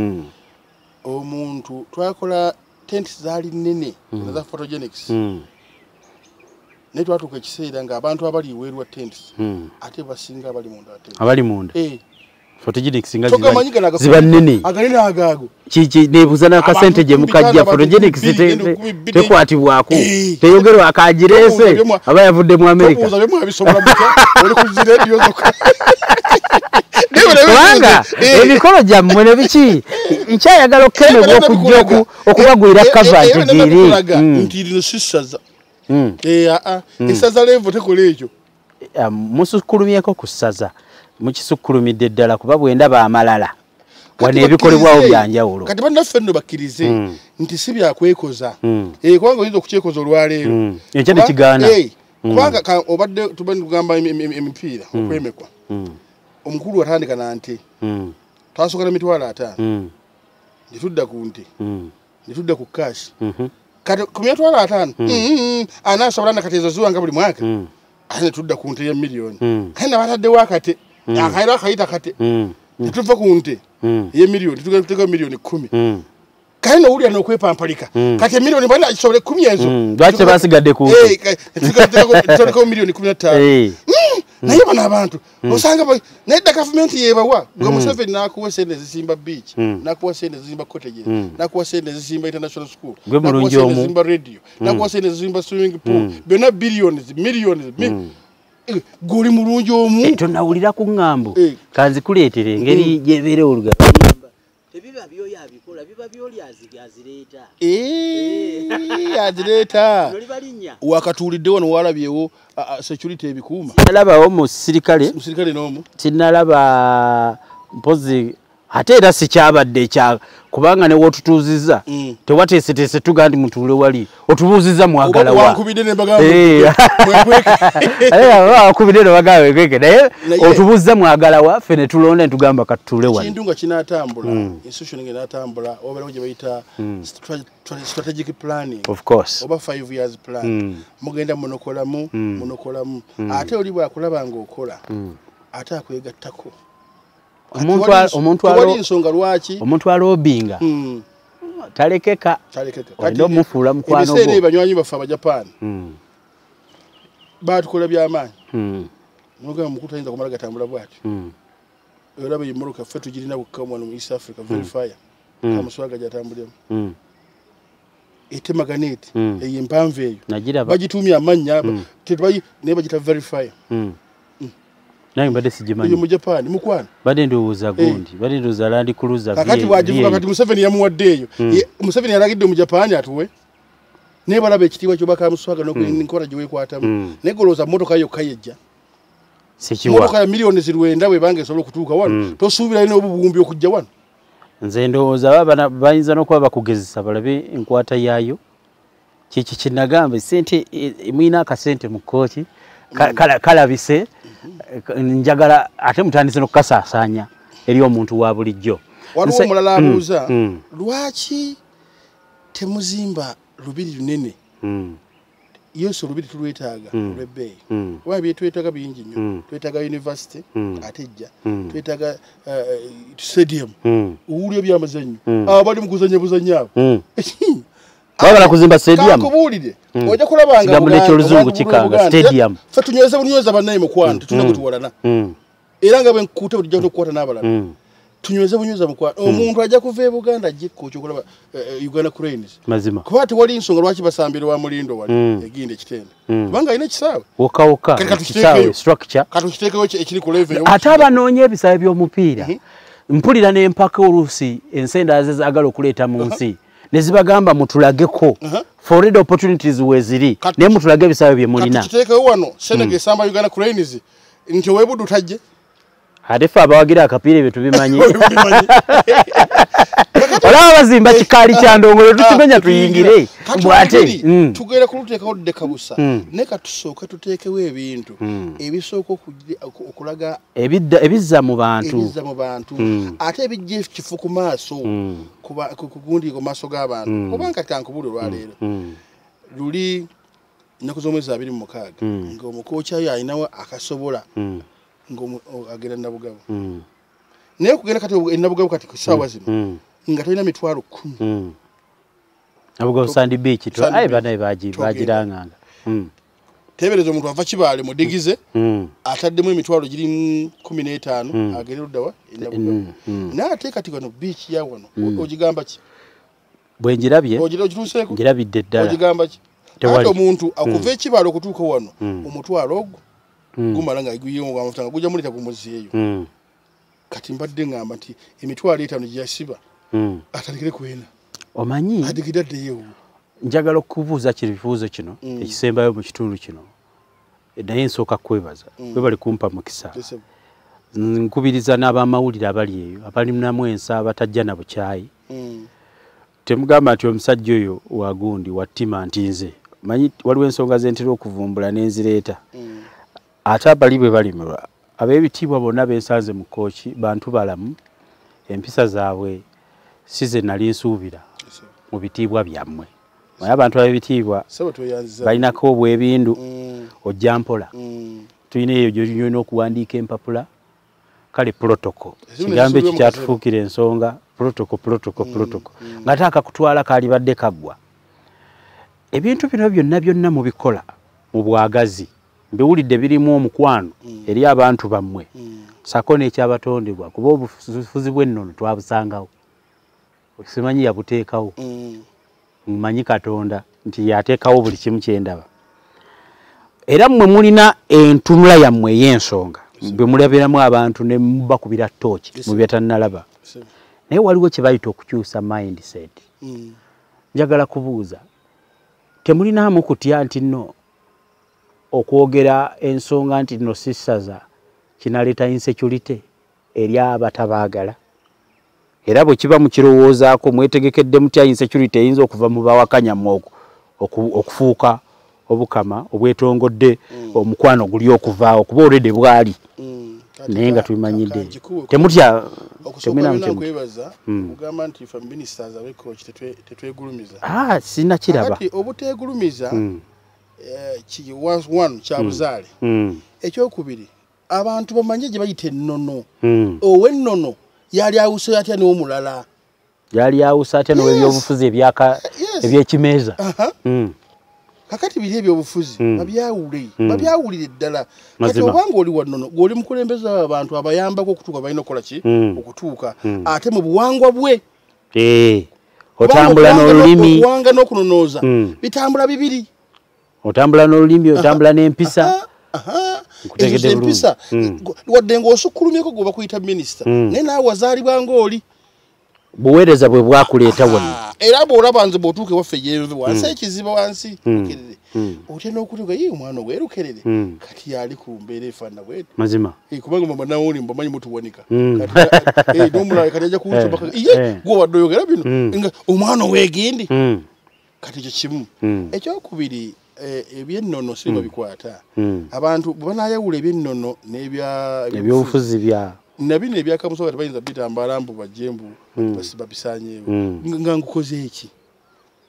omuntu twakola tent zaali nene za photogenics ne twatuuka ekiseera nga abantu abali weerwa tents ate basinga abali munda photogenics singa ziba nene agalina agago chichi nebuzana ka percentage mukajja photogenics te kwati bwako teyogero akajirese abayavudde mu America uzabe mu abisobola buka oli kuzire dio zoka Wanga, ebikolo jammwe ne biki nkyayagala okeme bwokujjoku okubagwira cover tegiri nti lino sisaza esaza levo tekolejo musukulumyeko kusaza mukisukulumidde ddala kuba bwenda baamalala wane ebikolebwawo byanjawulo kati bannaffe nno bakkirize nti si byakwekoza kubanga oyinza okukyekoza olwaleero ekyo nekigaana kubanga obadde tugamba emipiira okwemekwa omukulu watandika na nte twasoka na mitwalo 5 netudda ku nte netudda ku kashi kati ku mitwalo 5 anaasobola nakateezo zuwa nga buli mwaka ane tudda ku nte ya milioni kana batadde wakate akaira kaita kate tutuva ku nte ya milioni tutuka milioni 10 kana uri anokwepa ampalika kate milioni bana ashobole 10 ezo bache basigadde ku tutuka ku milioni 15 na yeba nabantu usanga na government yebawa gwa Museveni nakuwa sente zizimba beach nakuwa sente zizimba cottages nakuwa sente zizimba international school nakuwa sente zizimba radio nakuwa sente zizimba swimming pool bena billions millions goli mulungi omu tonawulira ku ngambo kanzi kuletere engeri jebere oluga biba byo yabikola biba byo lyazileta yazileta wakatulidde wano walabyewo security ebikuuma nalaba wo musirikale nomu tinalaba mpozi ate era sikyabadde kya kubanga ne wotutuziza tewateesetese tugandi mutule wali otubuziza mwagala wa wakubide ne bagawe kweke naye otubuziza mwagala wa fene tulonde ntugamba katule wali kindunga kinatambula institution ngelatambula obale kujebaita strategic planning of course over 5 years plan mugenda monokolamu ate oli bwa kulaba ngokola ate akwegattako omuntu alobinga talekeka kati ndo mufula mkwano go ese banywanyi bafa ba Japan ba tukola byamani muga mukuta inza kumalaga tambula bwati era bimuluka fetu jirina bukamwa mu East Africa verifier Kamuswaga jatambulemo ite maganeti eyempamve eyo bagitumya amanya tetwayi neba jita verifier nayo mbadde sijimanyi mu Japan mukwana bade ndowoza gundi bade ndoza land cruiser kakati wajivuka kati Museveni yamuwadde eyo Museveni yalagidde mu Japan atuwe nebalaba ekitiibwa kyo Kamuswaga n'okwenkora giwe kwatamu negoloza motoka yo kayejja sekiwa motoka ya milioni zirwenda we bange sobola kutuuka wano tosuubira ino obubumbi okujja wano nze ndowoza baba bayinza n'okuba bakugezesa balabe enkwata yaayo kiki kinagamba sente mwina akasente mu kkooti kalabise njagala ate mutandise okukasasanya eri omuntu wa bulijjo waliwo omulala abuuza lwaki temuzimba lubiri lunene yesu lubiri tulwetaaga lwebbeeyi oba byetwetaaga bingi nnyo twetaaga university atejja twetaaga stadium owulyo byamazannyo abo bali mu kuzannya buzannya abo wabala kuzimba stadium kakubuulire oja kulabanga ndamule kyoluzungu kikanga stadium fatunyoza bunyoza banaye mukwantu tunakutuwalana era nga benkuta bujja okukwata n'abalala tunyoza bunyoza mukwantu omuntu aja kuva e Buganda jikko kyokulaba Uganda cranes mazima kwati wali insonga lwaki basambira wa mulindo wali eginde kitende kubanga ine kisawe woka kisawe structure katukiteke woche ekiri ku level ate abanonye ebisawe by'omupiira mpulira n'empaka oluusi ensenda azagala okuleeta mu nsi nezibagamba mutulageko for red opportunities weziri ne mutulage bisawe bye mulina katiteke wano senege samba Uganda cranes nti webudu taje adefa abawagira akapire bitu bimanyi wala bazimba kikali kyandongolo tukimenya tuyingire bwate tugere kuluteka odde kabusa neka tusoka tutekewe ebintu ebisoko okulaga ebizza mu bantu ate ebijje kifu ku maaso kuba kugundi ko maaso g'abantu kubanga tankubulu lwa leero luli nakuzomeza 26 ngo mukocha yayinawe akasobola ngo agera nabugabo naye kugenda kati nabugabo kati kusawa zino ngatolina mitwaro 10 nabugabo sand beach to ayi bana bajiranga teberezo omuntu ava kibale mudigize ataddemu mitwaro giri 15 agera rudawa nabugabo naate kati kono beach ya wano ogigamba ki bwenjirabye ogirabye ngirabidde ddala ogigamba ki ate omuntu akuva ekibale okutuuka wano omutwaro ogwo gumalanga igwiyo ngwamutanga guja mulita kumuziyo kati mbadde ngamba nti emitwalo 5 gyasiba atalikire kwena omanyi adigidde yewo njagala kubuuza kibifuuzo kino ekisembayo mu kitundu kino naye nsooka kwebaza webali kumpa mukisa nkubiriza n'abamawulire abali eyo abalimu namwensa abatajja na bukyayi temugamba nti omusajja oyo wagundi wattima nti nze manyi waliwo ensonga zentera okuvumbula n'enzireeta ate abali bwe balimulwa ab'ebitiibwa bonna beesanze mu kooki bantu balamu empisa zaabwe si ze nali nsuubira mu bitiibwa byammwe naye abantu ab'ebitiibwa balinako obwebindu ojampola tuine eyo jojo no kuandika empapula kale protocol kigambe kikyatufukira ensonga protocol ngataka kutwala kali badde kagwa ebintu bino byonna mu bikola mu bwagazi mbiwulidde birimu omukwano eri abantu bammwe sakone ekyabatondebwa kuba obufuzi bw'ennono twabusangawo okisemanyi yabuteekawo mmanyi katonda nti yateekawo buli kimu kyendaba era mmwe mulina entunula yammwe ey'ensonga bwe mulabiramu abantu ne mubakubira tooki mu byetannalaba naye waliwo kye bayita okukyusa mindset njagala kubuuza temulinaamu kutya nti no okwogera ensonga nti no sissaza kinaleeta insecurity eri abatabaagala era bwe kiba mu kirowoozaako mwetegekedde mutya insecurity eyinza okuva mu bawakanya mw'okwo okufuuka obukama obwetongodde omukwano guli okuvaawo kuba olwedde bwali naye nga tubimanyidde temutya okusobola okugamba nti ffe minisiters ab'ekkoki tetwegulumiza sina kiraba obuteegulumiza kyabuzaale ekyokubiri abantu bamanye gye bayita ennono ow'ennono yali awusa atya n'omulala yali awusa atya n'ebyobufuzi ebyekimeeza kakati biri ebyobufuzi babyawulire ddala kati obanga oli wannono gw'oli mukulembeze abantu abayambako okutuuka balina okukola ki okutuuka ate mu buwangwa bwe otambula n'olulimi obuwanga n'okunonooza bitambula bibiri otambula n'olulimi otambula n'empisa empisa wadde ng'osukulumyeko gwe bakuyita minisita naye naawe wazaalibwa ng'oli buweereza bwe bwakuleeta wonna era bw'olaba nze bw'otuuka ewaffe yeeve wansi ekiziba wansi kerere otya n'okutuuka ye omwana weerukerere kati yali ku mbeera efaanana bweti mazima kubanga mama nawoli mbamanyi mutuwanika n'omulala kati ajja kuwusobaka ye gw'obadde oyogera bino nga omwana oweegindi kati ekyo kimu ekyokubiri ebyennono singa bikwata abantu banayawula ebyennono n'ebyobufuzi nabino ebyakamuswaga tebayinza bitambala mbu bajembu babisanyeewo nga nkukoze eki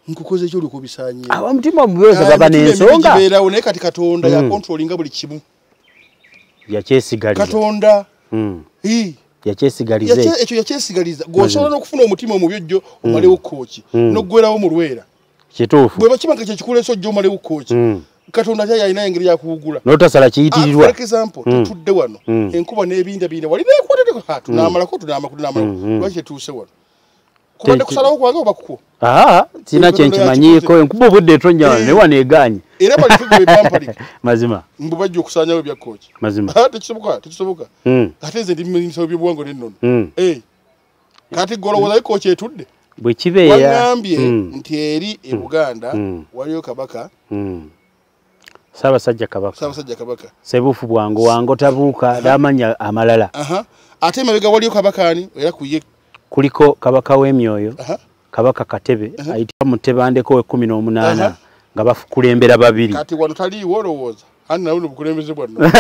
nkukoze eki oliko bisanyeewo abamutima omubeeza baba n'ensonga gibeerawo naye kati katonda yakontrolinga buli kimu yakyesigalira katonda yakyesigaliza ekyo yakyesigaliza gwosobola n'okufuna omutima omubyo omalewo kooki n'oggwerawo mu lwera kituufu bwe bakimanga kyekikuleesa ojja omalewo kooki katonda yalina engeri yakuwugula n'otasala kiyitirirwa for example tutudde wano enkuba n'ebindabinda walina ekwateko tunaamalako lwaki kyetuuse wano kubadde kusalawo kwange oba kuko sirina kyenkimanyiiko enkuba obudde etonnya wano naye wano egaanye era balitugepampalik mazima mbu bajja okusaanyawo ebya kooki mazima tekisoboka ate nze ndi minisita byobuwango n'ennono kati golowoozayo kooki etudde bwe kibeera wagambye nti eri e Buganda waliyo Kabaka Ssaabasajja Kabaka sebufu bwangu wango tabuuka n'amanya amalala ate emabega waliyo Kabaka ani era kuye kuliko Kabaka w'emyoyo Kabaka Katebe ayitibwa Mutebandeko we-18 nga bakulembera babiri kati wano taliiwo olowooza ani nawe obukulembeze bwanno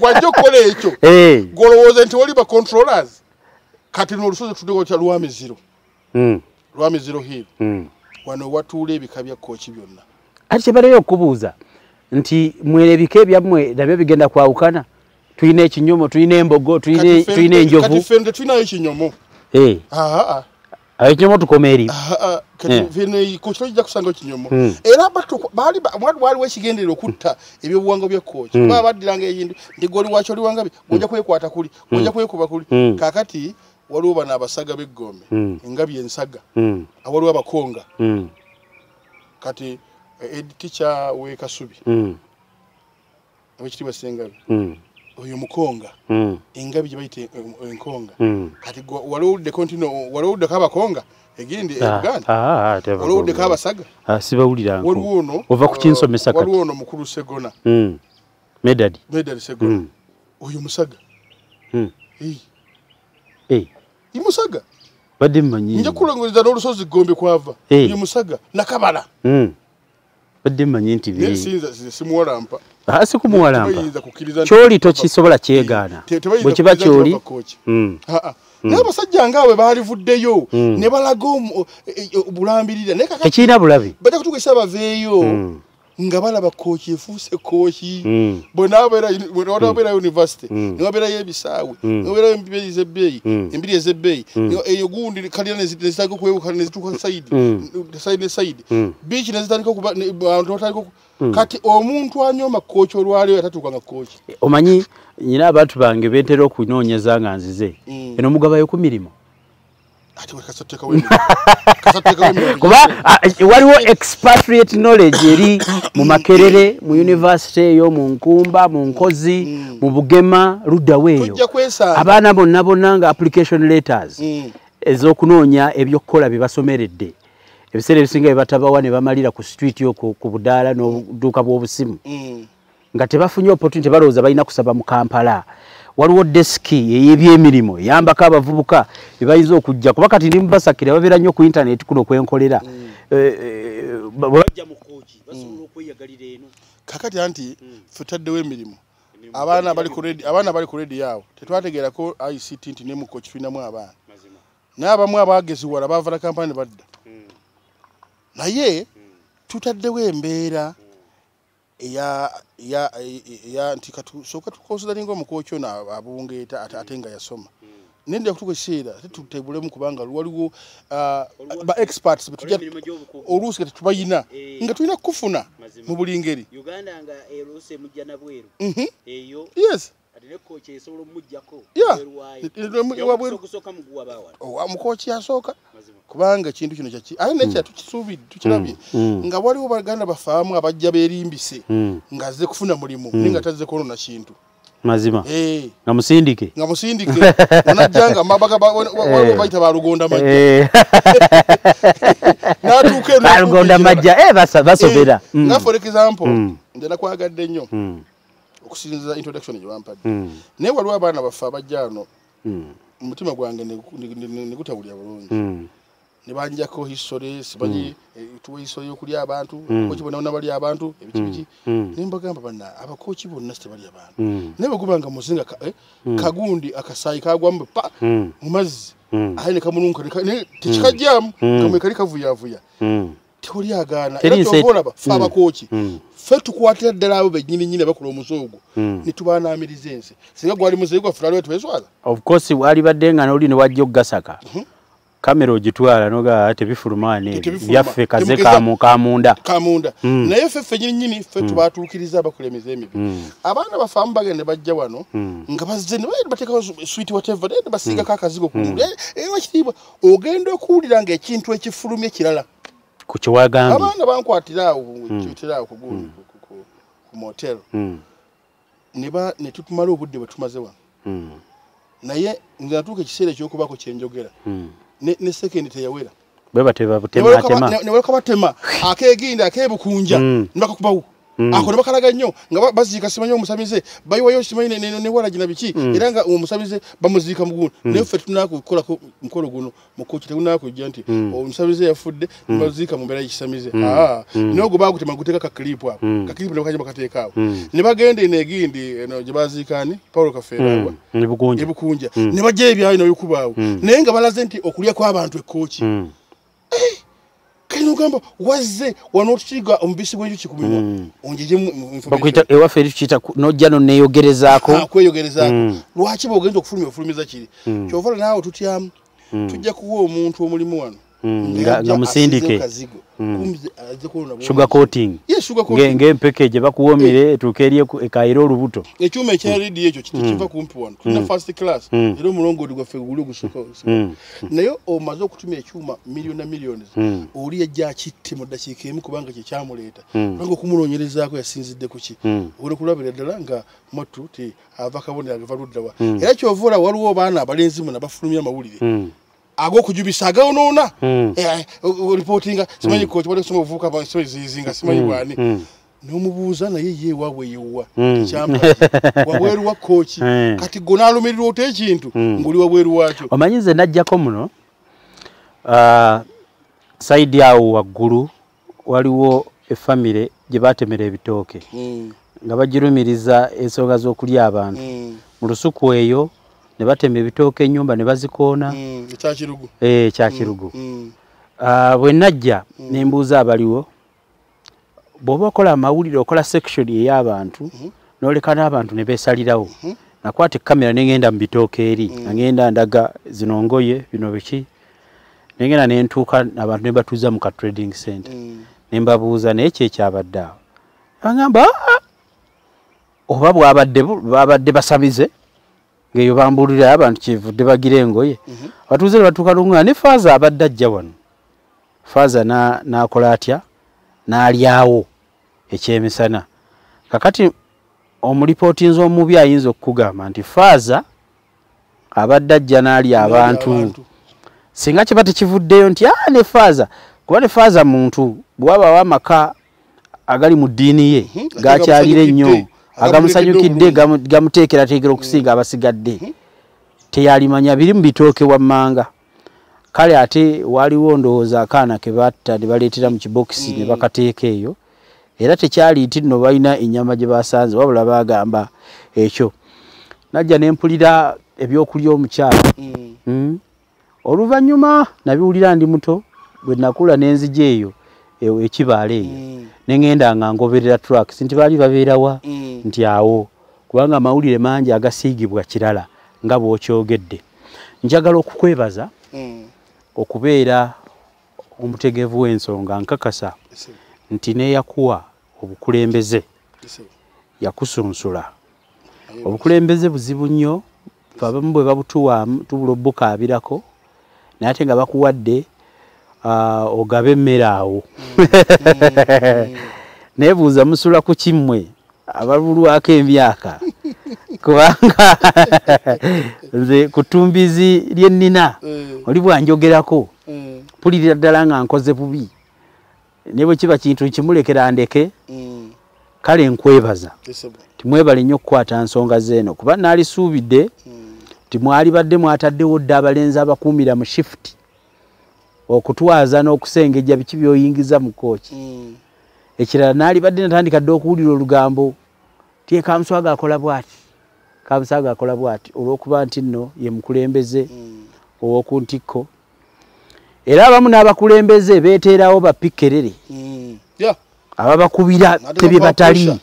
wajja okukola ekyo golowooza nti wali bacontrollers kati n'olusozi tudeko kya Lwamiziro Lwamiziro hill wano watuula ebika bya kooki byonna ati kyebaleyo okubuuza nti mwera ebika ebyammwe nabyo bigenda kwawukana tulina ekinyomo tulina embogo tulina enjovu ffe tetulinayo ekinyomo ekinyomo tukoma eri kukiro kijja kusanga ekinyomo era waliwo ekigenderera okutta ebyobuwangwa bya kooki baba baddiranga eyindi nti gwe oli waaki oli wangabi gojja kwekwata kuli gojja kwekuba kuli kakati waliwo bano abasaga b'eggombe engabi ensaga awaliwo abakonga kati editica wekasubi abekitibwa sengabi oyo mukonga engabi gye bayita enkonga kati waliwuddeko nti waliwuddeko abakonga egindi Uganda waliwuddeko abasaga sibawuliranga waliwo ono ova ku kinsomesa kati waliwo ono mukulu Segona medadi Segona oyo musaga imusaga badde mmanyi nja kulongoleza n'olusozi Gombe kwava oyo musaga nakabala badde mmanyi nti simuwalampa si kumuwalampa kyoli tokisobola kyegaana bwe kiba kyoli naye abasajja ngaabwe baalivuddeyo ne balaga obulambirira naye kakati tekirina bulabe bajja kutuuka ekiseera baveeyo ngabala bakochi fuse kochi bonabera bonabera university nobera yebisawe nobera mbibye zebei mbibye zebei eyo gundi kalina zitako kwebuka nezituka side beach nazitako abantu atako kati omuntu anyoma kochi olwaleo yatatukanga kochi omanyi nyina abantu bange betero kunonyeza nganzize eno mugabayo ku milimo ati wakasoteka wewe kasoteka wewe kuba waliwo expatriate knowledge eri mu Makerere mu university yo mu Nkumba mu Nkozi mu Bugema rudaweyo abana bonna bonanga application letters ezokunoonya ebyokola bibasomeredde ebiseera bisinga ebatabawa ne bamalira ku street yo ku budala no duka bw'obusimu nga tebafunye opportunity balowooza balina kusaba mu Kampala. Waliwo deski ey'ebyemirimu yambako abavubuka ebayinza okujja kuba kati ndi mubasakira babeera nnyo ku internet kuno kwenkolera bajja mu kooki basobola okweyagalira eno kakati anti futaddewo emirimu abaana bali ku redi yaabwe tetwategeerako ICT nti ne mu kooki tulinamu abaana naye abamu abaageziwala baavula kampani badda naye tutaddewo embeera ya nti katu soka tukonsideringa omukooki ono abungeeta atenga yasoma nende okutukoseera tetutebulemu kubanga waliwo ba experts betujja oluusi kati tubayina nga tulina kufuna mu buli ngeri Uganda nga eluusi emujja na bweru eyo yes atine kooki esobola omujjako bweru okusoka muguwa baawala omukooki yasooka kubanga kintu kino kyaki aye nekya tukisuubidde tukirabye nga waliwo Baganda bafaamu abajja beerimbise nga ze kufuna mulimu ninga tazze kono na kintu mazima nga musindike najjanga mabaga waliwo bayita ba Rugonda majja natuuke ba Rugonda majja basobera nga for example ndela kwagadde nnyo okusinza introduction gye bampadde naye waliwo abaana bafa abajja ano mutima gwange nekutawulira bulungi ne banjako history sibanyi tuwe history yokulya abantu okibona bali abantu ebikibiki nimbagamba bana abakochi bonna sitebali abantu nebe gubanga muzinga kagundi akasayi kagwamba pa mumazi ahine kamununka ne tikajam kamekali kavuyavuya teori agana era tobona ba fa abakochi fetu kuatira dalabo benyinyinyine bakolo musogo nitubana amirizense singa gwali muzigo afuralo twezwala of course wali badenga noli ne wajjo gasaka kamero jitwala noga ate bifurumane byaffe kaze kamunda naye feffe nyinyini fetu batukiriza abakulemeza emibi abana bafamba bagende bajja wano nga bazze ne bateka sweet whatever ne basiga kakazigo kumule ewachibwa ogenda okulira nga ekintu ekifulumye kirala kuchiwagamba abana bankwatira okutira kugulu ku motel neba netutumala obudde batumaze wano naye nga tuke kisere kyo kubako kyenjogera ne second teyawera beba teba ne bakaba tema akeginda akebukunja ndaka kubawo akora bakalaga nnyo nga bazika simanyo omusabize bayiwa yo simanyo ne wala jina biki era nga omusabize bamuzika muguno ne ffe tunako kola ko mukolo guno mukochi tunako janti omusabize yafudde bazika mumbera yisamize nogo bakutema kuteka ka clip apo ka clip ndokaje bakateekawo ne bagende ne gindi no jibazikani Paulo Kafeerwa ne bukunja ne baje ebyayo no yukubawo ne nga balaze nti okulya kwa abantu ekochi kinugamba wazze wanochiga ombisi bwenyu chikumiwa onjeje bakuita ewaferi chita nojano neyogerezaako akweyogerezaako lwachi bogenzo kufulumya ofulumiza kiri chovala nawo tutyamu tujja kuwa omuntu omulimu wano nga musindike sugar coating nge package bakuwomire tukerie ekairo rubuto ekyuma ekyalidi ekyo kitikiva kumpi wano na first class ero mulongo digwafe gulu gusoko nayo omazo kutumya ekyuma miliona millions oli ejja kitti mu dakika emu kubanga kye kyamuleta bango kumunonyerezaako yasinzidde kuki olo kulabira dalanga matu ti avaka bonera gavaruddawa era kyovula waliwo baana abalenzi mu nabafulumya mawulire ago kujubisaga onona reportinga simanyi coach wale kusoma vuka ba so izinga simanyi bwani no mubuza na yeye wawe yewa chamba waweru wa coach kati gonalo miliro te kintu nguli waweru wacho omanyize najja ko muno side yawo waguru waliwo efamily je batemere ebitooke nga bajirumiriza ensoga z'okulya abantu mu lusuku eyo ne batembe bitoke nyumba ne bazikona kyakirugo kyakirugo bwe najja nembuuza abaliwo bwoba okola amawulire okola section ey'abantu n'olekana abantu ne beesalirawo nakwata kamera n'engenda mu bitooka eri ngenda ndaga zinongoye bino biki n'engenda n'entuuka abantu ne batuuza mu ka trading center ne mbabuuza n'ekyo ekyabadde awo bagamba oba bwabadde basamize ngeyo bambulira abantu kivudde bagira engoye abatuuze batuuka lunga ne faaza abadde ajja wano faaza n'akola atya n'alyawo ekyemisana kakati omulipootinzi omubi ayinza okugamba nti faaza abadde ajja n'alya abantu singa kiba tekivuddeyo nti ne faaza kuba ne faaza muntu bw'aba w'amaka agali mu ddiini ye gakyalira ennyo agamusanyukidde gamuteekerateekera okusinga abasigadde teyalimanya biri mu bitooke wammanga kale ate waliwo ndowooza akaana ke batta ne baleetera mu kibokisi ne bakateeka eyo era tekyali nti nno balina ennyama gye basanze wabula bagamba ekyo najja nempulira ebyokulya omukyala oluvannyuma nabiwulira ndi muto bwe nakula n'enzija eyo ekibaala eyo ne ŋŋenda nga ngoberera tracks nti baali babeerawa nti awo kubanga amawulire mangi agasiigibwa kirala nga bw'okyogedde njagala okukwebaza okubeera omutegevu w'ensonga nkakasa nti neyakuwa obukulembeze yakusunsula obukulembeze buzibu nnyo fe abamu bwe babutuwaamu tubula obbukaabirako naye ate nga bakuwadde ogaba emmere awo nebuuza musula ku kimmwe abalulwako emyaka kubanga nze ku ttumbizi lyennina oli bwanjogerako mpulirira ddala nga nkoze bubi nebo kiba kintu kimulekera ndeke kale nkwebaza timwebale nnyo okukwata nsonga zeeno kuba naalisuubidde timwali badde mwataddewo dda abalenzi abakuumira mu shift okutwaza n'okusengejja biki byoyingiza mu kooki ekirala naali badde natandika dde okuwulira olugambo tie Kamuswaga akola bw'ati Kamuswaga akola bw'ati olw'okuba nti nno ye mukulembeze ow'oku ntikko era abamu n'abakulembeze beeteerawo bapikkerere ababakubira tebye batali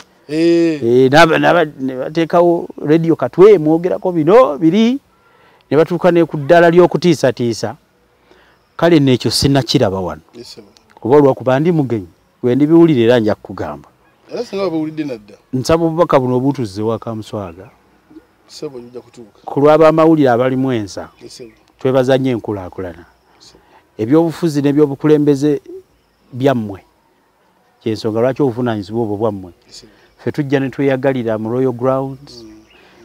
bateekawo rediyo katwe mwogerako bino biri ne batuuka ne ku ddala ly'okutiisatiisa kale n'ekyo sinnakiraba wano oba olwakuba ndi mugenyi we ndibiwulire era nja kukugamba nsaba obubaka buno obutuze wa Kamuswaga ku lw'abamawulire abalimu ensa twebaza nnyo enkulaakulana ebyobufuzi n'ebyobukulembeze byammwe kyensonga lwaki obuvunaanyizibwa obwo bwammwe ffe tujja ne tweyagalira mu royal grounds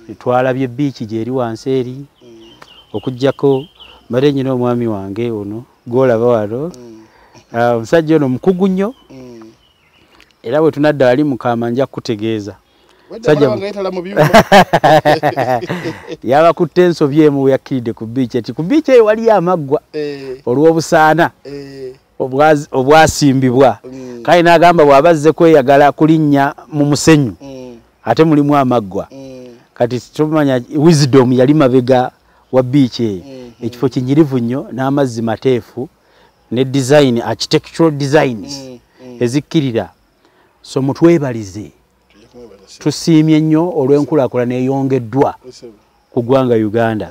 ne twalabye ebiiki gyeri wansi eri okugjako mbadde nnyina omwami wange ono gwolaba wano omusajja ono mukugu nnyo era bwe tunadda ali mukama nja kukutegeeza yabakutte ensobi emu yakkiridde ku biici eti ku biici eyo waliyo amaggwa olw'obusaana obwasimbibwa kale n'agamba bw'abazze kweyagala kulinnya mu musenyu ate mulimu amaggwa kati tumanya wisdom yali mabega wa biici eyo ekifo kinyirivu nnyo n'amazzi mateefu ne design architectural designs ezikkirira so mutwebalize tusiimye nnyo olw'enkulaakulana eyongeddwa ku ggwanga Uganda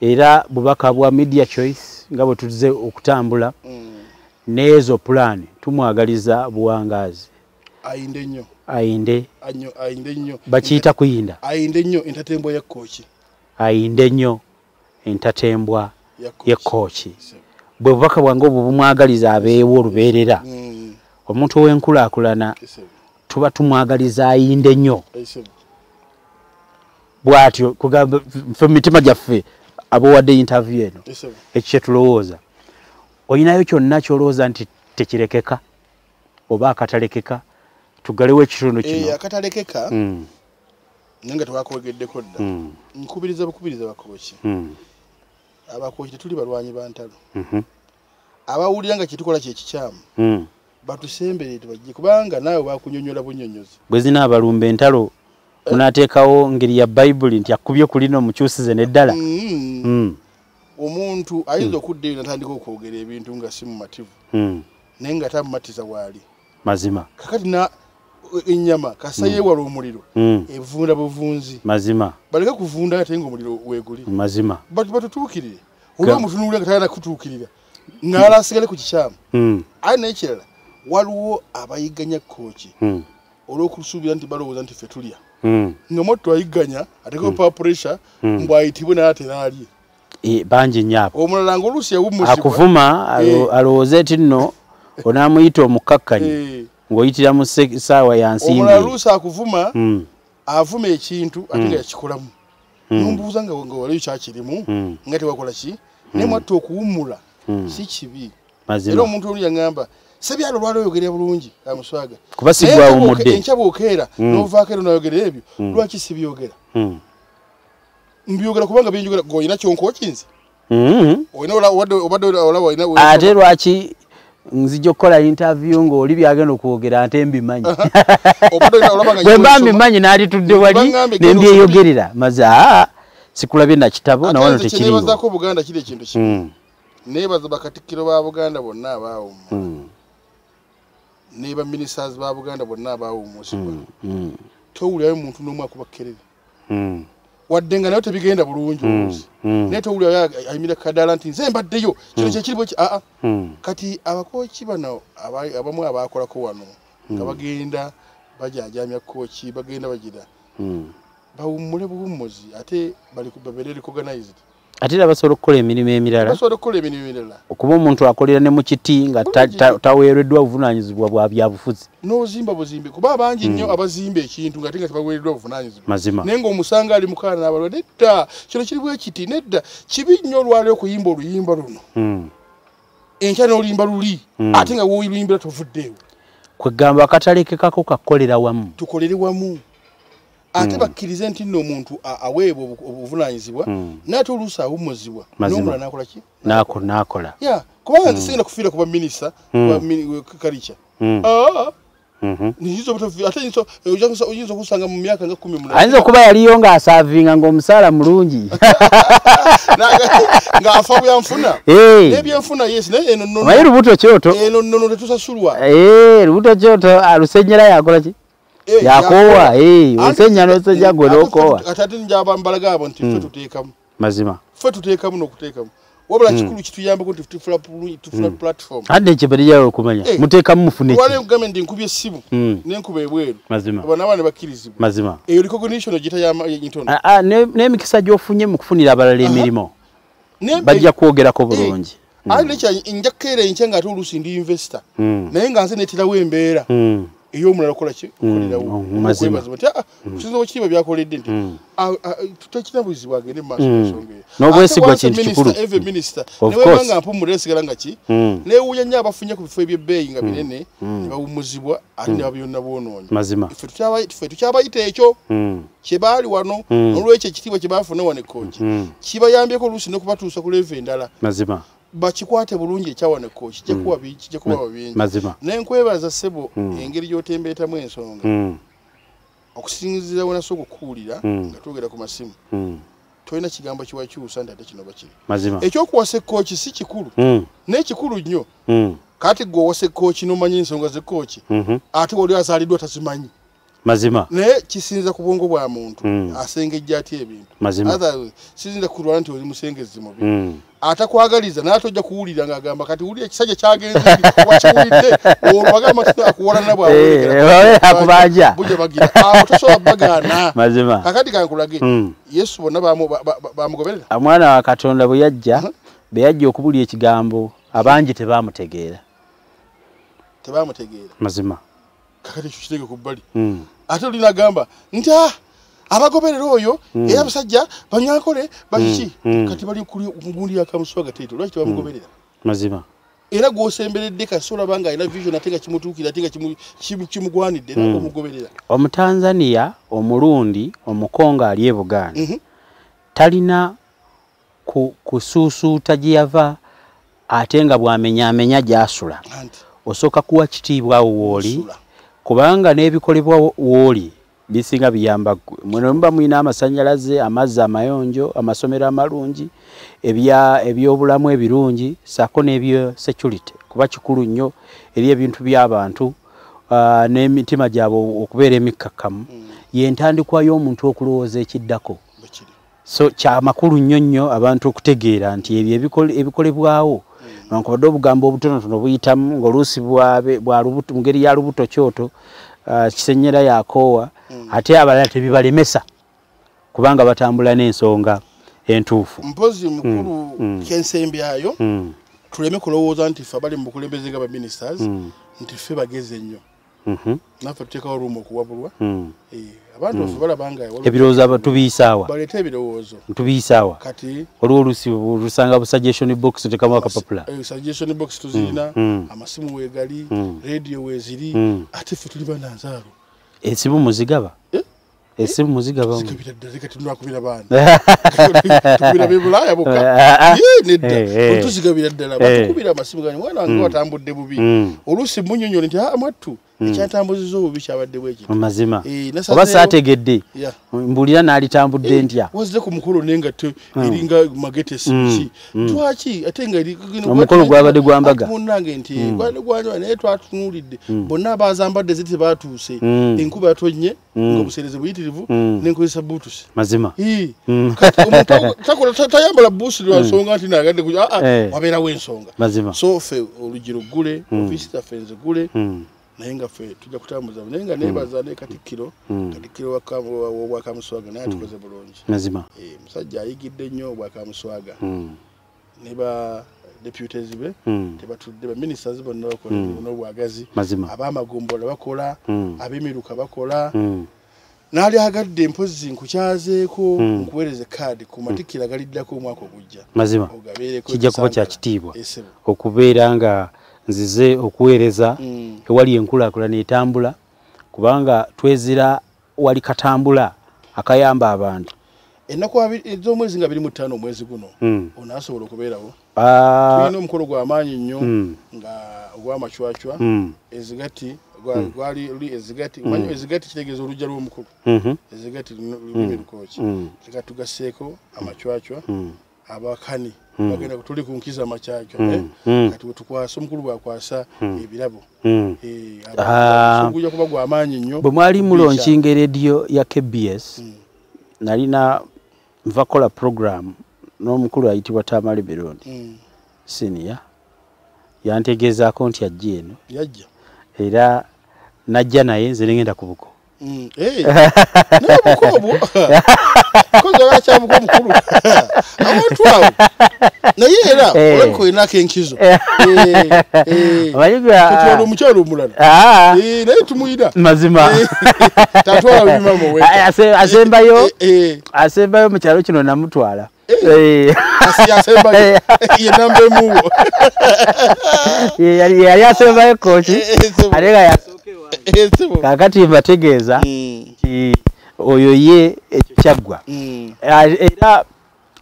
era bubaka bwa Media Choice nga bwe tuzze okutambula n'ezo pulaani tumwagaliza buwangaazi ayinde nnyo ayinde nnyo bakiyita kuyinda ayinde nnyo entatembwa ya kooki ayinde nnyo entatembwa ya kooki bwe bubaka bwange obwo bumwagaliza abeewo olubeerera omuntu ow'enkulaakulana tuba tumwagaliza ayinde nnyo bw'atyo kugamba mu mitima gyaffe abowadde interview eno ekyo kye tulowooza olinayo kyonna ky'olowooza nti tekirekeka oba akatalekeka tuggalewo ekitundu kino akatalekeka naye nga tewakwogeddeko dda nkubiriza bukubiriza bakooki abakooki tetuli balwanyi bantalo abawulira nga kyetukola kyekikyamu batusembere tubajje kubanga nawe bakunyonyola bunnyonnyozi bwe zina abalumba entalo munateekawo ngeri ya Bayibuli nti akubye kulino omukyusize neddala omuntu ayinza okuddeyo natandika okwogera ebintu nga si mumativu naye nga tamumatiza waali mazima kakati na inyama kasaye waro muliro evunda buvunzi mazima baleka kuvunda yatengo muliro weguli mazima batutukirire uba mutunulira katana kutukirira ngala sigale kukichama anechera waluwo abayiganya kochi olokusubira nti balowoza nti fetulia ngomoto ayiganya ateko power pressure mbwaitibwe na aterali banji nyapo omulango lusi yawumusi akuvuma alowozeti nno onamuyita omukakkanya ngoyitira mu sawa yansimbi omulalusa akuvuma avume ekintu atega yakikolamu numbuuza nga wali kyakirimu ngati wakola ki ne mwatu okuwumula si kibi era omuntu oli yangamba sebyalo lwalo yogerera bulungi Kamuswaga kuba sigwa umudde enchabo okera novaakero nayogerera ebyo lwaki sibyogera mbyogera kubanga byogera goyina kyonko kinzi oyinola obadde ate lwaki nzijokola interview ngo oli byagenda kuogera ante mbimanyi bwe mbambi manyi nali tudde wali ne ndiyogerera maza sikulabye na kitabo na wano tekiri nzibaza ko Buganda kile kintu kino nebaza Bakatikiro ba Buganda bonna bawo neba ministers ba Buganda bonna bawo musibwa towulya omuntu no mwako bakerere waddenga nayo tebigenda bulungi neto ulya ayimira kadala nti nzemba deyo kino kyekiribo a kati abakochi banao abamwe abakola ko wano kabagenda bajajamya kochi bagenda bagira bawumule buwumuzi ate bali kubaberere organized atira basoro kola emirimu emirala basoro kola emirimu emirala okuba omuntu akolera ne mu kiti nga taweereddwa obuvunanyizibwa bwa byabufuzi n'ozimba buzimbe kuba bangi nnyo abazimba ekintu nga tinga taweereddwa obuvunanyizibwa mazima nengo omusanga ali mukana n'abalwa nedda kino kiri bwe kiti nedda kibi nnyo lwalyo okuyimba oluyimba luno enkya n'oluyimba luli ate nga wooluyimbira tovuddeewo kwegamba akatalekekako kakolera wamu tukolere wamu ate bakkirize nti nno omuntu aweebwa obuvunaanyizibwa n'ate oluusi awummuzibwa n'omulala n'akola ki n'akola kubanga nzisigenda kufiira kuba minisita kalica oyinza okusanga mu myaka nga 10 ayinza okuba yaliyo ng'asaavinga ng'omusaala mulungi ng'afa byanfuna n'ebyenfuna naye Rubuto kyoto eno tetusasulwa Rubuto kyoto alusenyera yakola ki yakowa usenya noseja golokowa katati njaba mbalaga abo nti tututekamu mazima ffe tutekamu nokutekamu wabula kikulu kituyamba ko tifula platform hande chebedya okumanya mutekamu mufune wale ugame ndi nkubye sibu nenkuba ebweru mazima abana bane bakirizibwa mazima eyo recognition ogita ya nyitondo ne mikisa jofunye mukufunira abalala emirimo bajja kuogerako bulungi alicha injakere inchenga tulusi ndi investor naye nganze netirawo embeera iyo umulala kola ki okolera umazima ati usizo wakiba byakoledde nti tutakina buzibwa gende masonge nobwesigwa kintu kikuru every minister nebanga mpumulesi galanga ki newunya nya bafunye ku bifo byebbeyi nga binene bawumuzibwa ati abyonna bononye mazima ife tuchabayite ekyo kebali wano olweche kitibwa kebafuna wane konje kibayambye ko lusi nokubatuusa ku level endala mazima bachikwate bulungi ekyawane coach jekuwa bichi jekuwa babingi mazima nenkwebaza sebo engeri yotembeeta mwensonga okusinzira wona soko kulira ngatogera ku masimu toyina kigambo kiwa kyusa ndate kino bakiri mazima ekyo kuwase coach si kikulu n'ekikulu nnyo kati gwo wase coach no manyi nsonga ze coach ati wali azalidwa tasimanyi mazima ne kisinza kubongo bwa muntu asengejja ati ebintu mazima otherwise sizinda kulwana nti oli musengezi mubi atakwagaliza natojja kuulira ngagamba kati uliye kisaje kyagezi wachiulide olwagama takuona nabwa akubaja buje bagira atosoba bagana mazima kakati kankulage Yesu bona bamugoberera amwana wa Katonda beyajja okubulya ekigambo abangi tebamutegeera mazima kakati chuchiteke kubali ate lina gamba nta abagoberera oyo era musajja banyakole bachi kati bali kuli ya Kamuswaga tito lwachi bamugoberera mazima era gosemberedde kasola banga ina vision atenga kimutukira atenga kimugwanidde nako mugoberera omutanzania omurundi omukonga ali e Buganda talina kususu tajiyava atenga bwamenya jasula osoka kuwa kitibwa woli kubanga n'ebikolebwa woli bisinga biyamba mweno mba mwina amasanyalaze amazzi amayonjo amasomero amalungi ebyobulamu ebirungi saako n'ebyo security kuba kikulu nnyo eri ebintu by'abantu n'emitima gyabo okubeera emikakkamu yentandikwa y'omuntu okulowooza ekiddako. So kya makulu nnyo nnyo abantu okutegeera nti ebyo ebikolebwawo nkobadde obugambo obutonotono buyitamu ng'oluusi mu ngeri ya lubuto kyoto kisennyera yakoowa ate abalala tebibalemesa kubanga batambula n'ensonga entuufu. Mpozi mukulu kensembyayo tuleme kulowooza nti ffe abali mu bukulembeze nga baministers nti ffe bageze nnyo. Naffe tuteekawo olumu okuwabulwa. Abantu baffe balabanga ebirowoozo abatubiyisaawa baleeta ebirowoozo ntubiyisaawa kati waliwo oluusi olusanga bu suggestion box tekamu akapapula. Suggestion box tuzirina, amasimu weegali, radio weeziri, ate ffe tuli bananzaalo. Ensibu muzigaba? Esimu muziga bamu sikabita dazika tinwa kubira bana kubira bibulaya boka nedda ntuzigabira ddala bakubira masimu gani mwana wange watambudde bubi olusi munyonyoli nti ha amatu ekyatambuzizo bubi kyabadde bweki amazima obasaategedde mbulira naalitambudde ntya wazze ku mukolo nenga te iringa magete sichi twaki atenga omukolo gwabadde gwambaga munange nti gwanywa naye twatunulidde bonna bazambadde ziti batuse enkuba tonye ngobusereze buyitirivu nenkozesa butusi mazima kati omuntu tayambala busi lwansonga nti nagadde kuja wabera wensonga mazima so fe olugiro gule ofisita fenze gule nayenga fe tujja kutambuza nayenga nebaza ne Katikkiro Katikkiro wa Kamuswaga naye tukoze bulungi mazima musajja ayigidde nnyo wa Kamuswaga neba deputies be tebatudde ba ministers bonna bakola n'obwagazi abamagombola bakola abemiruka bakola nali agadde mpozi nkukyazeeko nkuweereze kaadi ku matikira galiddako omwaka ogujja mazima kijja kuba kya kitiibwa okubeera nga nzize okuweereza ewali enkulaakulana etambula kubanga twezira wali katambula akayamba abantu ennaku ez'omwezi nga 25 omwezi guno onaasobola okubeerawo tulina omukolo gw'amaanyi nnyo nga ogw'amacwacwa ezigati gwali ezigati manyi ezigati kitegeeza olujja lw'omukulu ezigati lulimi lukooki leka tugasseeko amacwacwa abakani bagenda kutuli kunkiza amacaaca kati wetukwasa omukulu bwakwasa ebirabo guja kuba gwamaanyi nnyo bwe mwali mulonkinga erediyo ya KBS nalina nva kola programu n'omukulu ayitibwa Tamale Berondi siniya yantegeezaako nti ajja eno yajja era najja naye nze nengenda ku buko nabukobo koza gacha mukulu abantu awo naye era olako inaka enkizo abayiga tutoro muchero mulala naye tumuida mazima tatwala bimamo we asembayo muchalo kino namutwala asiyasembayo yenambe muwo yali asembayo kochi arega ya kakati mbategeza ki oyo ye ekyaggwa era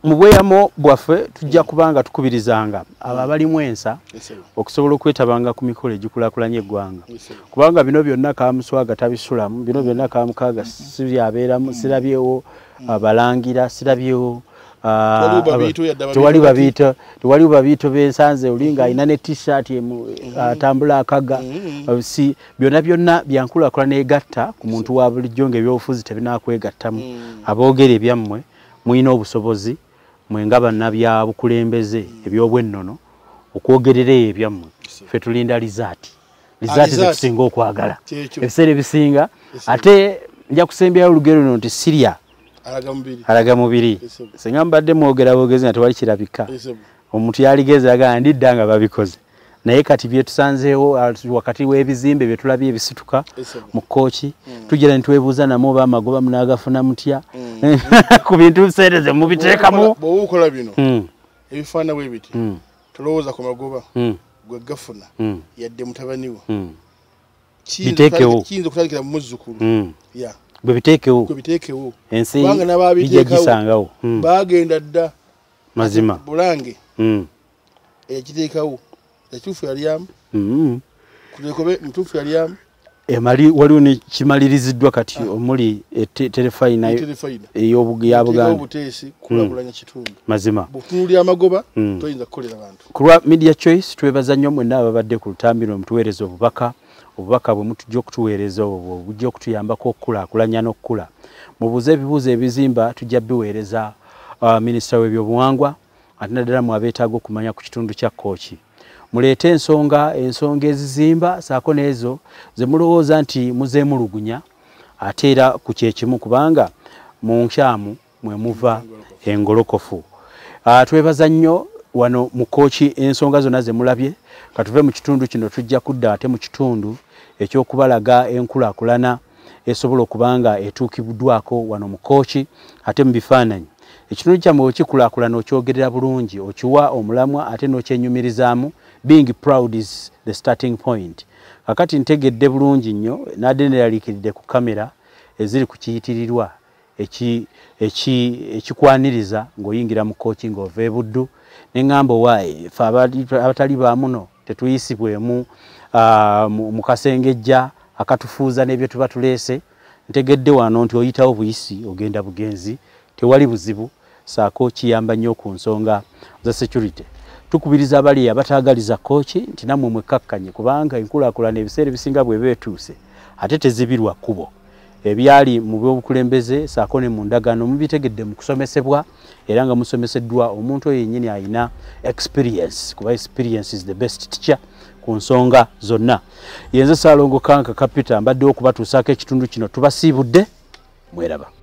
mubweyamo bwaffe tujja kubanga tukubirizanga aba abalimu ensa okusobola okwetabanga ku mikolo egikulaakulanya eggwanga kubanga bino byonna Kamuswaga tabisulamu bino byonna Kamukaaga sibyabeeramu sirabyewo abalangira sirabyewo tewali babiyito bensanze olinga alina ne t-shirt atambula akaga si byonna byonna byankulaakulana egatta ku muntu wa bulijjo ng'ebyobufuzi tebinakwegattamu aboogera ebyammwe mulina obusobozi mwenga bannabyabukulembeze ebyobwennono okwogerera eyo ebyammwe ffe tulinda lizaati lizaati zikusinga okwagala ebiseera ebisinga ate nja kusembyayo olugero luno nti Syria alaga mubiri singa mbadde mwogera bogezi nga tewali kirabika omuntu yaligeza aga ndidda nga babikoze naye kati byetusanzeewo wakati w'ebizimbe byetulabye ebisituka mu kooki tugira nti weebuuza namo oba amagoba munaagafuna mutya ku bintu sereze mubiteekamu bwoba okola bino ebifaana bwe biti tolowooza ku magoba gwe gafuna yadde mutabaniwo kiyinza okutandikira mu muzzukulu bwe biteekewo ensi bijja gisangawo baagenda dda mazima bulange ekiteekawo ekyufu yalyamu kutekobe mutuufu yalyamu Emali waliwo ne kimaliriziddwa kati omuli telefoni nayo eyobugiya Buganda obutesi kulabulanya kitundu mazima butunuli amagoba toyinza kukolera abantu kulwa Media Choice twebaza nnyo mwenna ababadde ku lutambiro mutuweereza obubaka bwe mutujja okutuweereza obwo bujja okutuyambako okukulaakulanya n'okukula mubuze ebibuuzo ebizimba tujja biweereza minisita w'ebyobuwangwa ate naddala mu abeetaaga okumanya ku kitundu kya Kkooki mulete ensonga ezizimba saako n'ezo ze mulowooza nti muzeemulugunya ate era ku kyekimu kubanga mu nkyamu mwe muva engolokofu. Twebaza nnyo wano mu Kkooki ensonga zonna ze mulabye katuve mu kitundu kino tujja kudda ate mu kitundu ekyokubalaga enkulaakulana esobola okubanga etuukibuddwako wano mu Kkooki ate mu bifaananyi. Ekitundu kyammwe okikulaakulana okyogerera bulungi okiwa omulamwa ate n'okyenyumirizaamu being proud is the starting point. Kakati ntegedde bulungi nnyo nadde neeraliikiridde ku kamera eziri ku kiyitirirwa ekikwaniriza ng'oyingira mu Kkooki ng'ova e Buddu ne ŋŋamba waayi ffe abatali ba muno tetuyisibwemu mu kasengejja akatufuuza n'ebyo tuba tuleese ntegedde wano nti oyitawo buyisi ogenda bugenzi tewali buzibu. Saako kiyamba nnyo ku nsonga za security. Tukubiriza abali abataagaliza Kkooki nti namwe mwekkakkanye kubanga enkulaakulana ebiseera ebisinga bwe beetuuse ate tezibirwa kkubo. Ebyali mu by'obukulembeze saako ne mu ndagaano mubitegedde mu kusomesebwa era nga musomeseddwa omuntu oyo yennyini ayina experience kuba experience is the best teacher ku nsonga zonna. Yenze Ssaalongo Kanka Kapita mbadde okubatuusaako ekitundu kino tubasiibudde mweraba.